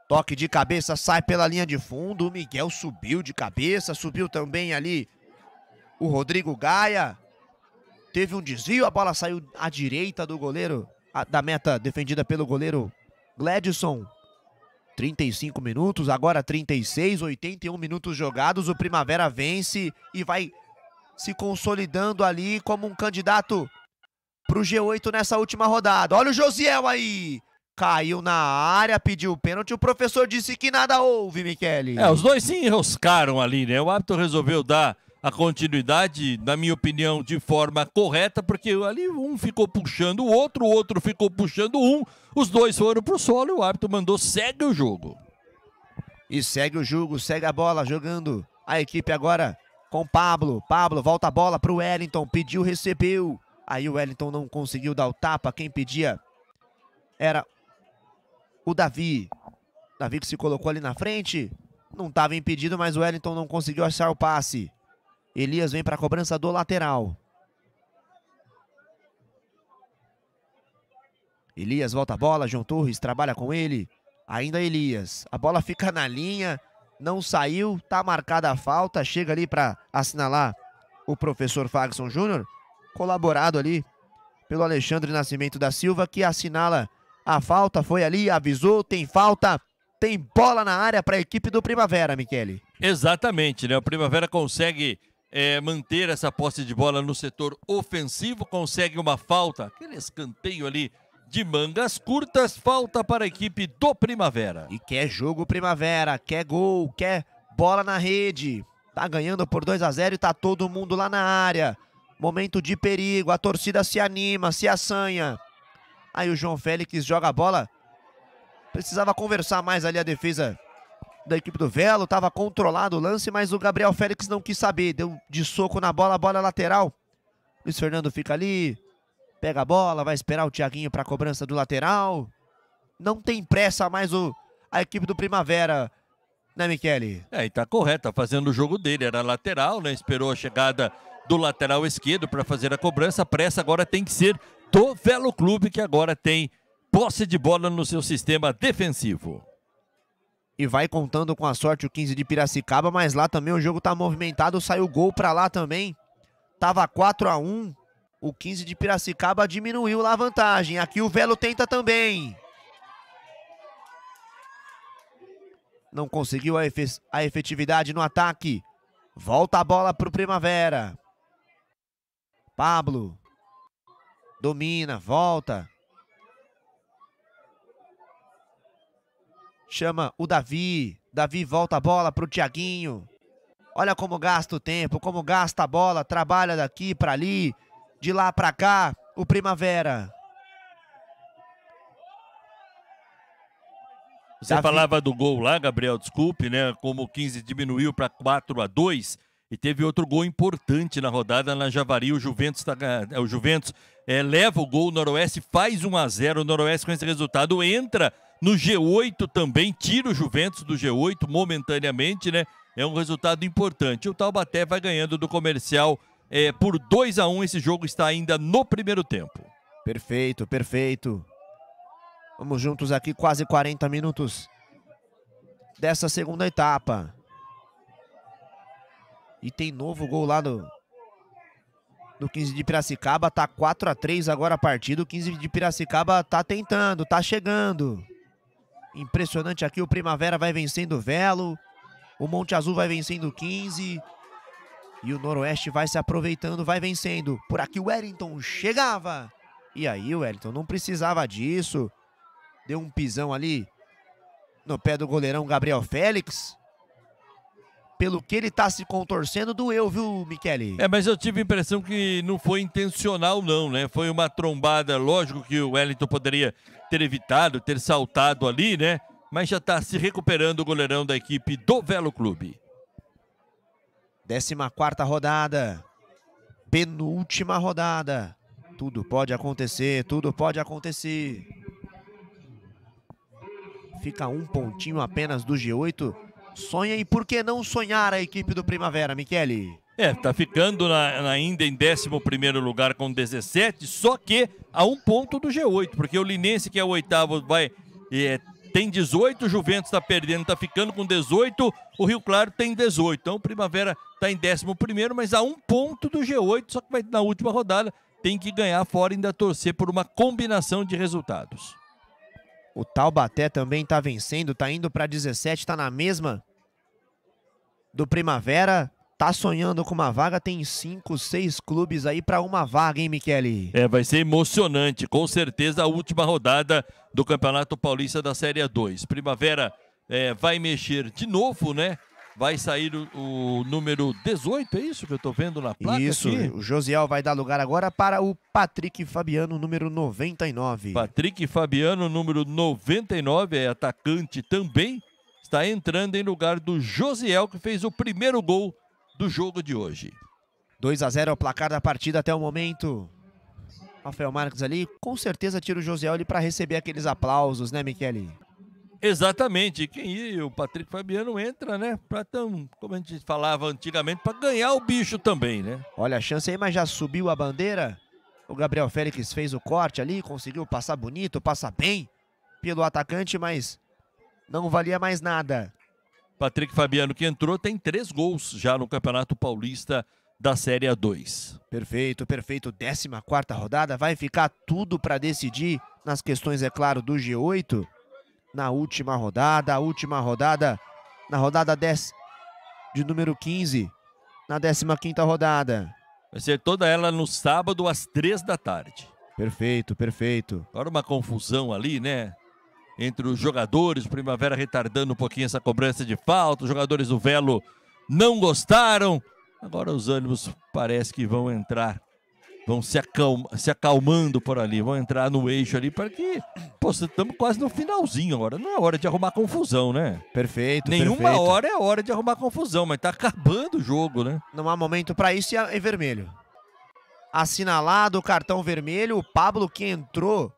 Toque de cabeça, sai pela linha de fundo, o Miguel subiu de cabeça, subiu também ali o Rodrigo Gaia. Teve um desvio, a bola saiu à direita do goleiro, a, da meta defendida pelo goleiro Gledson. trinta e cinco minutos, agora trinta e seis, oitenta e um minutos jogados, o Primavera vence e vai se consolidando ali como um candidato pro G oito nessa última rodada. Olha o Josiel aí. Caiu na área, pediu o pênalti. O professor disse que nada houve, Michele. É, os dois se enroscaram ali, né? O árbitro resolveu dar a continuidade, na minha opinião, de forma correta, porque ali um ficou puxando o outro, o outro ficou puxando um. Os dois foram pro solo e o árbitro mandou segue o jogo. E segue o jogo, segue a bola, jogando a equipe agora com Pablo. Pablo volta a bola pro Wellington, pediu, recebeu. Aí o Wellington não conseguiu dar o tapa. Quem pedia era o Davi. Davi que se colocou ali na frente. Não estava impedido, mas o Wellington não conseguiu achar o passe. Elias vem para a cobrança do lateral. Elias volta a bola. João Torres trabalha com ele. Ainda Elias. A bola fica na linha. Não saiu. Está marcada a falta. Chega ali para assinalar o professor Fagson Júnior. Colaborado ali pelo Alexandre Nascimento da Silva, que assinala a falta, foi ali, avisou, tem falta, tem bola na área para a equipe do Primavera, Michele. Exatamente, né? O Primavera consegue é, manter essa posse de bola no setor ofensivo, consegue uma falta, aquele escanteio ali de mangas curtas, falta para a equipe do Primavera. E quer jogo Primavera, quer gol, quer bola na rede, tá ganhando por dois a zero e tá todo mundo lá na área. Momento de perigo, a torcida se anima, se assanha. Aí o João Félix joga a bola. Precisava conversar mais ali a defesa da equipe do Velo. Tava controlado o lance, mas o Gabriel Félix não quis saber. Deu de soco na bola, a bola lateral. Luiz Fernando fica ali, pega a bola, vai esperar o Thiaguinho para a cobrança do lateral. Não tem pressa mais o, a equipe do Primavera, né, Michele? É, e tá correto, tá fazendo o jogo dele. Era lateral, né? Esperou a chegada do lateral esquerdo para fazer a cobrança. A pressa agora tem que ser do Velo Clube, que agora tem posse de bola no seu sistema defensivo. E vai contando com a sorte o quinze de Piracicaba, mas lá também o jogo está movimentado, saiu gol para lá também. Tava quatro a um, o quinze de Piracicaba diminuiu lá a vantagem. Aqui o Velo tenta também. Não conseguiu a efetividade no ataque. Volta a bola para o Primavera. Pablo domina, volta. Chama o Davi. Davi volta a bola para o Thiaguinho. Olha como gasta o tempo, como gasta a bola. Trabalha daqui para ali, de lá para cá, o Primavera. Você Davi... falava do gol lá, Gabriel, desculpe, né? Como o quinze diminuiu para quatro a dois e teve outro gol importante na rodada na Javari. O Juventus, tá, o Juventus é, leva o gol, o Noroeste faz um a zero, o Noroeste com esse resultado entra no G oito também, tira o Juventus do G oito momentaneamente, né? É um resultado importante. O Taubaté vai ganhando do Comercial é, por dois a um, esse jogo está ainda no primeiro tempo. Perfeito, perfeito. Vamos juntos aqui, quase quarenta minutos dessa segunda etapa. E tem novo gol lá do, do quinze de Piracicaba. Tá quatro a três agora a partida. O quinze de Piracicaba tá tentando, tá chegando. Impressionante aqui, o Primavera vai vencendo o Velo. O Monte Azul vai vencendo o quinze. E o Noroeste vai se aproveitando, vai vencendo. Por aqui o Wellington chegava. E aí o Wellington não precisava disso. Deu um pisão ali no pé do goleirão Gabriel Félix. Pelo que ele tá se contorcendo, doeu, viu, Michele? É, mas eu tive a impressão que não foi intencional não, né? Foi uma trombada, lógico que o Wellington poderia ter evitado, ter saltado ali, né? Mas já tá se recuperando o goleirão da equipe do Velo Clube. décima quarta rodada. Penúltima rodada. Tudo pode acontecer, tudo pode acontecer. Fica um pontinho apenas do G oito. Sonha e por que não sonhar a equipe do Primavera, Michele? É, tá ficando na, ainda em décimo primeiro lugar com dezessete, só que a um ponto do G oito, porque o Linense, que é o oitavo, vai, é, tem dezoito, o Juventus tá perdendo, tá ficando com dezoito, o Rio Claro tem dezoito. Então o Primavera tá em décimo primeiro, mas a um ponto do G oito, só que vai na última rodada, tem que ganhar fora e ainda torcer por uma combinação de resultados. O Taubaté também tá vencendo, tá indo para dezessete, tá na mesma do Primavera, tá sonhando com uma vaga, tem cinco, seis clubes aí para uma vaga, hein, Michele? É, vai ser emocionante, com certeza, a última rodada do Campeonato Paulista da Série dois. Primavera é, vai mexer de novo, né? Vai sair o, o número dezoito, é isso que eu tô vendo na placa? Isso, aqui. O Josiel vai dar lugar agora para o Patrick Fabiano, número noventa e nove. Patrick Fabiano, número noventa e nove, é atacante também, está entrando em lugar do Josiel, que fez o primeiro gol do jogo de hoje. dois a zero é o placar da partida até o momento. Rafael Marques ali, com certeza tira o Josiel ali para receber aqueles aplausos, né, Michele? Exatamente, e o Patrick Fabiano entra, né, pra tão, como a gente falava antigamente, para ganhar o bicho também, né? Olha a chance aí, mas já subiu a bandeira, o Gabriel Félix fez o corte ali, conseguiu passar bonito, passar bem pelo atacante, mas não valia mais nada. Patrick Fabiano, que entrou, tem três gols já no Campeonato Paulista da Série dois. Perfeito, perfeito, décima quarta rodada, vai ficar tudo para decidir nas questões, é claro, do G oito. Na última rodada, a última rodada, na rodada dez, de número quinze, na décima quinta rodada. Vai ser toda ela no sábado, às três da tarde. Perfeito, perfeito. Agora uma confusão ali, né? Entre os jogadores, Primavera retardando um pouquinho essa cobrança de falta, os jogadores do Velo não gostaram. Agora os ânimos parece que vão entrar, vão se, acalma, se acalmando por ali, vão entrar no eixo ali para que... Pô, estamos quase no finalzinho agora, não é hora de arrumar confusão, né? Perfeito, Nenhuma perfeito. hora é hora de arrumar confusão, mas tá acabando o jogo, né? Não há momento para isso e é vermelho. Assinalado o cartão vermelho, o Pablo que entrou...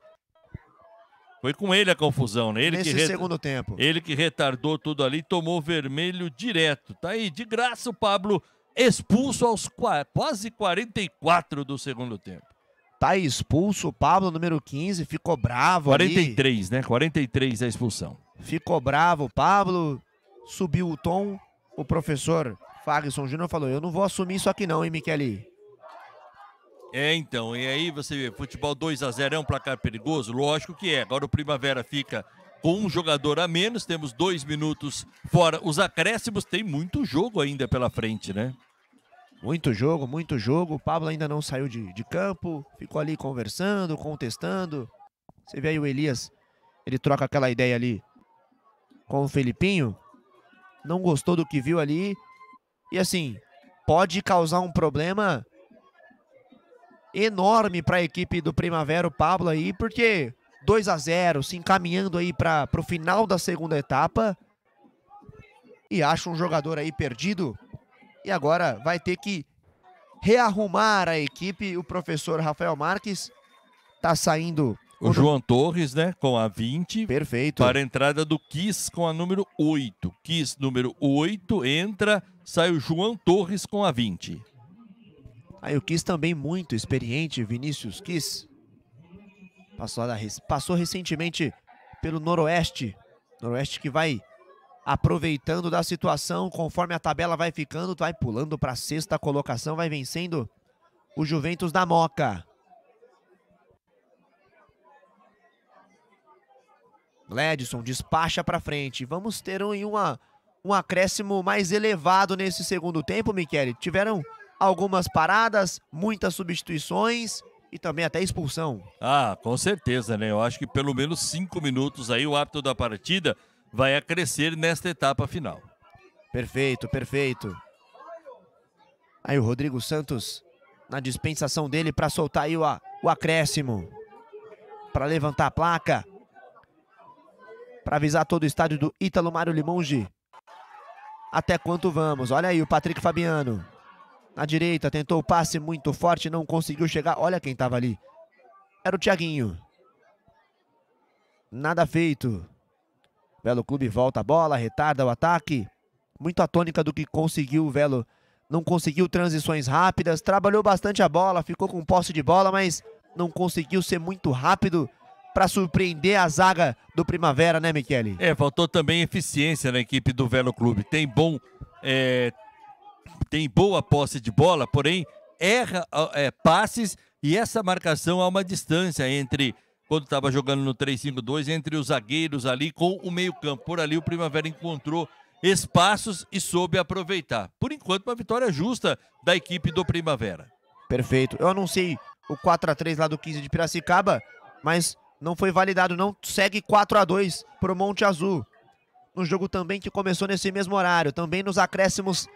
Foi com ele a confusão, né? Ele Nesse que re... segundo tempo. Ele que retardou tudo ali, tomou vermelho direto. Tá aí, de graça o Pablo... Expulso aos quase quarenta e quatro do segundo tempo. Tá expulso o Pablo, número quinze, ficou bravo quarenta e três, ali. né? quarenta e três a expulsão. Ficou bravo o Pablo, subiu o tom. O professor Fagson Júnior falou, eu não vou assumir isso aqui não, hein, Michele? É, então, e aí você vê, futebol dois a zero é um placar perigoso? Lógico que é. Agora o Primavera fica... Com um jogador a menos, temos dois minutos fora. Os acréscimos, tem muito jogo ainda pela frente, né? Muito jogo, muito jogo. O Pablo ainda não saiu de, de campo, ficou ali conversando, contestando. Você vê aí o Elias, ele troca aquela ideia ali com o Felipinho. Não gostou do que viu ali. E assim, pode causar um problema enorme para a equipe do Primavera, o Pablo aí, porque... dois a zero, se encaminhando aí para o final da segunda etapa. E acha um jogador aí perdido. E agora vai ter que rearrumar a equipe. O professor Rafael Marques está saindo... O João Torres, né, com a vinte. Perfeito. Para a entrada do Kiss com a número oito. Kiss, número oito, entra, sai o João Torres com a vinte. Aí o Kiss também muito experiente, Vinícius Kiss. Passou, da, passou recentemente pelo Noroeste. Noroeste que vai aproveitando da situação, conforme a tabela vai ficando, vai pulando para a sexta colocação, vai vencendo o Juventus da Moca. Gledson despacha para frente. Vamos ter um, uma, um acréscimo mais elevado nesse segundo tempo, Michele. Tiveram algumas paradas, muitas substituições e também até expulsão. Ah, com certeza, né? Eu acho que pelo menos cinco minutos aí o árbitro da partida vai acrescer nesta etapa final. Perfeito, perfeito. Aí o Rodrigo Santos na dispensação dele para soltar aí o, o acréscimo. Para levantar a placa. Para avisar todo o estádio do Ítalo Mário Limongi. Até quanto vamos? Olha aí o Patrick Fabiano. Na direita, tentou o passe muito forte, não conseguiu chegar. Olha quem estava ali. Era o Thiaguinho. Nada feito. Velo Clube volta a bola, retarda o ataque. Muito a tônica do que conseguiu o Velo. Não conseguiu transições rápidas, trabalhou bastante a bola, ficou com posse de bola, mas não conseguiu ser muito rápido para surpreender a zaga do Primavera, né, Michele? É, faltou também eficiência na equipe do Velo Clube. Tem bom, é, tem boa posse de bola, porém erra é, passes, e essa marcação há uma distância entre, quando estava jogando no três cinco dois, entre os zagueiros ali com o meio-campo. Por ali o Primavera encontrou espaços e soube aproveitar. Por enquanto, uma vitória justa da equipe do Primavera. Perfeito. Eu anunciei o quatro a três lá do quinze de Piracicaba, mas não foi validado, não. Segue quatro a dois para o Monte Azul. Um jogo também que começou nesse mesmo horário. Também nos acréscimos.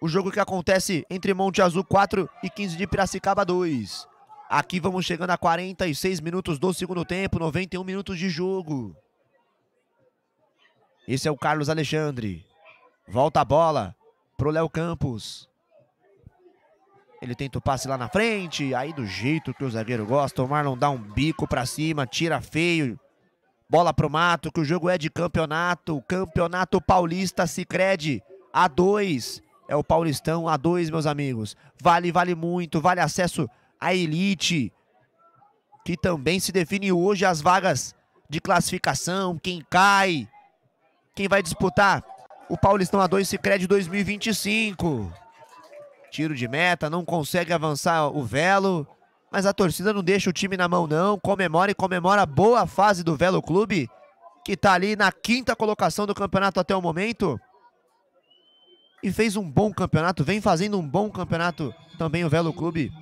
O jogo que acontece entre Monte Azul quatro e quinze de Piracicaba dois. Aqui vamos chegando a quarenta e seis minutos do segundo tempo. noventa e um minutos de jogo. Esse é o Carlos Alexandre. Volta a bola para o Léo Campos. Ele tenta o passe lá na frente, aí do jeito que o zagueiro gosta, o Marlon dá um bico pra cima, tira feio, bola pro mato, que o jogo é de campeonato, campeonato paulista, Sicredi, A dois, é o Paulistão, A dois, meus amigos. Vale, vale muito, vale acesso à elite, que também se define hoje as vagas de classificação, quem cai, quem vai disputar o Paulistão A dois Sicredi dois mil e vinte e cinco. Tiro de meta, não consegue avançar o Velo, mas a torcida não deixa o time na mão não, comemora e comemora a boa fase do Velo Clube, que está ali na quinta colocação do campeonato até o momento, e fez um bom campeonato, vem fazendo um bom campeonato também o Velo Clube,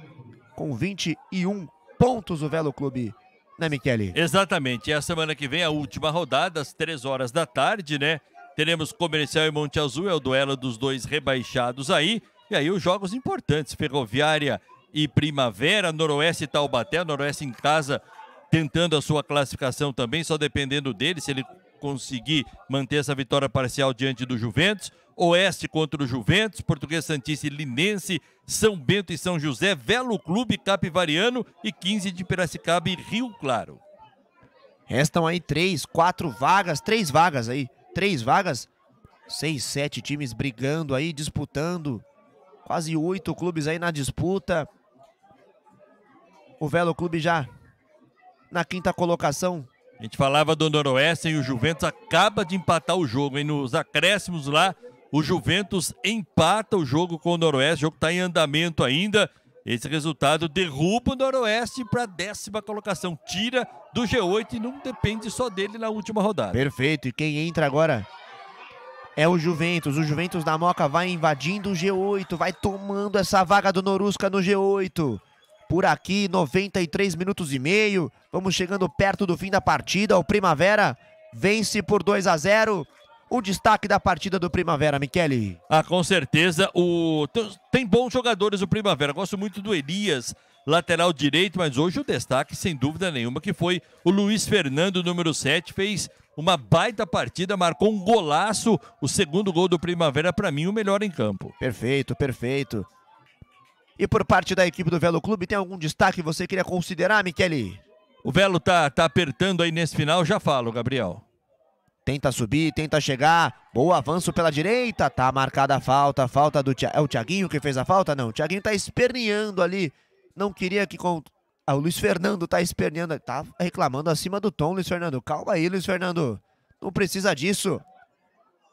com vinte e um pontos o Velo Clube, né, Michele? Exatamente, e a semana que vem a última rodada, às três horas da tarde, né, teremos Comercial e Monte Azul, é o duelo dos dois rebaixados aí. E aí os jogos importantes, Ferroviária e Primavera, Noroeste e Taubaté, Noroeste em casa tentando a sua classificação também, só dependendo dele, se ele conseguir manter essa vitória parcial diante do Juventus, Oeste contra o Juventus, Portuguesa Santista e Linense, São Bento e São José, Velo Clube, Capivariano e quinze de Piracicaba e Rio Claro. Restam aí três, quatro vagas, três vagas aí, três vagas, seis, sete times brigando aí, disputando. Quase oito clubes aí na disputa. O Velo Clube já na quinta colocação. A gente falava do Noroeste e o Juventus acaba de empatar o jogo. E nos acréscimos lá, o Juventus empata o jogo com o Noroeste. O jogo está em andamento ainda. Esse resultado derruba o Noroeste para a décima colocação. Tira do G oito e não depende só dele na última rodada. Perfeito. E quem entra agora é o Juventus. O Juventus da Moca vai invadindo o G oito, vai tomando essa vaga do Norusca no G oito. Por aqui, noventa e três minutos e meio, vamos chegando perto do fim da partida. O Primavera vence por dois a zero. O destaque da partida do Primavera, Michele. Ah, com certeza. O... Tem bons jogadores o Primavera. Gosto muito do Elias, lateral direito, mas hoje o destaque, sem dúvida nenhuma, que foi o Luiz Fernando, número sete, fez uma baita partida, marcou um golaço, o segundo gol do Primavera, para mim, o melhor em campo. Perfeito, perfeito. E por parte da equipe do Velo Clube, tem algum destaque que você queria considerar, Michele? O Velo tá, tá apertando aí nesse final, já falo, Gabriel. Tenta subir, tenta chegar, bom avanço pela direita, tá marcada a falta, a falta do Thiago. É o Thiaguinho que fez a falta? Não, o Thiaguinho tá esperneando ali, não queria que... Ah, o Luiz Fernando tá esperneando, tá reclamando acima do tom, Luiz Fernando. Calma aí, Luiz Fernando, não precisa disso.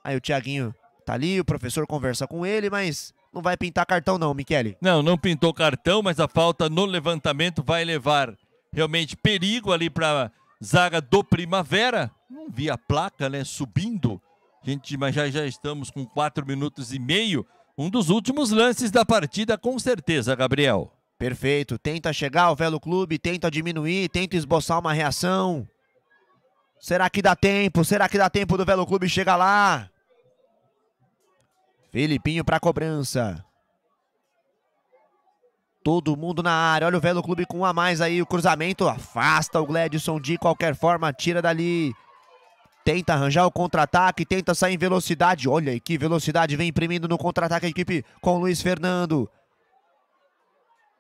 Aí o Thiaguinho tá ali, o professor conversa com ele, mas... Não vai pintar cartão não, Michele. Não, não pintou cartão, mas a falta no levantamento vai levar realmente perigo ali para zaga do Primavera. Não vi a placa, né, subindo. Gente, mas já, já estamos com quatro minutos e meio. Um dos últimos lances da partida, com certeza, Gabriel. Perfeito. Tenta chegar o Velo Clube, tenta diminuir, tenta esboçar uma reação. Será que dá tempo? Será que dá tempo do Velo Clube chegar lá? Felipinho para cobrança. Todo mundo na área. Olha o Velo Clube com um a mais aí. O cruzamento afasta o Gledson de qualquer forma. Tira dali. Tenta arranjar o contra-ataque. Tenta sair em velocidade. Olha aí que velocidade vem imprimindo no contra-ataque a equipe com o Luiz Fernando.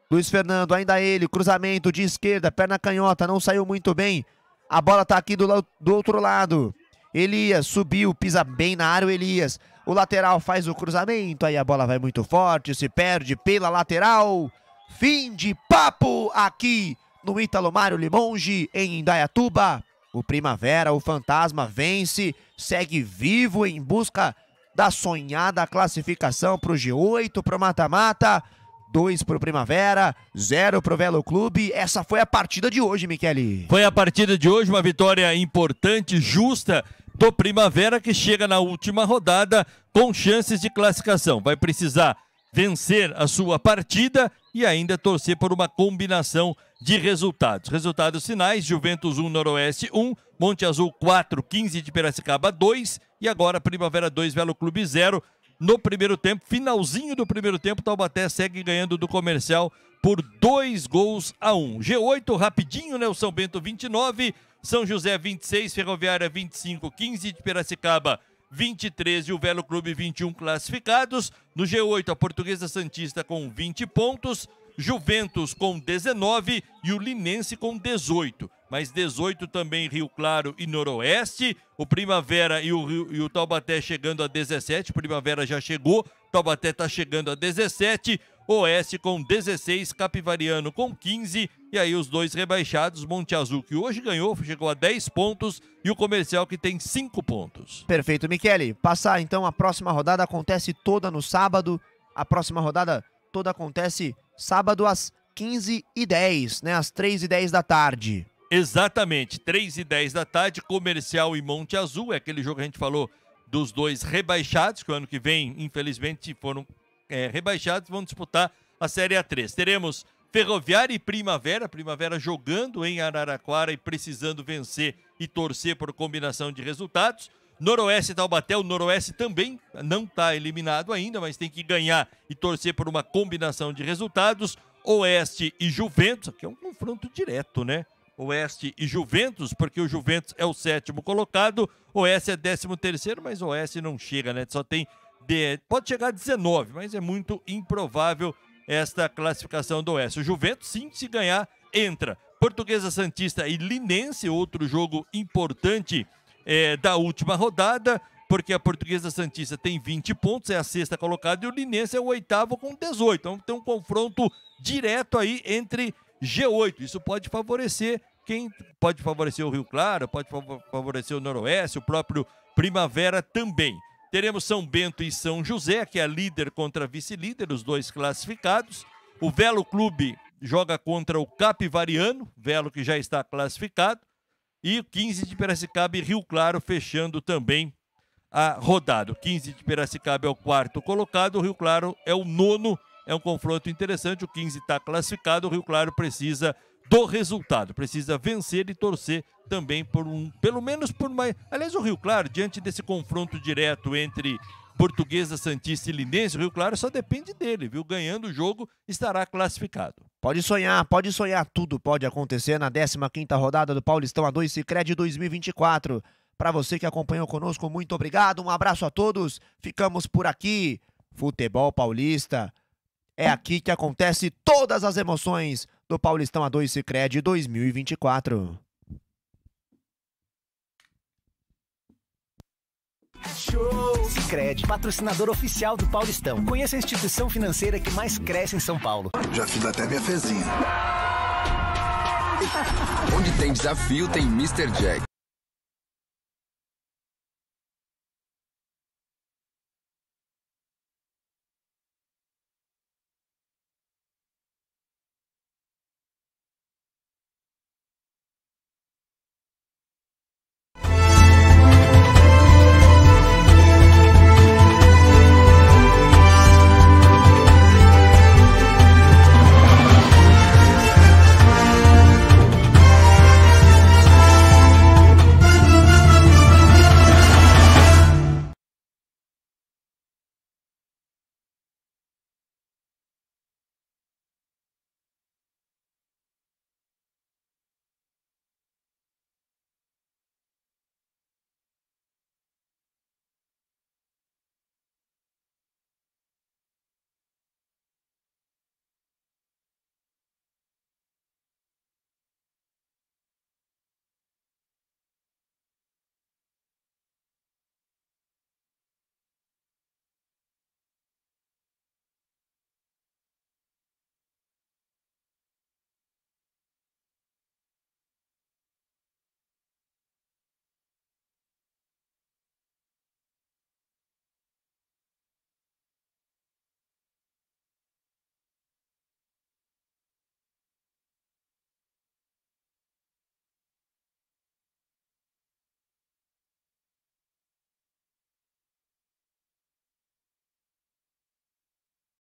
Luiz Fernando, ainda ele. Cruzamento de esquerda. Perna canhota. Não saiu muito bem. A bola tá aqui do, do outro lado. Elias subiu. Pisa bem na área o Elias. O lateral faz o cruzamento, aí a bola vai muito forte, se perde pela lateral. Fim de papo aqui no Ítalo Mário Limongi, em Indaiatuba. O Primavera, o Fantasma, vence, segue vivo em busca da sonhada classificação para o G oito, para o mata-mata. dois para o Primavera, zero para o Velo Clube. Essa foi a partida de hoje, Michele. Foi a partida de hoje, uma vitória importante, justa, do Primavera, que chega na última rodada com chances de classificação. Vai precisar vencer a sua partida e ainda torcer por uma combinação de resultados. Resultados finais: Juventus um, Noroeste um, Monte Azul quatro, quinze de Piracicaba dois e agora Primavera dois, Velo Clube zero. No primeiro tempo, finalzinho do primeiro tempo, Taubaté segue ganhando do Comercial por dois gols a um. G oito, rapidinho, né? O São Bento vinte e nove, São José vinte e seis, Ferroviária vinte e cinco, quinze de Piracicaba vinte e três e o Velo Clube vinte e um classificados. No G oito, a Portuguesa Santista com vinte pontos, Juventus com dezenove e o Linense com dezoito. Mas dezoito também Rio Claro e Noroeste. O Primavera e o, Rio, e o Taubaté chegando a dezessete. O Primavera já chegou, Taubaté está chegando a dezessete. Oeste com dezesseis, Capivariano com quinze. E aí os dois rebaixados, Monte Azul, que hoje ganhou, chegou a dez pontos. E o Comercial, que tem cinco pontos. Perfeito, Michele. Passar então a próxima rodada, acontece toda no sábado. A próxima rodada toda acontece sábado às quinze e dez, né? Às três e dez da tarde. Exatamente, três e dez da tarde, Comercial e Monte Azul. É aquele jogo que a gente falou dos dois rebaixados, que o ano que vem, infelizmente, foram é, rebaixados, vão disputar a Série A três. Teremos Ferroviária e Primavera, Primavera jogando em Araraquara e precisando vencer e torcer por combinação de resultados. Noroeste e Taubaté, o Noroeste também não está eliminado ainda, mas tem que ganhar e torcer por uma combinação de resultados. Oeste e Juventus, que é um confronto direto, né? Oeste e Juventus, porque o Juventus é o sétimo colocado, Oeste é décimo terceiro, mas o Oeste não chega, né? Só tem, de... pode chegar a dezenove, mas é muito improvável esta classificação do Oeste. O Juventus, sim, se ganhar, entra. Portuguesa Santista e Linense, outro jogo importante é, da última rodada, porque a Portuguesa Santista tem vinte pontos, é a sexta colocada, e o Linense é o oitavo com dezoito. Então tem um confronto direto aí entre G oito, isso pode favorecer quem pode favorecer o Rio Claro, pode favorecer o Noroeste, o próprio Primavera também. Teremos São Bento e São José, que é líder contra vice-líder, os dois classificados. O Velo Clube joga contra o Capivariano, Velo que já está classificado, e o quinze de Piracicaba e Rio Claro fechando também a rodada. O quinze de Piracicaba é o quarto colocado, o Rio Claro é o nono. É um confronto interessante, o quinze está classificado, o Rio Claro precisa do resultado, precisa vencer e torcer também por um, pelo menos por mais... Aliás, o Rio Claro, diante desse confronto direto entre Portuguesa, Santista e Linense, o Rio Claro só depende dele, viu? Ganhando o jogo, estará classificado. Pode sonhar, pode sonhar, tudo pode acontecer na décima quinta rodada do Paulistão A dois Sicredi dois mil e vinte e quatro. Para você que acompanhou conosco, muito obrigado, um abraço a todos, ficamos por aqui. Futebol Paulista, é aqui que acontece todas as emoções do Paulistão A dois Sicredi dois mil e vinte e quatro. Sicredi, patrocinador oficial do Paulistão. Conheça a instituição financeira que mais cresce em São Paulo. Já fiz até minha fezinha. Onde tem desafio, tem mister Jack.